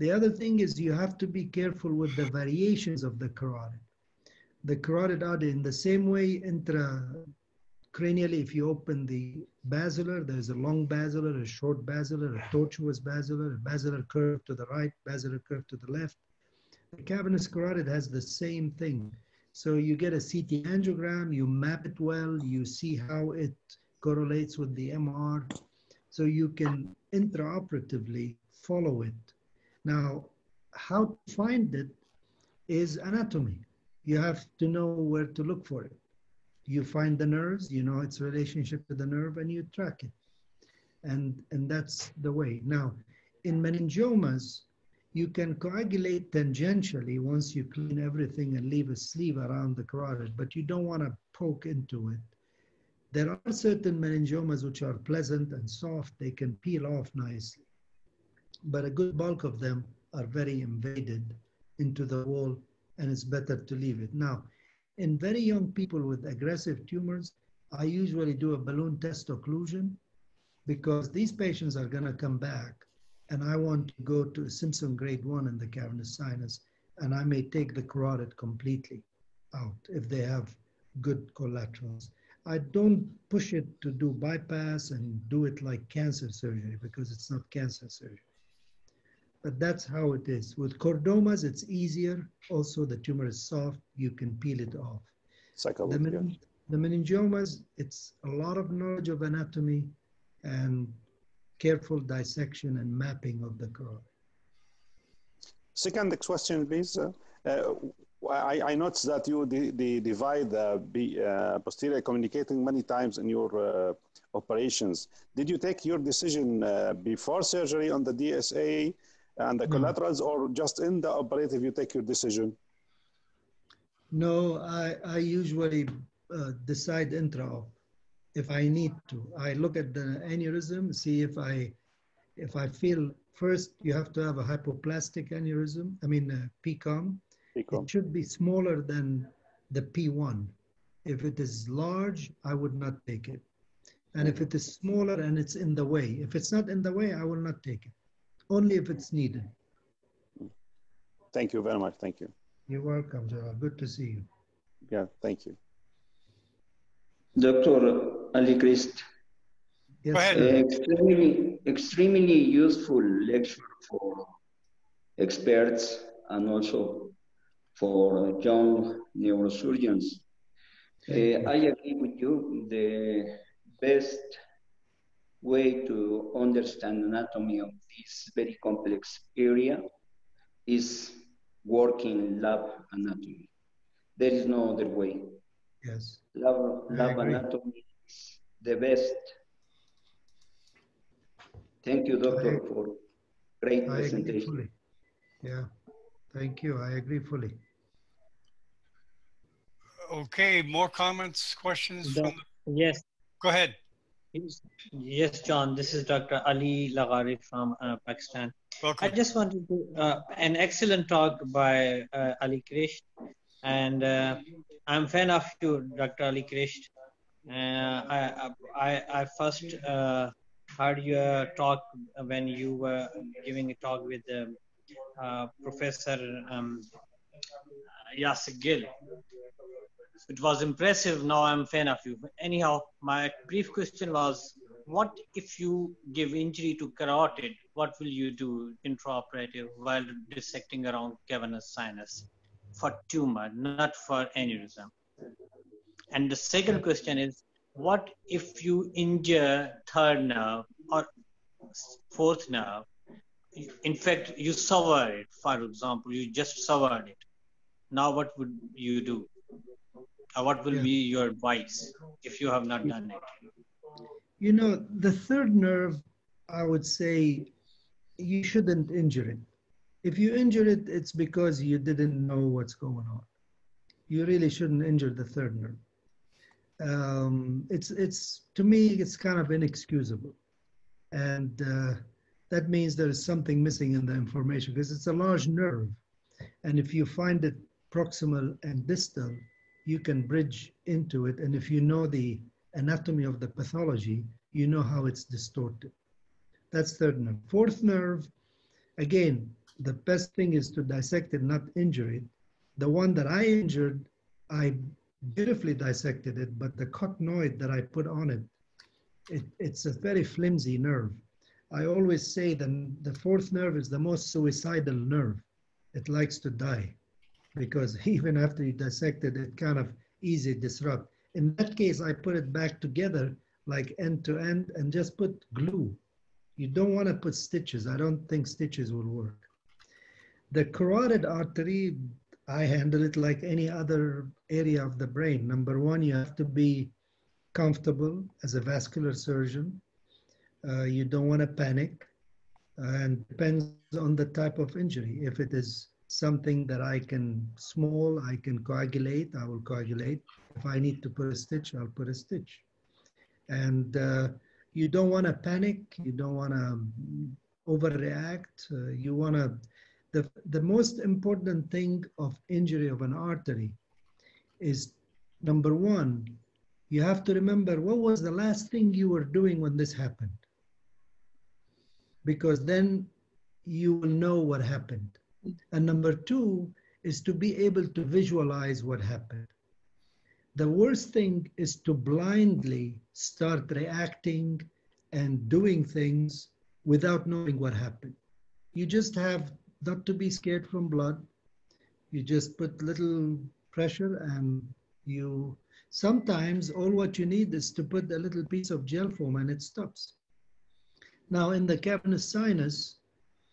The other thing is you have to be careful with the variations of the carotid. The carotid artery, in the same way intracranially, if you open the basilar, there's a long basilar, a short basilar, a tortuous basilar, a basilar curve to the right, basilar curve to the left. The cavernous carotid has the same thing. So you get a C T angiogram, you map it well, you see how it correlates with the M R, so you can intraoperatively follow it. Now, how to find it is anatomy. You have to know where to look for it. You find the nerves, you know its relationship to the nerve, and you track it. And, and that's the way. Now, in meningiomas, you can coagulate tangentially once you clean everything and leave a sleeve around the carotid, but you don't want to poke into it. There are certain meningiomas which are pleasant and soft. They can peel off nicely. But a good bulk of them are very invaded into the wall, and it's better to leave it. Now, in very young people with aggressive tumors, I usually do a balloon test occlusion because these patients are going to come back, and I want to go to Simpson grade one in the cavernous sinus, and I may take the carotid completely out if they have good collaterals. I don't push it to do bypass and do it like cancer surgery because it's not cancer surgery. But that's how it is. With chordomas, it's easier. Also, the tumor is soft. You can peel it off. The, men the meningiomas, it's a lot of knowledge of anatomy and careful dissection and mapping of the carotid. Second question, please. Uh, I, I noticed that you de de divide the B, uh, posterior communicating many times in your uh, operations. Did you take your decision uh, before surgery on the D S A and the collaterals, or just in the operative you take your decision? No, I, I usually uh, decide intra-op if I need to. I look at the aneurysm, see if I, if I feel, first you have to have a hypoplastic aneurysm, I mean uh, P COM. P COM. It should be smaller than the P one. If it is large, I would not take it. And if it is smaller and it's in the way, if it's not in the way, I will not take it. Only if it's needed. Thank you very much. Thank you. You're welcome, Juha. Good to see you. Yeah, thank you. Doctor Ali Krisht, yes, extremely, extremely useful lecture for experts and also for young neurosurgeons. You. Uh, I agree with you. The best way to understand anatomy of this very complex area is working lab anatomy. There is no other way. Yes. Lab, lab anatomy is the best. Thank you, doctor, I, for great I presentation. Yeah, thank you. I agree fully. Okay, more comments, questions? The, from the... Yes. Go ahead. Yes, John, this is Doctor Ali Laghari from uh, Pakistan. Welcome. I just wanted to, uh, an excellent talk by uh, Ali Krisht. And uh, I'm a fan of you, Doctor Ali Krisht. Uh, I, I, I first uh, heard your talk when you were giving a talk with um, uh, Professor um, Yaşargil. It was impressive. Now I'm a fan of you. Anyhow, my brief question was, what if you give injury to carotid, what will you do intraoperative while dissecting around cavernous sinus for tumor, not for aneurysm? And the second question is, what if you injure third nerve or fourth nerve? In fact, you severed it, for example, you just severed it. Now what would you do? What will yeah. be your advice if you have not done it? You know, the third nerve, I would say you shouldn't injure it. If you injure it, it's because you didn't know what's going on. You really shouldn't injure the third nerve. Um, it's, it's, to me, it's kind of inexcusable. And uh, that means there is something missing in the information because it's a large nerve. And if you find it proximal and distal, you can bridge into it. And if you know the anatomy of the pathology, you know how it's distorted. That's third nerve. Fourth nerve, again, the best thing is to dissect it, not injure it. The one that I injured, I beautifully dissected it, but the cotenoid that I put on it, it it's a very flimsy nerve. I always say that the fourth nerve is the most suicidal nerve. It likes to die because even after you dissect it, it kind of easy disrupt. In that case, I put it back together like end to end and just put glue. You don't want to put stitches. I don't think stitches will work. The carotid artery, I handle it like any other area of the brain. Number one, you have to be comfortable as a vascular surgeon. Uh, you don't want to panic. And depends on the type of injury. If it is something that I can small, I can coagulate, I will coagulate. If I need to put a stitch, I'll put a stitch. And uh, you don't want to panic. You don't want to overreact. Uh, you want to... The, the most important thing of injury of an artery is, number one, you have to remember what was the last thing you were doing when this happened. Because then you will know what happened. And number two is to be able to visualize what happened. The worst thing is to blindly start reacting and doing things without knowing what happened. You just have not to be scared from blood. You just put little pressure and you, sometimes all what you need is to put a little piece of gel foam and it stops. Now in the cavernous sinus,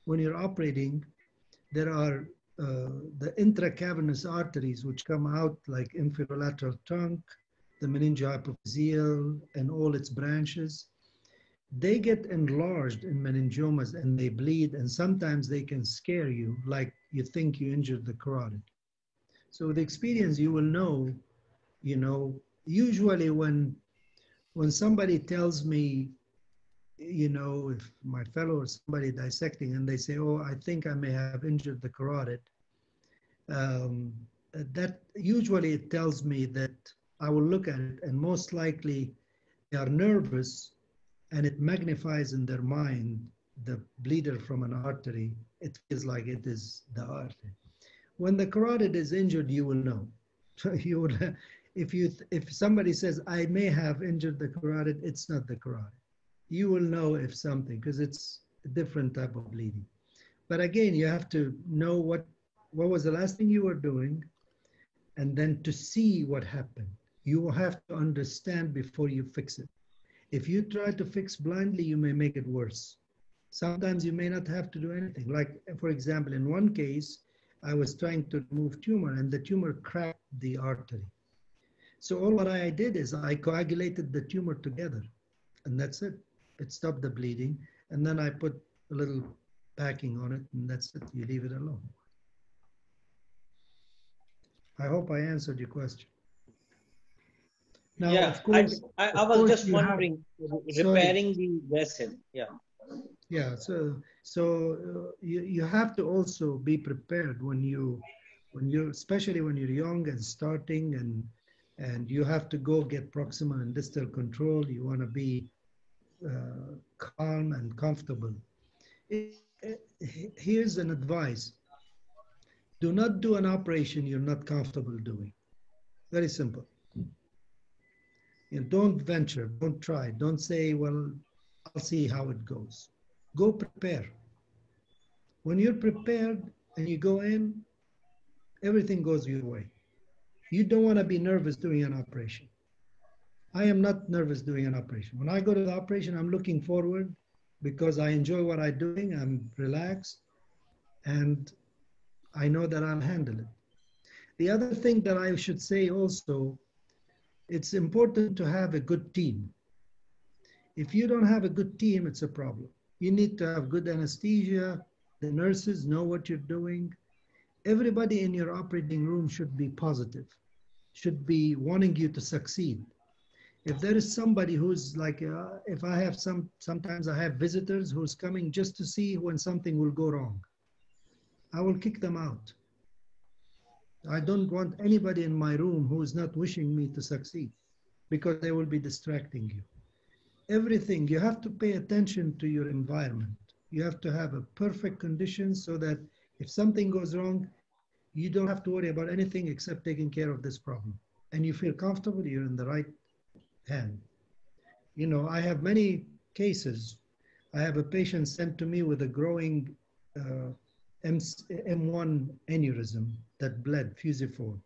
when you're operating, there are uh, the intracavernous arteries which come out like inferolateral trunk, the meningiohypophyseal and all its branches. They get enlarged in meningiomas and they bleed, and sometimes they can scare you like you think you injured the carotid. So with experience, you will know, you know, usually when, when somebody tells me, you know, if my fellow or somebody dissecting and they say, oh, I think I may have injured the carotid, um, that usually it tells me that I will look at it and most likely they are nervous and it magnifies in their mind the bleeder from an artery. It feels like it is the artery. When the carotid is injured, you will know. So you would, if you, if somebody says, I may have injured the carotid, it's not the carotid. You will know if something, because it's a different type of bleeding. But again, you have to know what, what was the last thing you were doing, and then to see what happened. You will have to understand before you fix it. If you try to fix blindly, you may make it worse. Sometimes you may not have to do anything. Like, for example, in one case, I was trying to remove tumor and the tumor cracked the artery. So all what I did is I coagulated the tumor together and that's it. It stopped the bleeding. And then I put a little packing on it and that's it. You leave it alone. I hope I answered your question. Now, yeah, of course, I, I, I was just wondering, have, repairing sorry. the vessel, yeah. Yeah, so, so uh, you, you have to also be prepared when you, when you, especially when you're young and starting and, and you have to go get proximal and distal control. You want to be uh, calm and comfortable. It, it, here's an advice. Do not do an operation you're not comfortable doing. Very simple. You know, don't venture, don't try, don't say, well, I'll see how it goes. Go prepare. When you're prepared and you go in, everything goes your way. You don't want to be nervous doing an operation. I am not nervous doing an operation. When I go to the operation, I'm looking forward because I enjoy what I'm doing, I'm relaxed, and I know that I'll handle it. The other thing that I should say also, it's important to have a good team. If you don't have a good team, it's a problem. You need to have good anesthesia, The nurses know what you're doing. Everybody in your operating room should be positive, should be wanting you to succeed. If there is somebody who's like, uh, if I have some, sometimes I have visitors who's coming just to see when something will go wrong, I will kick them out. I don't want anybody in my room who is not wishing me to succeed, because they will be distracting you. Everything, you have to pay attention to your environment. You have to have a perfect condition so that if something goes wrong, you don't have to worry about anything except taking care of this problem. And you feel comfortable, you're in the right hand. You know, I have many cases. I have a patient sent to me with a growing uh, M one aneurysm that bled fusiform.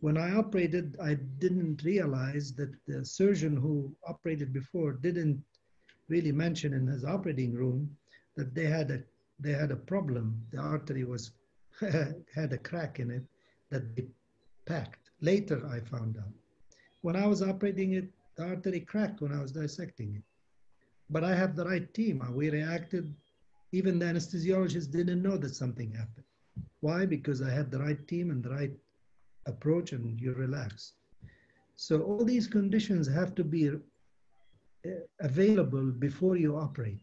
When I operated, I didn't realize that the surgeon who operated before didn't really mention in his operating room that they had a, they had a problem. The artery was had a crack in it that they packed. Later, I found out. When I was operating it, the artery cracked when I was dissecting it. But I have the right team. We reacted. Even the anesthesiologist didn't know that something happened. Why? Because I had the right team and the right approach, and you relax. So all these conditions have to be available before you operate.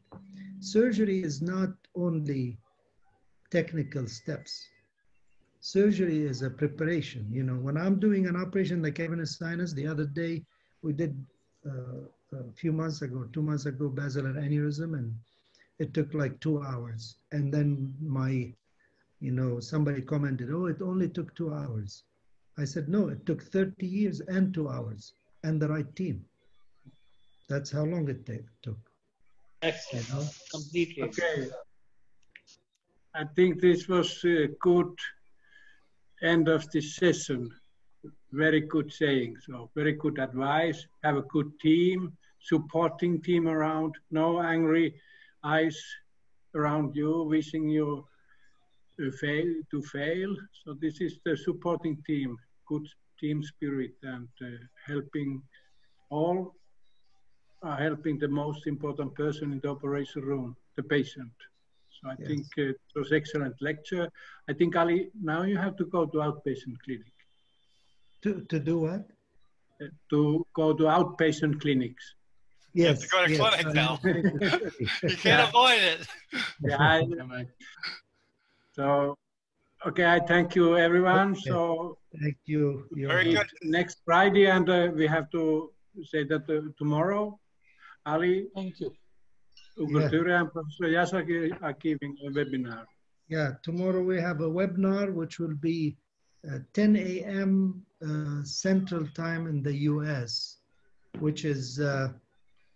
Surgery is not only technical steps. Surgery is a preparation. You know, when I'm doing an operation like cavernous sinus, the other day we did uh, a few months ago, two months ago, basilar aneurysm, and it took like two hours. And then my, you know, somebody commented, oh, it only took two hours. I said, no, it took thirty years and two hours and the right team. That's how long it took. Excellent, you know? Completely. Okay. I think this was a good end of this session. Very good saying, so very good advice. Have a good team, supporting team around, no angry eyes around you, wishing you to fail, to fail. So this is the supporting team, good team spirit, and uh, helping all, uh, helping the most important person in the operation room, the patient. So I yes. think uh, it was excellent lecture. I think, Ali, now you have to go to outpatient clinic. To, to do what? Uh, to go to outpatient clinics. Yes, you have to go to yes. clinic now. You can't avoid it. Yeah, I, so, okay, I thank you, everyone. Okay. So, thank you. You're very good. Next Friday, and uh, we have to say that uh, tomorrow, Ali. Thank you. Ubertura yeah. and Professor Yaşargil are giving a webinar. Yeah, tomorrow we have a webinar which will be uh, ten A M Uh, Central Time in the U S, which is uh,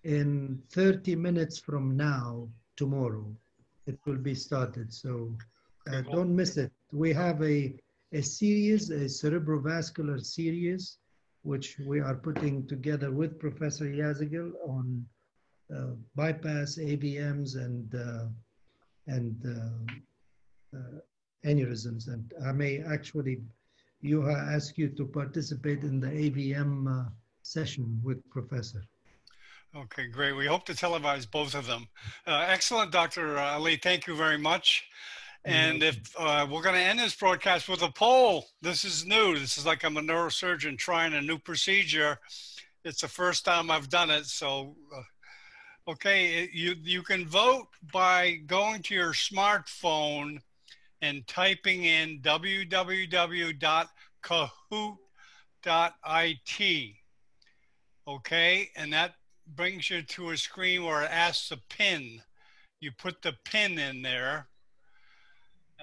in thirty minutes from now, tomorrow. It will be started, so uh, don't miss it. We have a, a series, a cerebrovascular series, which we are putting together with Professor Yaşargil on uh, bypass, A V Ms, and, uh, and uh, uh, aneurysms. And I may actually, Juha, ask you to participate in the A V M uh, session with Professor. Okay, great. We hope to televise both of them. Uh, excellent, Doctor Ali. Thank you very much. And if uh, we're going to end this broadcast with a poll. This is new. This is like I'm a neurosurgeon trying a new procedure. It's the first time I've done it. So, uh, okay, you, you can vote by going to your smartphone and typing in w w w dot kahoot dot I T. Okay, and that brings you to a screen where it asks the pin. You put the pin in there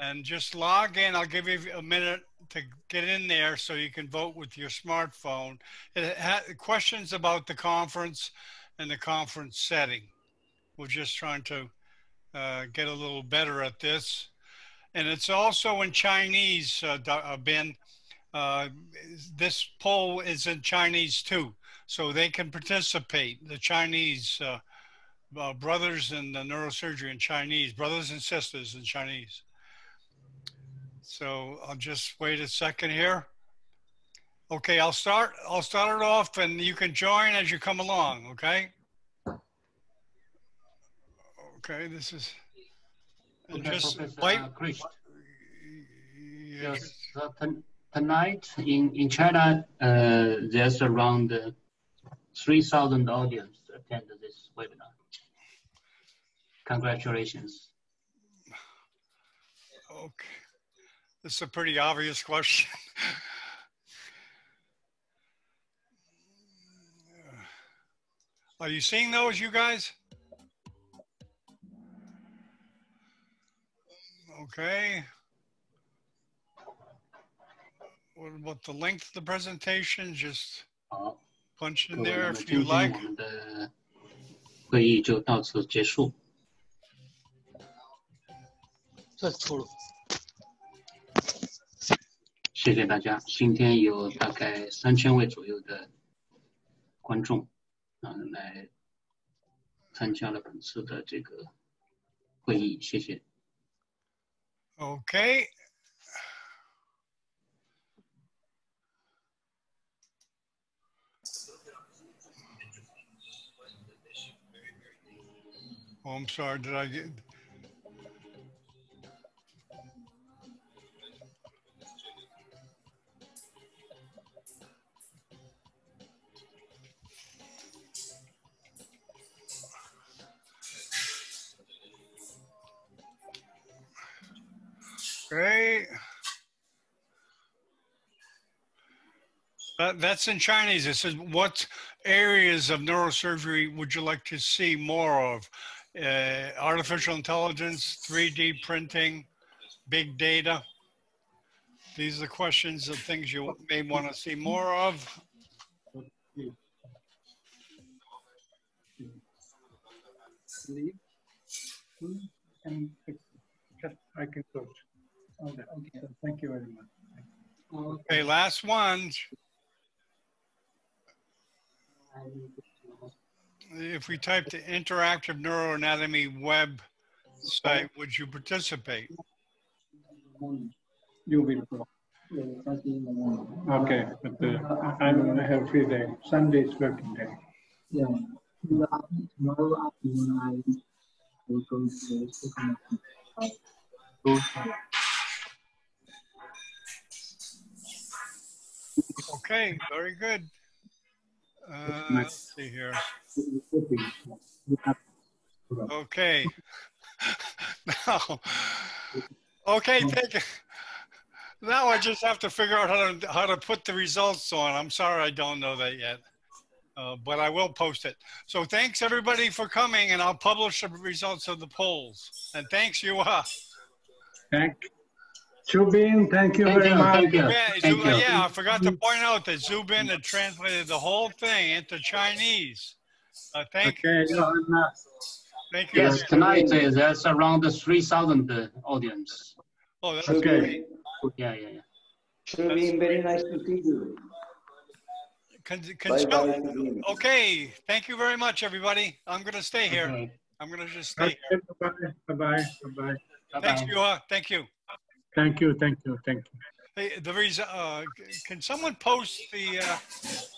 and just log in. I'll give you a minute to get in there so you can vote with your smartphone. It had questions about the conference and the conference setting. We're just trying to uh, get a little better at this. And it's also in Chinese, uh, Ben. Uh, this poll is in Chinese too, so they can participate. The Chinese uh, uh, brothers in the neurosurgery in Chinese, brothers and sisters in Chinese. So I'll just wait a second here. Okay, I'll start. I'll start it off, and you can join as you come along. Okay. Okay, this is. Okay, just Professor by, uh, Krisht. Yes. Uh, tonight in, in China, uh, there's around uh, three thousand audience attend this webinar. Congratulations. Okay. This is a pretty obvious question. Are you seeing those, you guys? Okay. What about the length of the presentation? Just punch in there if you like. Okay. Oh, I'm sorry, did I get... Great. That, that's in Chinese. It says, what areas of neurosurgery would you like to see more of? Uh, artificial intelligence, three D printing, big data. These are the questions of things you may want to see more of. I can go. Okay, okay. So thank you very much. Okay, last one. If we type the interactive neuroanatomy web site, would you participate? You will. Okay, but uh, I'm going to have a free day. Sunday is working day. Yeah. Tomorrow afternoon, I will go to the Okay, very good. Uh, let's see here. Okay. no. Okay, thank you. Now I just have to figure out how to, how to put the results on. I'm sorry I don't know that yet, uh, but I will post it. So thanks everybody for coming, and I'll publish the results of the polls. And thanks, Juha. Thank you. Zubin, thank you very much. Yeah, I forgot to point out that Zubin had translated the whole thing into Chinese. Uh, thank okay, you. No, thank you. Yes, tonight uh, there's around the three thousand uh, audience. Oh, that's okay. Great. Yeah, yeah, yeah. Zubin, very nice to see you. Can, can bye, spell, bye. Okay, thank you very much, everybody. I'm going to stay here. Okay. I'm going to just stay okay, here. Bye-bye, bye-bye, bye-bye. Thanks, Juha. Thank you. Thank you, thank you, thank you. Hey, the reason, uh, can someone post the uh,